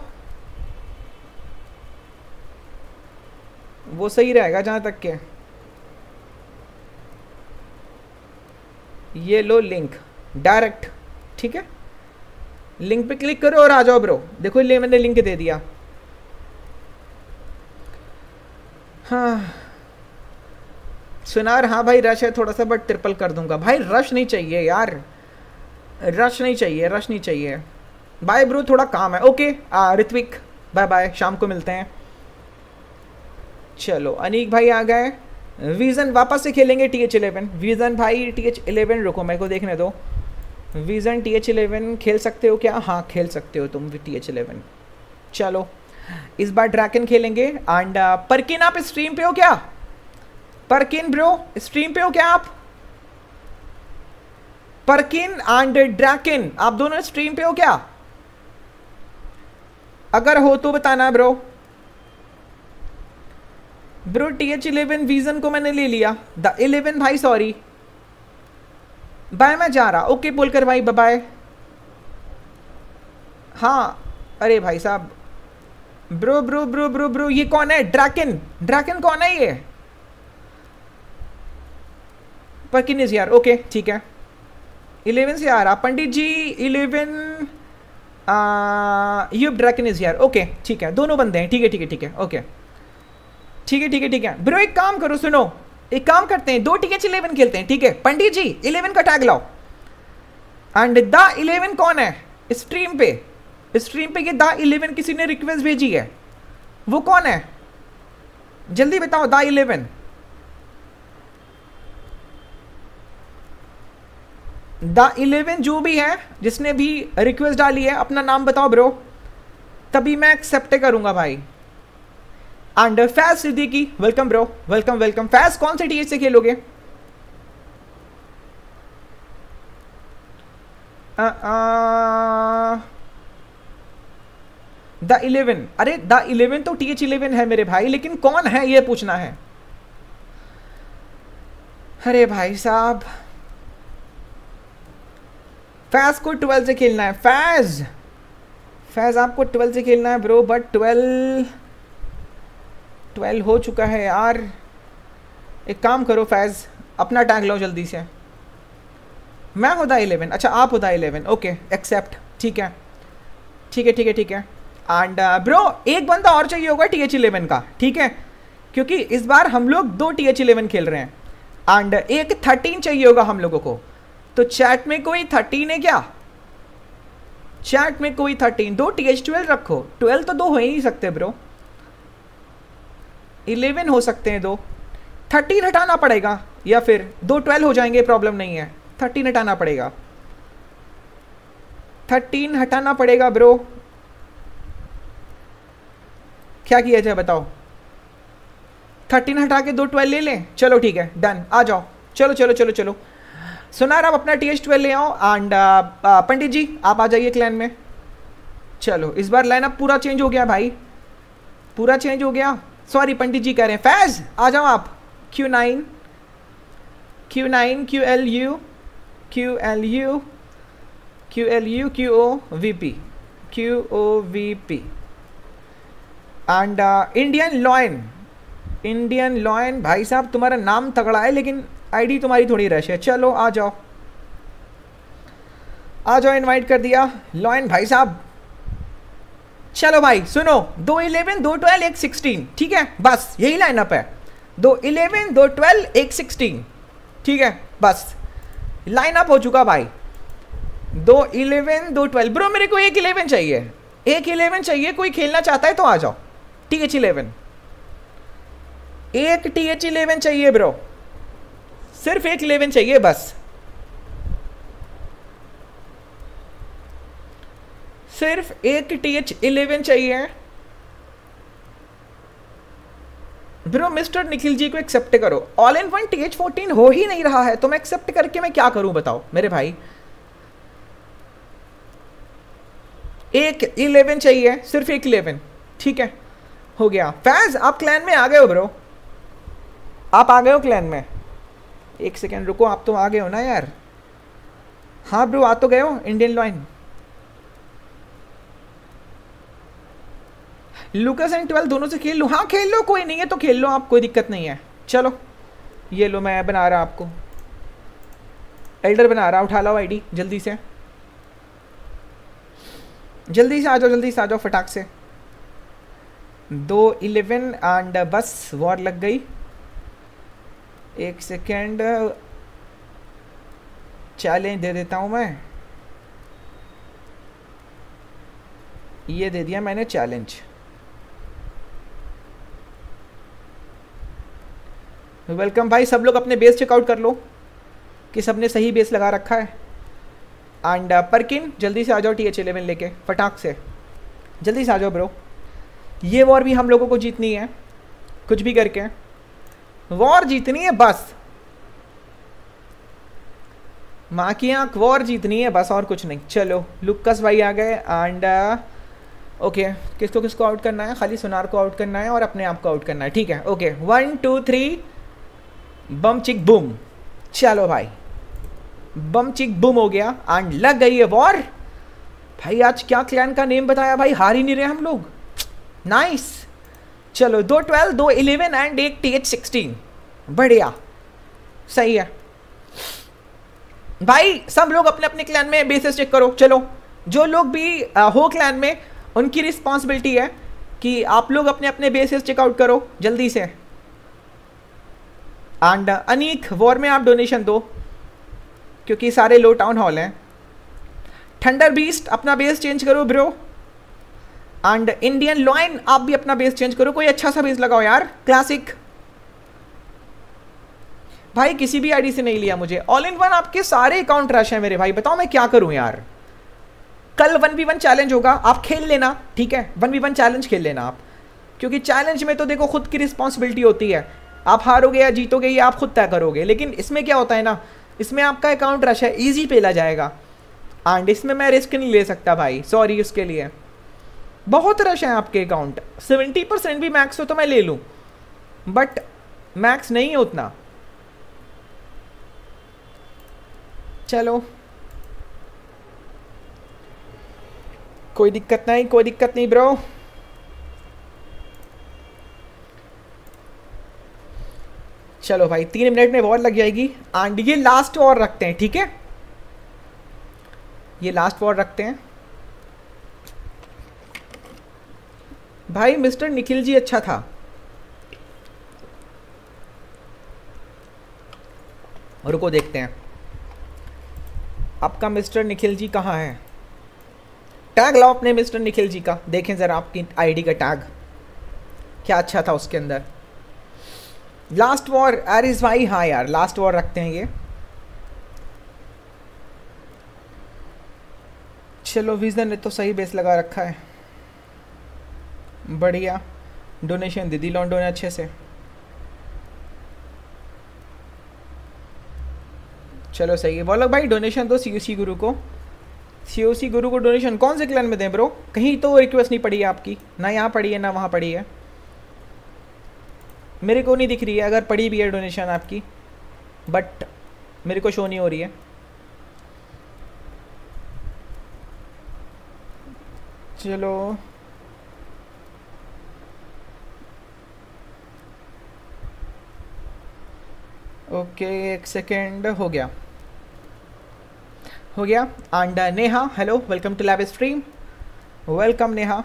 वो सही रहेगा जहाँ तक के। ये लो लिंक डायरेक्ट, ठीक है? लिंक पे क्लिक करो और आ जाओ ब्रो। देखो ले मैंने लिंक दे दिया। हाँ सुनार, हाँ भाई रश है थोड़ा सा बट ट्रिपल कर दूंगा। भाई रश नहीं चाहिए यार, रश नहीं चाहिए, रश नहीं चाहिए। बाय ब्रो थोड़ा काम है। ओके ऋत्विक बाय बाय, शाम को मिलते हैं। चलो अनीक भाई आ गए। विजन वापस से खेलेंगे टी एच इलेवन। विजन भाई टी एच इलेवन रुको मेरे को देखने दो। विजन टी एच इलेवन खेल सकते हो क्या? हाँ खेल सकते हो तुम टी एच इलेवन। चलो इस बार ड्रैकन खेलेंगे। एंड परकिन आप स्ट्रीम पे हो क्या? परकिन ब्रो स्ट्रीम पे हो क्या आप? परकिन एंड ड्रैकन आप दोनों स्ट्रीम पे हो क्या? अगर हो तो बताना bro. Bro T H eleven vision को मैंने ले लिया द इलेवन भाई, सॉरी बाय मैं जा रहा। ओके बोलकर भाई बाय। हाँ अरे भाई साहब, bro bro bro bro bro ये कौन है? ड्रैकन, ड्रैकन कौन है ये? परकिन इज यार, ओके ठीक है। इलेवन से आ रहा Pandit ji, eleven U dragon is यार, ओके ठीक है। दोनों बंदे हैं, ठीक है ठीक है ठीक है ओके ठीक है ठीक है ठीक है। ब्रो एक काम करो, सुनो एक काम करते हैं, दो टिकट इलेवन खेलते हैं, ठीक है? पंडित जी इलेवन का टैग लाओ। एंड द इलेवन कौन है स्ट्रीम पे? स्ट्रीम पे ये द इलेवन किसी ने रिक्वेस्ट भेजी है, वो कौन है जल्दी बताओ द इलेवन। द इलेवन जो भी है, जिसने भी रिक्वेस्ट डाली है अपना नाम बताओ ब्रो, तभी मैं एक्सेप्ट करूंगा भाई। And Faiz Siddiqui welcome bro, welcome welcome. Faiz कौन से टीएच से खेलोगे? द इलेवन, अरे द इलेवन तो टी एच इलेवन है मेरे भाई, लेकिन कौन है ये पूछना है। अरे भाई साहब फैज को ट्वेल्व से खेलना है, फैज फैज आपको ट्वेल्व से खेलना है ब्रो, बट ट्वेल्व ट्वेल्व हो चुका है यार। एक काम करो फैज अपना टैग लो जल्दी से, मैं होदा इलेवन, अच्छा आप होदा इलेवन, ओके एक्सेप्ट, ठीक है ठीक है ठीक है ठीक है। एंड ब्रो एक बंदा और चाहिए होगा टी एच इलेवन का, ठीक है, क्योंकि इस बार हम लोग दो टी एच इलेवन खेल रहे हैं, एंड एक थर्टीन चाहिए होगा हम लोगों को। तो चैट में कोई थर्टीन है क्या? चैट में कोई थर्टीन, दो टी एच ट्वेल्व रखो, ट्वेल्व तो दो हो ही नहीं सकते ब्रो, इलेवन हो सकते हैं दो, थर्टीन हटाना पड़ेगा या फिर दो ट्वेल्व हो जाएंगे, प्रॉब्लम नहीं है, थर्टीन हटाना पड़ेगा, थर्टीन हटाना पड़ेगा ब्रो। क्या किया जाए बताओ, थर्टीन हटा के दो ट्वेल्व ले लें, चलो ठीक है डन, आ जाओ, चलो चलो चलो चलो। सुनार आप अपना टी एच ट्वेल्व ले आओ, एंड पंडित जी आप आ जाइए क्लैन में। चलो इस बार लाइनअप पूरा चेंज हो गया भाई, पूरा चेंज हो गया, सॉरी पंडित जी कह रहे हैं। फैज आ जाओ आप, Q nine Q nine Q L U Q L U Q L U Q O V P Q O V P and Indian lion, Indian lion भाई साहब तुम्हारा नाम तगड़ा है लेकिन आईडी तुम्हारी थोड़ी रश है, चलो आ जाओ आ जाओ, इनवाइट कर दिया लॉयन भाई साहब। चलो भाई सुनो, दो इलेवन दो ट्वेल्व एक सिक्सटीन, ठीक है बस यही लाइनअप है, दो इलेवन दो ट्वेल्व एक सिक्सटीन, ठीक है बस लाइनअप हो चुका भाई, दो इलेवन दो ट्वेल्व। ब्रो मेरे को एक इलेवन चाहिए, एक इलेवन चाहिए, कोई खेलना चाहता है तो आ जाओ, टी एच इलेवन, एक टी एच इलेवन चाहिए ब्रो, सिर्फ एक इलेवन चाहिए बस, सिर्फ एक टी एच इलेवन चाहिए ब्रो। मिस्टर निखिल जी को एक्सेप्ट करो, all in one T H fourteen हो ही नहीं रहा है तो मैं एक्सेप्ट करके मैं क्या करूं बताओ मेरे भाई। एक इलेवन चाहिए, सिर्फ एक इलेवन, ठीक है हो गया। फैज आप क्लैन में आ गए हो ब्रो, आप आ गए हो क्लैन में, एक सेकेंड रुको, आप तो आ गए हो ना यार, हाँ ब्रो आ तो गए हो। Indian lion looks and twelve दोनों से खेल लो, हाँ खेल लो, कोई नहीं है तो खेल लो आप, कोई दिक्कत नहीं है। चलो ये लो मैं बना रहा आपको, एल्डर बना रहा, उठा लो आईडी जल्दी से, जल्दी से आ जाओ, जल्दी से आ जाओ फटाक से। दो इलेवन एंड बस वॉर लग गई, एक सेकेंड चैलेंज दे देता हूँ मैं, ये दे दिया मैंने चैलेंज, वेलकम भाई। सब लोग अपने बेस चेकआउट कर लो कि सबने सही बेस लगा रखा है। एंड परकिन जल्दी से आ जाओ टी एच इलेवन लेके फटाक से, जल्दी से आ जाओ ब्रो, ये वॉर भी हम लोगों को जीतनी है, कुछ भी करके वॉर जीतनी है बस, माँ की आँख वॉर जीतनी है बस और कुछ नहीं। चलो लुकस भाई आ गए एंड ओके, किसको किसको आउट करना है? खाली सुनार को आउट करना है और अपने आप को आउट करना है, ठीक है okay. One two three bum chick boom, चलो भाई बम चिक बूम हो गया एंड लग गई है वॉर भाई। आज क्या क्लैन का नेम बताया भाई, हार ही नहीं रहे हम लोग, नाइस। चलो दो ट्वेल्व दो इलेवन एंड एक टी एच सिक्सटीन, बढ़िया सही है भाई। सब लोग अपने अपने क्लैन में बेसिस चेक करो, चलो जो लोग भी आ, हो क्लैन में, उनकी रिस्पॉन्सिबिलिटी है कि आप लोग अपने अपने बेसिस चेकआउट करो जल्दी से। एंड अनीक वॉर में आप डोनेशन दो क्योंकि सारे लो टाउन हॉल हैं। थंडर बीस्ट अपना बेस चेंज करो ब्रो, एंड इंडियन लॉयन आप भी अपना बेस चेंज करो, कोई अच्छा सा बेस लगाओ यार। क्लासिक भाई किसी भी आईडी से नहीं लिया मुझे, ऑल इन वन आपके सारे अकाउंट रश है मेरे भाई, बताओ मैं क्या करूं यार। कल वन वी वन चैलेंज होगा, आप खेल लेना, ठीक है वन वी वन चैलेंज खेल लेना आप, क्योंकि चैलेंज में तो देखो खुद की रिस्पॉन्सिबिलिटी होती है, आप हारोगे या जीतोगे ये आप खुद तय करोगे। लेकिन इसमें क्या होता है ना, इसमें आपका अकाउंट रश है, इजी पेला जाएगा, एंड इसमें मैं रिस्क नहीं ले सकता भाई, सॉरी उसके लिए। बहुत रश है आपके अकाउंट, सेवेंटी परसेंट भी मैक्स हो तो मैं ले लूँ, बट मैक्स नहीं है उतना। चलो कोई दिक्कत नहीं, कोई दिक्कत नहीं ब्रो। चलो भाई तीन मिनट में वॉर लग जाएगी एंड ये लास्ट वॉर रखते हैं, ठीक है, ये लास्ट वॉर रखते हैं भाई। मिस्टर निखिल जी अच्छा था, रुको देखते हैं आपका मिस्टर निखिल जी कहाँ है। टैग लाओ अपने मिस्टर निखिल जी का, देखें जरा आपकी आईडी का टैग, क्या अच्छा था उसके अंदर। लास्ट वॉर आरिस भाई, हाँ यार लास्ट वॉर रखते हैं ये। चलो विजन ने तो सही बेस लगा रखा है, बढ़िया। डोनेशन दीदी लॉन्डो ने अच्छे से। चलो सही है, बोलो भाई डोनेशन दो सीओसी गुरु को, सीओसी गुरु को डोनेशन कौन से क्लान में दें ब्रो? कहीं तो रिक्वेस्ट नहीं पड़ी है आपकी, ना यहाँ पड़ी है ना वहाँ पड़ी है, मेरे को नहीं दिख रही है। अगर पड़ी भी है डोनेशन आपकी, बट मेरे को शो नहीं हो रही है। चलो ओके एक सेकेंड, हो गया हो गया। And Neha hello, welcome to live stream, welcome Neha,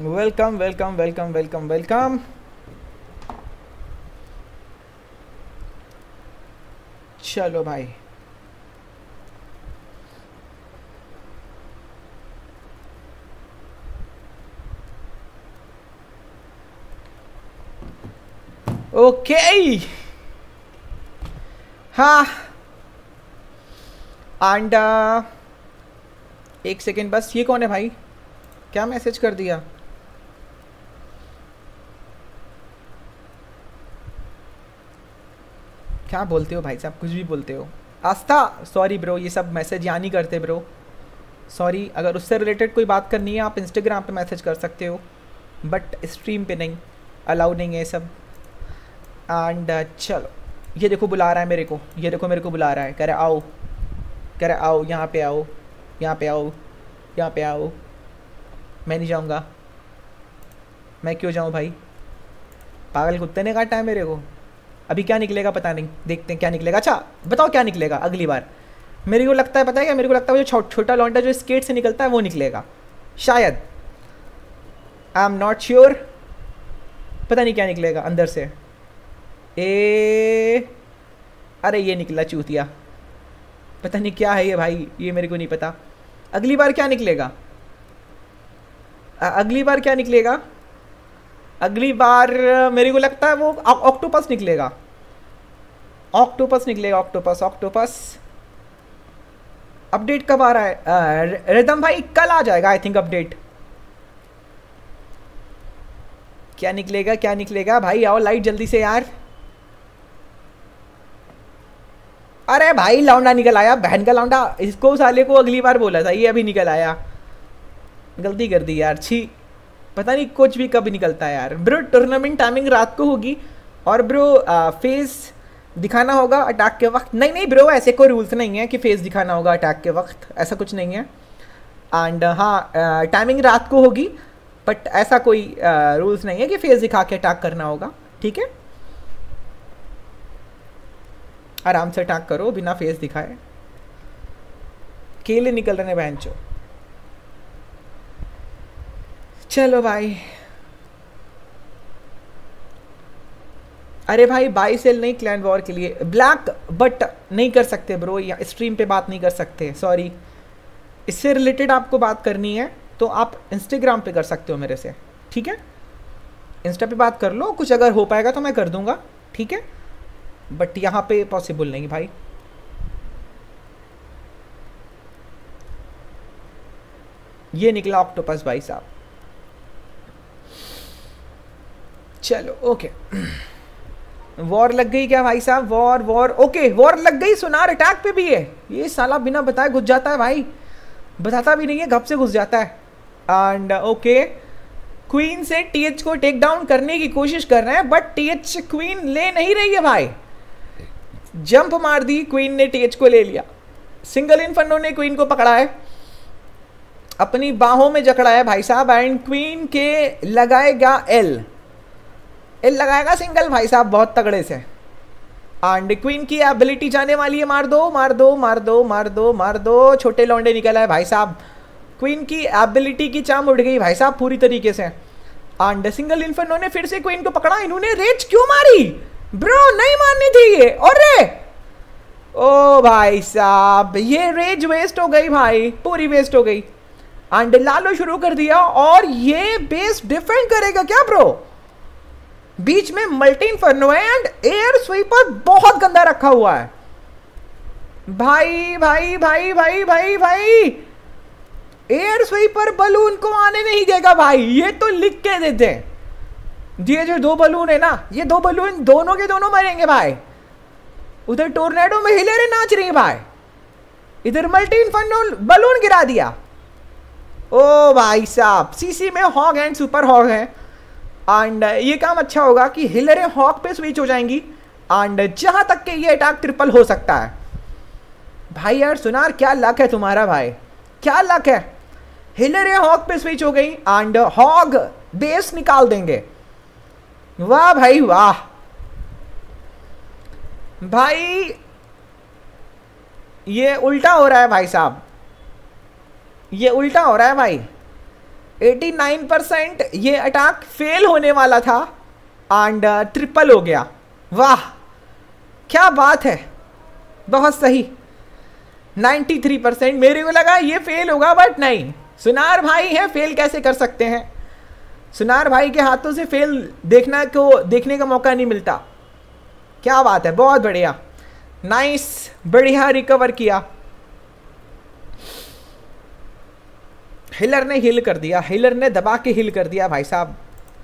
welcome welcome welcome welcome welcome. चलो भाई ओके okay. हाँ एंड एक सेकेंड बस, ये कौन है भाई? क्या मैसेज कर दिया? क्या बोलते हो भाई साहब, कुछ भी बोलते हो। आस्था सॉरी ब्रो, ये सब मैसेज यहाँ नहीं करते ब्रो, सॉरी। अगर उससे रिलेटेड कोई बात करनी है आप इंस्टाग्राम पे मैसेज कर सकते हो, बट स्ट्रीम पे नहीं, अलाउड नहीं है ये सब। एंड uh, चलो ये देखो बुला रहा है मेरे को, ये देखो मेरे को बुला रहा है, कह रहा आओ, कह रहा आओ यहाँ पे आओ, यहाँ पे आओ, यहाँ पे आओ। मैं नहीं जाऊँगा, मैं क्यों जाऊँ भाई, पागल कुत्ते ने काटा है मेरे को। अभी क्या निकलेगा पता नहीं, देखते हैं क्या निकलेगा। अच्छा बताओ क्या निकलेगा अगली बार? मेरे को लगता है पता है क्या, मेरे को लगता है जो छोटा लौंडा जो स्केट से निकलता है वो निकलेगा शायद, आई एम नॉट श्योर, पता नहीं क्या निकलेगा अंदर से। ए अरे ये निकला चूतिया, पता नहीं क्या है ये भाई, ये मेरे को नहीं पता। अगली बार क्या निकलेगा, अगली बार क्या निकलेगा? अगली बार मेरे को लगता है वो ऑक्टोपस निकलेगा, ऑक्टोपस निकलेगा, ऑक्टोपस ऑक्टोपस। अपडेट कब आ रहा है रिदम भाई? कल आ जाएगा आई थिंक अपडेट। क्या निकलेगा क्या निकलेगा भाई, आओ लाइट जल्दी से यार। अरे भाई लौंडा निकल आया, बहन का लौंडा, इसको साले को अगली बार बोला था, ये अभी निकल आया। गलती कर दी यार, छी, पता नहीं कुछ भी कब निकलता है यार। ब्रो टूर्नामेंट टाइमिंग रात को होगी और ब्रो आ, फेस दिखाना होगा अटैक के वक्त? नहीं नहीं ब्रो, ऐसे कोई रूल्स नहीं है कि फेस दिखाना होगा अटैक के वक्त, ऐसा कुछ नहीं है। एंड हाँ टाइमिंग रात को होगी, बट ऐसा कोई रूल्स नहीं है कि फेस दिखा के अटैक करना होगा, ठीक है। आराम से अटैक करो बिना फेस दिखाए, केले निकल रहे हैं बहनचो। चलो भाई, अरे भाई बाई सेल नहीं क्लैन वॉर के लिए, ब्लैक बट नहीं कर सकते ब्रो, या स्ट्रीम पे बात नहीं कर सकते, सॉरी। इससे रिलेटेड आपको बात करनी है तो आप इंस्टाग्राम पे कर सकते हो मेरे से, ठीक है। इंस्टा पे बात कर लो, कुछ अगर हो पाएगा तो मैं कर दूंगा, ठीक है, बट यहाँ पे पॉसिबल नहीं भाई। ये निकला ऑक्टोपस भाई साहब, चलो ओके। वॉर लग गई क्या भाई साहब? वॉर वॉर ओके वॉर लग गई। सुनार अटैक पे भी है। ये साला बिना बताए घुस जाता है भाई, बताता भी नहीं है, घप से घुस जाता है। एंड ओके क्वीन से टीएच को टेक डाउन करने की कोशिश कर रहे हैं बट टीएच क्वीन ले नहीं रही है भाई। जंप मार दी, क्वीन ने टीएच को ले लिया। सिंगल इन्फर्नो ने क्वीन को पकड़ा है, अपनी बाहों में जकड़ा है भाई साहब। एंड क्वीन के लगाएगा एल, एल लगाएगा सिंगल भाई साहब बहुत तगड़े से। एंड क्वीन की एबिलिटी जाने वाली है। मार दो मार दो मार दो मार दो मार दो, छोटे लौंडे निकला है भाई साहब। क्वीन की एबिलिटी की चाम उड़ गई भाई साहब पूरी तरीके से। एंड सिंगल इन्फर्नो ने फिर से क्वीन को पकड़ा। इन्होंने रेज क्यों मारी ब्रो? नहीं मारनी थी ये। और रे ओ भाई साहब ये रेज वेस्ट हो गई भाई, पूरी वेस्ट हो गई। एंड लालो शुरू कर दिया और ये बेस डिफेंड करेगा क्या ब्रो? बीच में multi inferno and air sweeper बहुत गंदा रखा हुआ है भाई भाई भाई भाई भाई भाई। एयर स्वीपर बलून को आने नहीं देगा भाई। ये तो लिख के देते हैं, ये जो दो बलून है ना, ये दो बलून दोनों के दोनों मरेंगे भाई। उधर टोर्नेडो में हिलेरे नाच रही है भाई, इधर मल्टी इन्फर्नो बलून गिरा दिया। ओ भाई साहब सीसी में हॉग एंड सुपर हॉग है। एंड ये काम अच्छा होगा कि हिलरे हॉक पे स्विच हो जाएंगी। एंड जहां तक के ये अटैक ट्रिपल हो सकता है भाई। यार सुनार क्या लक है तुम्हारा भाई, क्या लक है। हिलरे हॉक पे स्विच हो गई एंड हॉग बेस निकाल देंगे। वाह भाई वाह भाई, ये उल्टा हो रहा है भाई साहब, ये उल्टा हो रहा है भाई। एटी नाइन परसेंट ये अटैक फेल होने वाला था एंड ट्रिपल हो गया। वाह क्या बात है, बहुत सही। नाइन्टी थ्री परसेंट मेरे को लगा ये फेल होगा बट नहीं, सुनार भाई है, फेल कैसे कर सकते हैं। सुनार भाई के हाथों से फेल देखना को देखने का मौका नहीं मिलता। क्या बात है, बहुत बढ़िया, नाइस, बढ़िया रिकवर किया। हिलर ने हिल कर दिया, हिलर ने दबा के हिल कर दिया भाई साहब।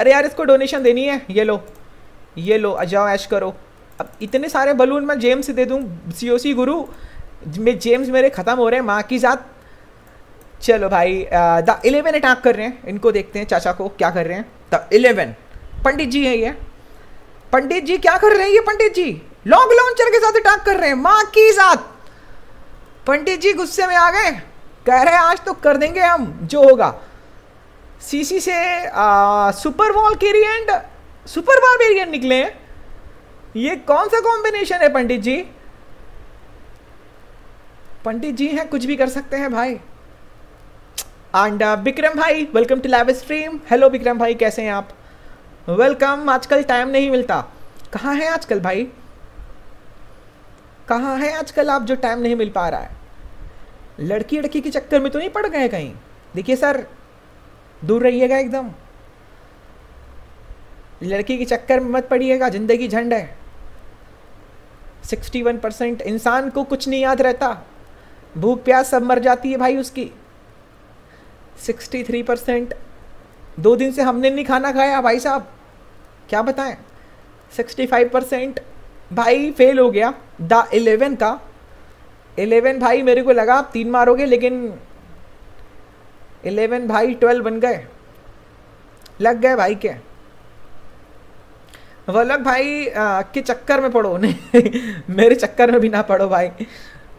अरे यार इसको डोनेशन देनी है, ये लो ये लो, अजाओ ऐश करो। अब इतने सारे बलून मैं जेम्स से दे दूँ, सीओसी गुरु में जेम्स मेरे ख़त्म हो रहे हैं माँ की जात। चलो भाई द इलेवन अटैक कर रहे हैं, इनको देखते हैं चाचा को क्या कर रहे हैं। द इलेवन पंडित जी है ये, पंडित जी क्या कर रहे हैं? ये पंडित जी लॉन्ग लॉन्चर के साथ अटैक कर रहे हैं माँ की जात। पंडित जी गुस्से में आ गए, कह रहे हैं आज तो कर देंगे हम जो होगा। सीसी से आ, super valkyrie super barbarian निकले हैं। ये कौन सा कॉम्बिनेशन है पंडित जी? पंडित जी हैं, कुछ भी कर सकते हैं भाई। एंड विक्रम भाई welcome to live stream. Hello Vikram भाई, कैसे हैं आप? वेलकम। आजकल टाइम नहीं मिलता, कहाँ हैं आजकल भाई, कहाँ हैं आजकल आप जो टाइम नहीं मिल पा रहा है? लड़की लड़की के चक्कर में तो नहीं पड़ गए कहीं? देखिए सर दूर रहिएगा एकदम, लड़की के चक्कर में मत पड़िएगा, जिंदगी झंड है। सिक्सटी वन परसेंट इंसान को कुछ नहीं याद रहता, भूख प्यास सब मर जाती है भाई उसकी। सिक्सटी थ्री परसेंट दो दिन से हमने नहीं खाना खाया भाई साहब, क्या बताएं। सिक्सटी फाइव परसेंट भाई फेल हो गया द इलेवन का। इलेवन भाई मेरे को लगा आप तीन मारोगे लेकिन इलेवन भाई ट्वेल्व बन गए, लग गए भाई के। वल्लभ भाई आ, के चक्कर में पड़ो नहीं मेरे चक्कर में भी ना पड़ो भाई,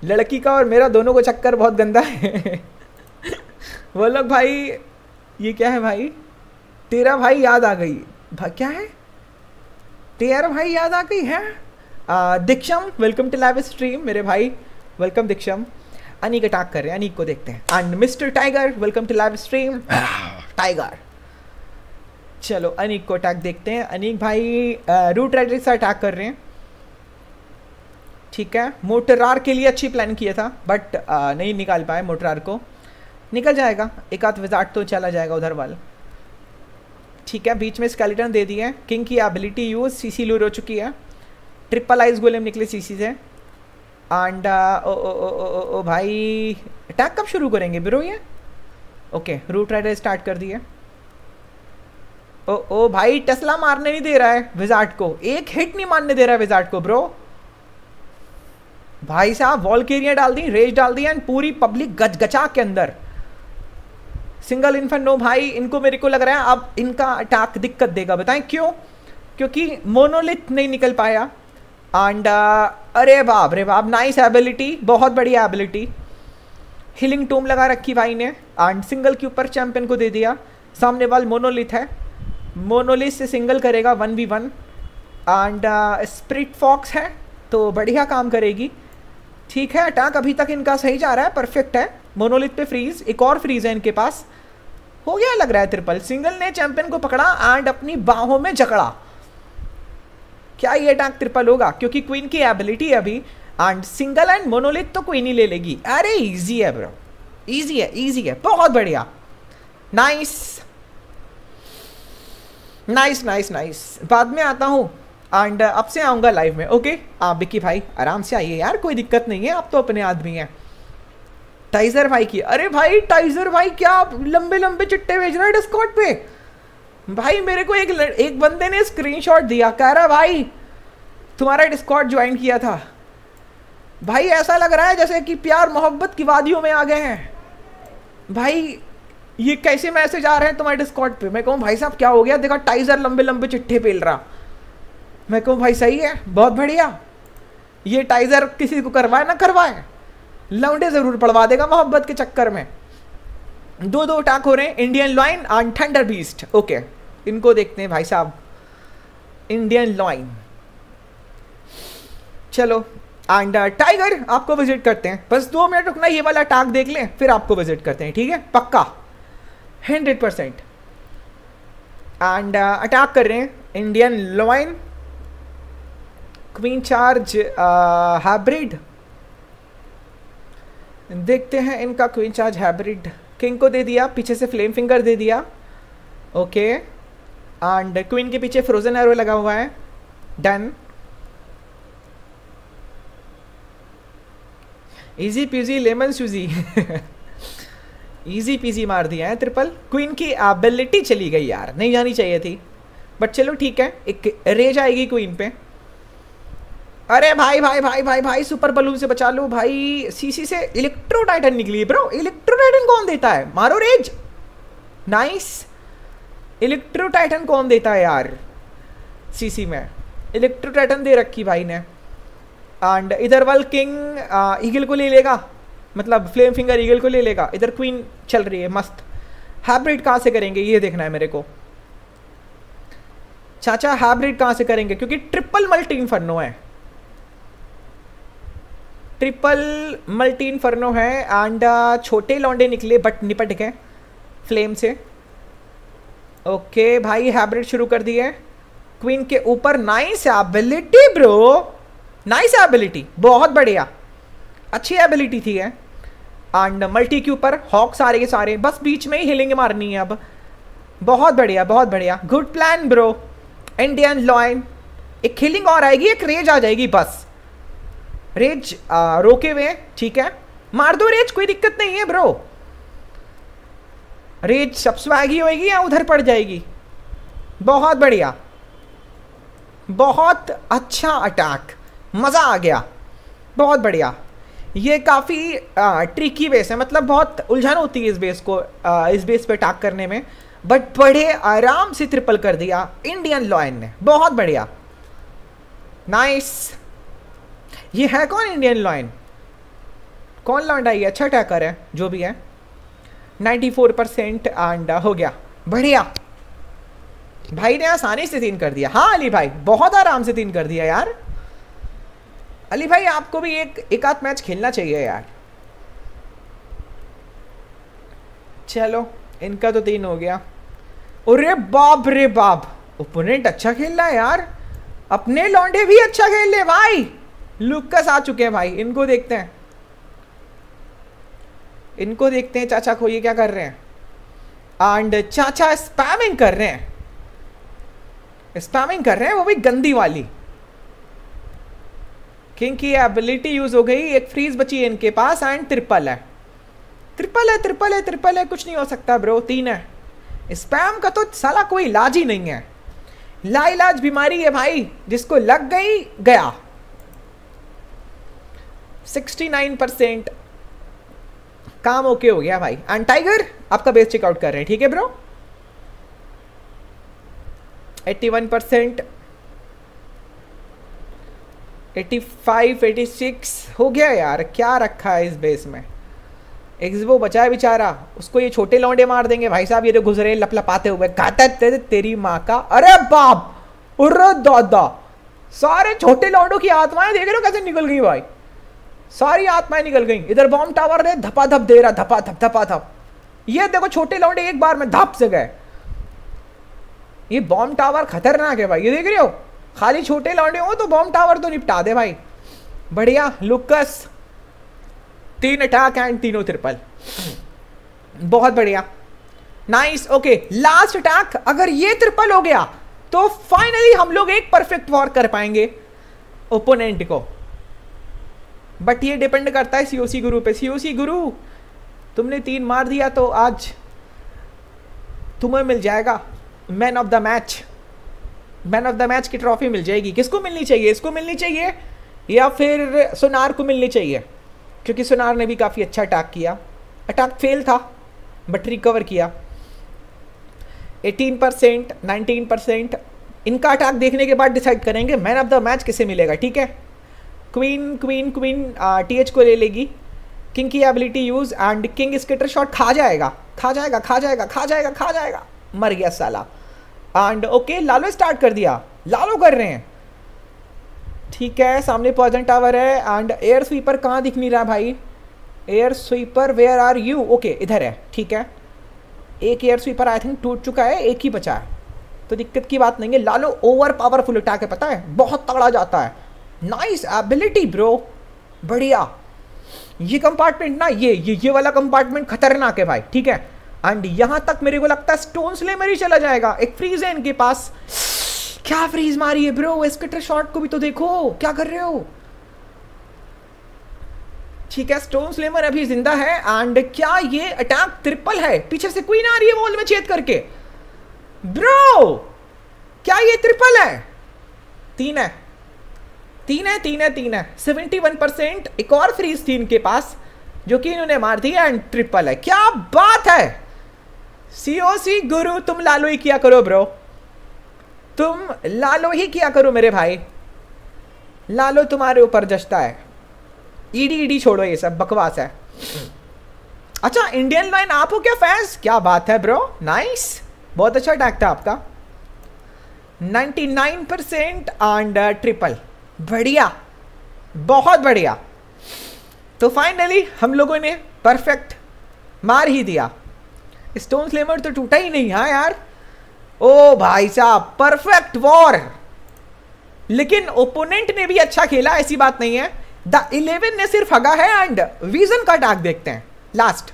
लड़की का और मेरा दोनों को चक्कर बहुत गंदा है वल्लभ भाई ये क्या है भाई? तेरा भाई याद आ गई भा, क्या है तेरा भाई याद आ गई है। दीक्षम वेलकम टू लाइव स्ट्रीम मेरे भाई, वेलकम दीक्षम। अनीक अटैक कर रहे हैं, अनीक को देखते हैं। And mister tiger welcome to live stream tiger. चलो अनीक को अटैक देखते हैं। अनीक भाई रूट राइडर से अटैक कर रहे हैं, ठीक है। मोटरार के लिए अच्छी प्लान किया था बट आ, नहीं निकाल पाए मोटरार को, निकल जाएगा एक आध विजार्ड तो चला जाएगा उधर वाल, ठीक है। बीच में स्केलेटन दे दिए, किंग की एबिलिटी यूज, सीसी लूर हो चुकी है। ट्रिपल आइस गोलेम निकले सीसी से। एंड ओ ओ ओ ओ ओ भाई अटैक कब शुरू करेंगे ब्रो ये? ओके रूट राइडर स्टार्ट कर दिए। ओ ओ भाई टेस्ला मारने नहीं दे रहा है विजार्ड को, एक हिट नहीं मारने दे रहा है विजार्ड को ब्रो। भाई साहब वॉल्केरिया डाल दी, रेज डाल दी एंड पूरी पब्लिक गचगचा के अंदर। सिंगल इन्फेंटो भाई इनको मेरे को लग रहा है अब इनका अटैक दिक्कत देगा, बताएं क्यों? क्योंकि मोनोलिथ नहीं निकल पाया एंड uh, अरे बाप रे बाप नाइस एबिलिटी, बहुत बढ़िया एबिलिटी। हीलिंग टूम लगा रखी भाई ने एंड सिंगल के ऊपर चैंपियन को दे दिया। सामने वाल मोनोलिथ है, मोनोलिथ से सिंगल करेगा one V one and spirit fox है तो बढ़िया काम करेगी। ठीक है अटैक अभी तक इनका सही जा रहा है, परफेक्ट है। मोनोलिथ पे फ्रीज, एक और फ्रीज है इनके पास, हो गया लग रहा है ट्रिपल। सिंगल ने चैंपियन को पकड़ा एंड अपनी बाहों में जकड़ा। क्या ये अटैक ट्रिपल होगा? क्योंकि क्वीन की एबिलिटी है अभी एंड सिंगल एंड मोनोलिथ तो क्वीन ही ले लेगी। अरे इजी है ब्रो, इजी है इजी है, बहुत बढ़िया। नाइस नाइस नाइस नाइस, बाद में आता हूँ एंड अब से आऊँगा लाइव में। ओके आप बिक्की भाई आराम से आइए यार, कोई दिक्कत नहीं है, आप तो अपने आदमी हैं। टाइजर भाई की, अरे भाई टाइजर भाई क्या आप लंबे लंबे चिट्टे भेज रहे हो डिस्कॉर्ड पे? भाई मेरे को एक एक बंदे ने स्क्रीनशॉट दिया, कह रहा भाई तुम्हारा डिस्कॉर्ड ज्वाइन किया था। भाई ऐसा लग रहा है जैसे कि प्यार मोहब्बत की वादियों में आ गए हैं। भाई ये कैसे मैसेज आ रहे हैं तुम्हारे डिस्कॉर्ड पे? मैं कहूँ भाई साहब क्या हो गया, देखा टाइजर लंबे लंबे चिट्ठे पेल रहा। मैं कहूँ भाई सही है, बहुत बढ़िया। ये टाइजर किसी को करवाए ना करवाए, लौंडे जरूर पड़वा देगा मोहब्बत के चक्कर में। दो दो अटैक हो रहे हैं, Indian lion and thunder beast. Okay इनको देखते हैं भाई साहब, इंडियन लॉइन। चलो एंड टाइगर आपको विजिट करते हैं, बस दो मिनट रुकना, ये वाला अटैक देख लें फिर आपको विजिट करते हैं, ठीक है? पक्का हंड्रेड परसेंट। एंड अटैक कर रहे हैं Indian lion, queen charge hybrid, देखते हैं इनका क्वीन चार्ज हाइब्रिड। किंग को दे दिया, पीछे से फ्लेम फिंगर दे दिया, ओके एंड क्वीन के पीछे फ्रोजन एरो लगा हुआ है, डन। इजी पीजी लेमन सूजी इजी पीजी मार दिया है ट्रिपल। क्वीन की एबिलिटी चली गई यार, नहीं जानी चाहिए थी बट चलो ठीक है। एक रेज आएगी क्वीन पे। अरे भाई भाई भाई भाई भाई सुपर बलून से बचा लो भाई, सीसी से इलेक्ट्रो टाइटन निकली ब्रो। इलेक्ट्रो टाइटन कौन देता है? मारो रेज, नाइस। इलेक्ट्रो टाइटन कौन देता है यार सीसी में? इलेक्ट्रो टाइटन दे रखी भाई ने। एंड इधर वाल किंग ईगल को ले लेगा, मतलब फ्लेम फिंगर ईगल को ले लेगा। इधर क्वीन चल रही है मस्त। हाइब्रिड कहाँ से करेंगे ये देखना है मेरे को चाचा, हाइब्रिड कहाँ से करेंगे? क्योंकि ट्रिपल मल्टी इन्फर्नो है, ट्रिपल मल्टी इन्फर्नो है एंड छोटे लौंडे निकले बट निपट गए फ्लेम से। ओके भाई हाइब्रिड शुरू कर दिए क्वीन के ऊपर। Nice ability bro, nice ability, बहुत बढ़िया, अच्छी एबिलिटी थी है। एंड मल्टी के ऊपर हॉक सारे के सारे, बस बीच में ही हिलिंग मारनी है अब। बहुत बढ़िया बहुत बढ़िया, good plan bro. Indian lion, एक हिलिंग और आएगी, एक रेज आ जाएगी बस। रेज आ, रोके हुए हैं, ठीक है मार दो रेज, कोई दिक्कत नहीं है ब्रो। रेज सब्सवागी होगी या उधर पड़ जाएगी। बहुत बढ़िया, बहुत अच्छा अटैक, मज़ा आ गया, बहुत बढ़िया। ये काफ़ी ट्रिकी बेस है, मतलब बहुत उलझन होती है इस बेस को आ, इस बेस पे अटैक करने में, बट बड़े आराम से ट्रिपल कर दिया इंडियन लॉयन ने, बहुत बढ़िया नाइस। ये है कौन इंडियन लॉयन? कौन लॉन्डा? ये अच्छा अटैकर है जो भी है, नाइन्टी फोर परसेंट। एंड हो गया बढ़िया, भाई ने आसानी से तीन कर दिया। हाँ अली भाई बहुत आराम से तीन कर दिया यार। अली भाई आपको भी एक एक आध मैच खेलना चाहिए यार। चलो इनका तो तीन हो गया। अरे बाप रे बाप, ओपोनेंट अच्छा खेल रहा है यार, अपने लॉन्डे भी अच्छा खेल ले भाई। लुकस आ चुके हैं भाई, इनको देखते हैं, इनको देखते हैं चाचा को ये क्या कर रहे हैं। एंड चाचा स्पैमिंग कर रहे हैं, स्पैमिंग कर रहे हैं वो भी गंदी वाली। किंग की एबिलिटी यूज हो गई, एक फ्रीज बची है इनके पास एंड ट्रिपल है, ट्रिपल है ट्रिपल है ट्रिपल है, कुछ नहीं हो सकता ब्रो। तीन है स्पैम का तो साला कोई इलाज ही नहीं है, लाइलाज बीमारी है भाई, जिसको लग गई गया। उनहत्तर परसेंट काम ओके हो गया भाई। एंड टाइगर आपका बेस चेकआउट कर रहे हैं, ठीक है ब्रो। इक्यासी परसेंट, पचासी, छियासी हो गया यार, क्या रखा है इस बेस में। एक्सबो बचा है बेचारा, उसको ये छोटे लौंडे मार देंगे भाई साहब। ये जो गुजरे लपलपाते हुए, घाटा तेरे तेरी माँ का, अरे बाप, उर्र दादा। सारे छोटे लौंडों की आत्माएं देख रहे हो कैसे निकल गई भाई, सारी आत्माएं निकल गई। इधर बॉम्ब टावर ने धपा धप दे रहा, धपा धप धपा धप। ये देखो छोटे लौंडे एक बार में धप से गए। ये बॉम्ब टावर खतरनाक है भाई, ये देख रहे हो। खाली छोटे लौंडे हो तो बॉम्ब टावर तो निपटा दे भाई, बढ़िया। लुकस तीन अटैक एंड तीनों ट्रिपल, बहुत बढ़िया, नाइस। ओके लास्ट अटैक, अगर ये ट्रिपल हो गया तो फाइनली हम लोग एक परफेक्ट वॉर कर पाएंगे ओपोनेंट को। बट ये डिपेंड करता है सीओसी गुरु पे। सीओसी गुरु तुमने तीन मार दिया तो आज तुम्हें मिल जाएगा man of the match, man of the match की ट्रॉफी मिल जाएगी। किसको मिलनी चाहिए, इसको मिलनी चाहिए या फिर सोनार को मिलनी चाहिए, क्योंकि सोनार ने भी काफ़ी अच्छा अटैक किया। अटैक फेल था बट रिकवर किया। अठारह परसेंट, उन्नीस परसेंट, इनका अटैक देखने के बाद डिसाइड करेंगे मैन ऑफ द मैच किसे मिलेगा, ठीक है। क्वीन क्वीन क्वीन टीएच को ले लेगी, किंग की ability use and king scatter shot खा जाएगा, खा जाएगा खा जाएगा खा जाएगा खा जाएगा, मर गया साला। And okay okay, LaLo start कर दिया, लालो कर रहे हैं, ठीक है। सामने पॉइजन टावर है एंड एयर स्वीपर कहाँ दिख नहीं रहा भाई। Air sweeper where are you, okay इधर है, ठीक है। एक एयर स्वीपर आई थिंक टूट चुका है, एक ही बचा है, तो दिक्कत की बात नहीं है। लालो ओवर पावरफुल अटैक है, पता है, बहुत तगड़ा जाता है। नाइस एबिलिटी ब्रो, बढ़िया। ये कंपार्टमेंट ना, ये ये ये वाला कंपार्टमेंट खतरनाक है भाई, ठीक है। एंड यहाँ तक मेरे को लगता है स्टोन स्लेमरी चला जाएगा। एक फ्रीज है इनके पास, क्या फ्रीज मारी है ब्रो। स्कटर शॉट को भी तो देखो क्या कर रहे हो, ठीक है। स्टोन स्लेमर अभी जिंदा है एंड क्या ये अटैक ट्रिपल है। पीछे से क्वीन आ रही है वॉल में छेद करके। ब्रो क्या ये ट्रिपल है, तीन है तीन है तीन है तीन है। सेवेंटी वन परसेंट, एक और फ्रीज थी इनके पास जो कि इन्होंने मार दी एंड ट्रिपल है, क्या बात है। सीओसी गुरु तुम लालो ही किया करो ब्रो, तुम लालो ही किया करो मेरे भाई, लालो तुम्हारे ऊपर जचता है। ईडी ईडी छोड़ो, ये सब बकवास है। अच्छा इंडियन लाइन आप हो क्या फैंस, क्या बात है ब्रो, नाइस, बहुत अच्छा अटैक था आपका। निन्यानवे परसेंट एंड ट्रिपल, बढ़िया, बहुत बढ़िया। तो फाइनली हम लोगों ने परफेक्ट मार ही दिया। स्टोन स्लेमर तो टूटा ही नहीं। हाँ यार, ओ भाई साहब परफेक्ट वॉर। लेकिन ओपोनेंट ने भी अच्छा खेला, ऐसी बात नहीं है। द इलेवन ने सिर्फ हगा है एंड विजन का अटैक देखते हैं लास्ट।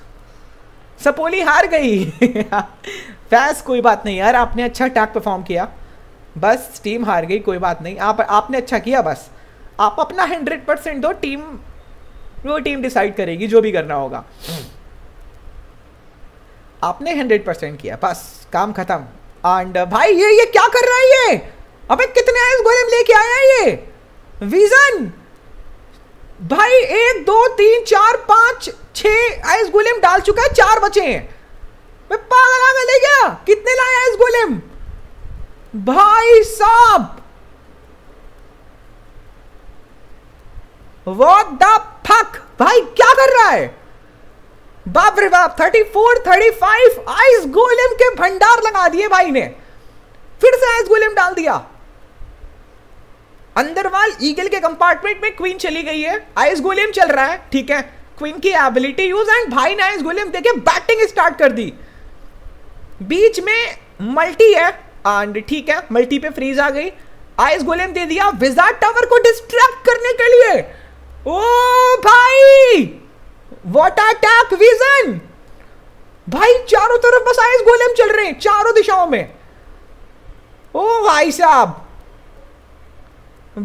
सपोली हार गई फैस कोई बात नहीं यार, आपने अच्छा अटैक परफॉर्म किया, बस टीम हार गई, कोई बात नहीं। आप आपने अच्छा किया, बस आप अपना हंड्रेड परसेंट दो, टीम वो टीम डिसाइड करेगी जो भी करना होगा। आपने हंड्रेड परसेंट किया, बस काम खत्म। एंड भाई ये ये क्या कर रहा है ये, अबे कितने आइस गोलेम लेके आया है ये विजन भाई। एक दो तीन चार पाँच छः आइस गोलेम डाल चुका है, चार बचे हैं। मैं पागल आ गया क्या, कितने लाए आइस गोलेम भाई साहब, व्हाट द फक भाई क्या कर रहा है, बाप रे बाप। चौंतीस, पैंतीस आइस गोलेम के भंडार लगा दिए भाई ने, फिर से आइस गोलेम डाल दिया। अंदरवाल ईगल के कंपार्टमेंट में क्वीन चली गई है, आइस गोलेम चल रहा है, ठीक है। क्वीन की एबिलिटी यूज एंड भाई ने आइस गोलेम देके बैटिंग स्टार्ट कर दी। बीच में मल्टी है एंड ठीक है, मल्टी पे फ्रीज आ गई, आइस गोलेम दे दिया विजार्ड टावर को डिस्ट्रैक्ट करने के लिए। ओ भाई What attack vision! भाई चारों तरफ बस आइस गोलेम चल रहे हैं चारों दिशाओं में। ओ भाई साहब,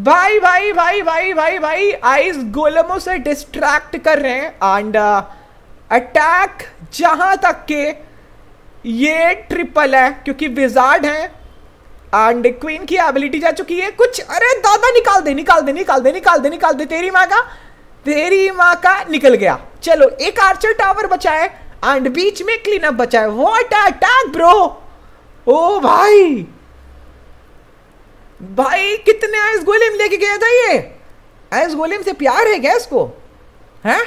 भाई भाई भाई भाई भाई भाई आइस गोलेमों से डिस्ट्रैक्ट कर रहे हैं एंड अटैक जहां तक के ये ट्रिपल है क्योंकि विजार्ड है एंड क्वीन की एबिलिटी जा चुकी है कुछ। अरे दादा निकाल दे निकाल दे निकाल दे निकाल दे निकाल दे, तेरी माँ का तेरी माँ का निकल गया। चलो एक आर्चर टावर बचा है एंड बीच में क्लीन अप बचा है। व्हाट अटैक ब्रो, ओ भाई भाई कितने आइस गोलेम लेके गया था ये। आइस गोलेम से प्यार है क्या इसको, हैं?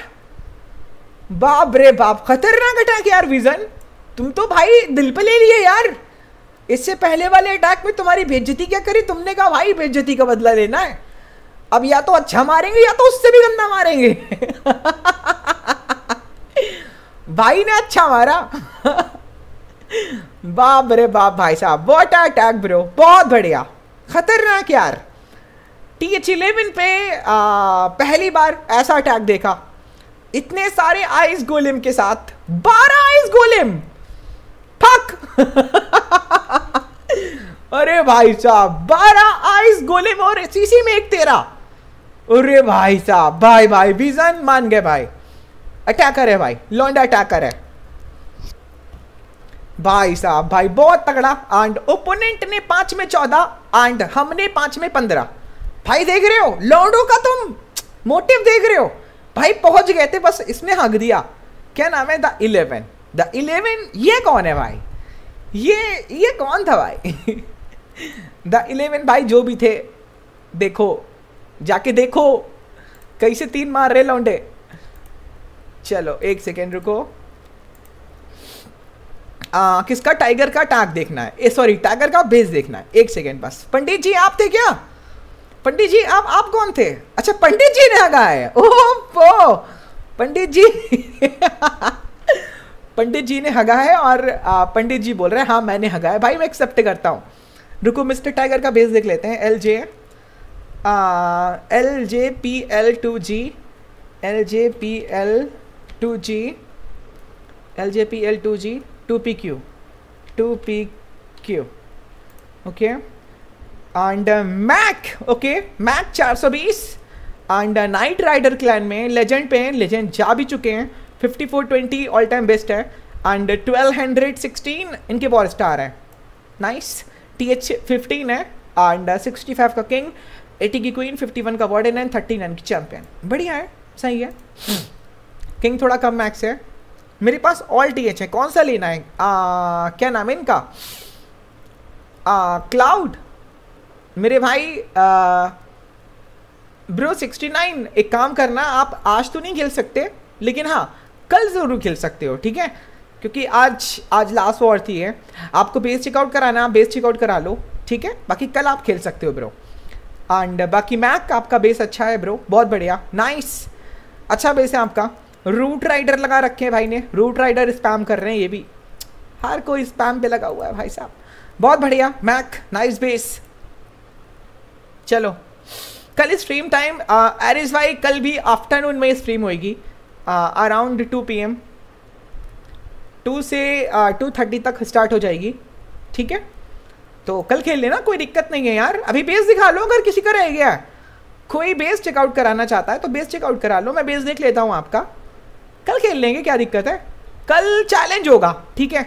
बाप रे बाप खतरनाक अटैक यार विजन, तुम तो भाई दिल पे ले लिए यार। इससे पहले वाले अटैक में तुम्हारी बेइज्जती क्या करी, तुमने कहा भाई बेइज्जती का बदला लेना है, अब या तो अच्छा मारेंगे या तो उससे भी गंदा मारेंगे। भाई ने अच्छा मारा। बाप रे बाप भाई साहब व्हाट अ अटैक ब्रो, बहुत बढ़िया खतरनाक यार। टी एच इलेवन पे आ, पहली बार ऐसा अटैक देखा इतने सारे आइस गोलेम के साथ। बारह आइस गोलेम फक। अरे भाई साहब बारह आइस गोलेम और सीसी में एक तेरा। अरे भाई साहब भाई भाई विजन मान गए भाई, अटैकर है भाई, लौंडा अटैकर है भाई साहब भाई बहुत तगड़ा। एंड ओपोनेंट ने पांच में चौदह एंड हमने पांच में पंद्रह। भाई देख रहे हो लौंडों का तुम मोटिव देख रहे हो भाई, पहुंच गए थे बस इसने हक दिया। क्या नाम है द इलेवन, द इलेवन ये कौन है भाई, ये ये कौन था भाई। द इलेवन भाई जो भी थे देखो जाके देखो कैसे तीन मार रहे लौंडे। चलो एक सेकेंड रुको, आ, किसका टाइगर का टैग देखना है, सॉरी टाइगर का बेस देखना है। एक सेकेंड बस। पंडित जी आप थे क्या, पंडित जी आप आप कौन थे? अच्छा पंडित जी ने आगा है, ओहो पंडित जी। पंडित जी ने हगा है और पंडित जी बोल रहे हैं हाँ मैंने हगा है भाई, मैं एक्सेप्ट करता हूँ। रुको मिस्टर टाइगर का बेस देख लेते हैं। L J L J P L two G L J P L two G L J P L two G two P Q two P Q okay and Mac okay Mac चार सौ बीस and night rider clan में legend पे हैं, legend जा भी चुके हैं। Fifty four twenty all time best है एंड ट्वेल्व हंड्रेड सिक्सटीन इनके वॉर स्टार हैं, नाइस। टी एच फिफ्टीन है एंड सिक्सटी फाइव का किंग, एटी की क्वीन, फिफ्टी वन का वार्डन एंड थर्टी नाइन की चैम्पियन। बढ़िया है सही है। किंग थोड़ा कम मैक्स है, मेरे पास ऑल टी एच है, कौन सा लेना है? आ, क्या नाम है इनका, क्लाउड मेरे भाई। आ, ब्रो सिक्सटी नाइन, एक काम करना आप आज तो नहीं खेल सकते लेकिन हाँ कल ज़रूर खेल सकते हो ठीक है, क्योंकि आज आज लास्ट वॉर थी है। आपको बेस चेकआउट कराना बेस चेकआउट करा लो ठीक है, बाकी कल आप खेल सकते हो ब्रो। एंड बाकी मैक आपका बेस अच्छा है ब्रो, बहुत बढ़िया नाइस, अच्छा बेस है आपका। रूट राइडर लगा रखे हैं भाई ने, रूट राइडर स्पैम कर रहे हैं, ये भी हर कोई स्पैम पे लगा हुआ है भाई साहब, बहुत बढ़िया मैक नाइस बेस। चलो कल स्ट्रीम टाइम एरिस भाई, कल भी आफ्टरनून में स्ट्रीम होगी around two P M, two से टू थर्टी तक स्टार्ट हो जाएगी ठीक है, तो कल खेल लेना कोई दिक्कत नहीं है यार। अभी बेस दिखा लो अगर किसी का रह गया, कोई बेस चेकआउट कराना चाहता है तो बेस चेकआउट करा लो, मैं बेस देख लेता हूँ आपका, कल खेल लेंगे क्या दिक्कत है। कल चैलेंज होगा ठीक है,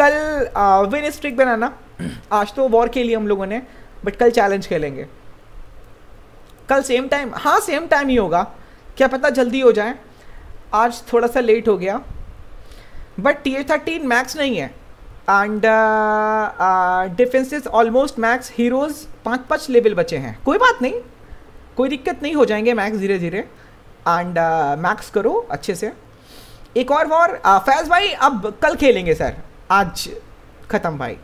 कल विन स्ट्रिक बनाना, आज तो वॉर खेली हम लोगों ने बट कल चैलेंज खेलेंगे। कल सेम टाइम, हाँ सेम टाइम ही होगा, क्या पता जल्दी हो जाए, आज थोड़ा सा लेट हो गया। But T H thirteen max नहीं है and defences almost max, heroes पाँच पाँच लेवल बचे हैं, कोई बात नहीं कोई दिक्कत नहीं, हो जाएंगे मैक्स धीरे धीरे। एंड मैक्स uh, करो अच्छे से। एक और वॉर uh, फैज भाई अब कल खेलेंगे सर, आज ख़त्म भाई,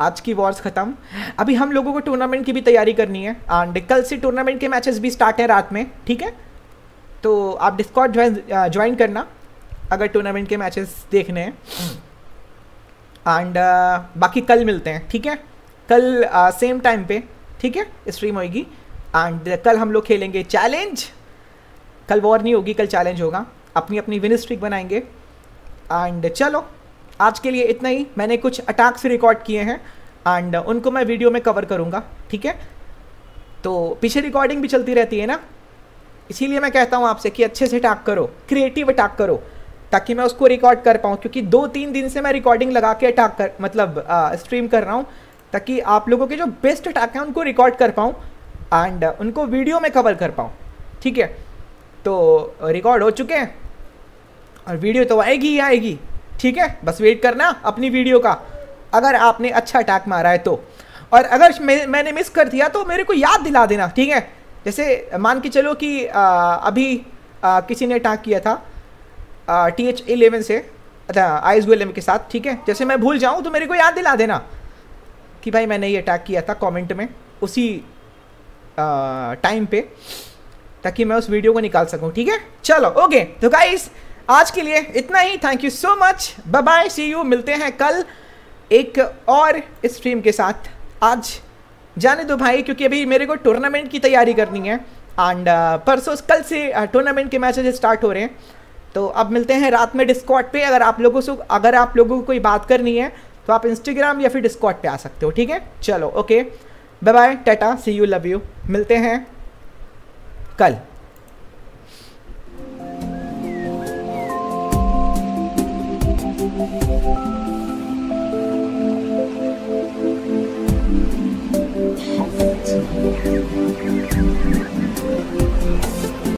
आज की वॉर्स ख़त्म। अभी हम लोगों को टूर्नामेंट की भी तैयारी करनी है एंड कल से टूर्नामेंट के मैचेस भी स्टार्ट हैं रात में ठीक है, तो आप डिस्कॉर्ड ज्वाइन ज्वाइन करना अगर टूर्नामेंट के मैचेस देखने हैं। एंड uh, बाकी कल मिलते हैं ठीक है, कल सेम uh, टाइम पे ठीक है स्ट्रीम होगी एंड कल हम लोग खेलेंगे चैलेंज, कल वॉर नहीं होगी कल चैलेंज होगा, अपनी अपनी विन स्ट्रिक बनाएंगे। एंड चलो आज के लिए इतना ही, मैंने कुछ अटैक्स रिकॉर्ड किए हैं एंड उनको मैं वीडियो में कवर करूँगा ठीक है, तो पीछे रिकॉर्डिंग भी चलती रहती है ना, इसीलिए मैं कहता हूँ आपसे कि अच्छे से अटैक करो, क्रिएटिव अटैक करो, ताकि मैं उसको रिकॉर्ड कर पाऊँ, क्योंकि दो तीन दिन से मैं रिकॉर्डिंग लगा के अटैक कर मतलब आ, स्ट्रीम कर रहा हूँ ताकि आप लोगों के जो बेस्ट अटैक हैं उनको रिकॉर्ड कर पाऊँ एंड उनको वीडियो में कवर कर पाऊँ। ठीक है, तो रिकॉर्ड हो चुके हैं और वीडियो तो आएगी ही आएगी। ठीक है, बस वेट करना अपनी वीडियो का, अगर आपने अच्छा अटैक मारा है तो। और अगर मैं, मैंने मिस कर दिया तो मेरे को याद दिला देना। ठीक है, जैसे मान के चलो कि आ, अभी आ, किसी ने अटैक किया था टी एच इलेवन से अच्छा आइस वेलम के साथ। ठीक है, जैसे मैं भूल जाऊँ तो मेरे को याद दिला देना कि भाई मैंने ये अटैक किया था कमेंट में उसी टाइम पे, ताकि मैं उस वीडियो को निकाल सकूँ। ठीक है, चलो ओके। तो गाइस आज के लिए इतना ही। Thank you so much, bye bye, see you. मिलते हैं कल एक और स्ट्रीम के साथ। आज जाने दो भाई, क्योंकि अभी मेरे को टूर्नामेंट की तैयारी करनी है एंड परसों कल से टूर्नामेंट के मैचेस स्टार्ट हो रहे हैं। तो अब मिलते हैं रात में डिस्कॉर्ड पे। अगर आप लोगों से अगर आप लोगों को कोई बात करनी है तो आप इंस्टाग्राम या फिर डिस्कॉर्ड पे आ सकते हो। ठीक है, चलो okay, bye bye, tata, see you, love you. मिलते हैं कल।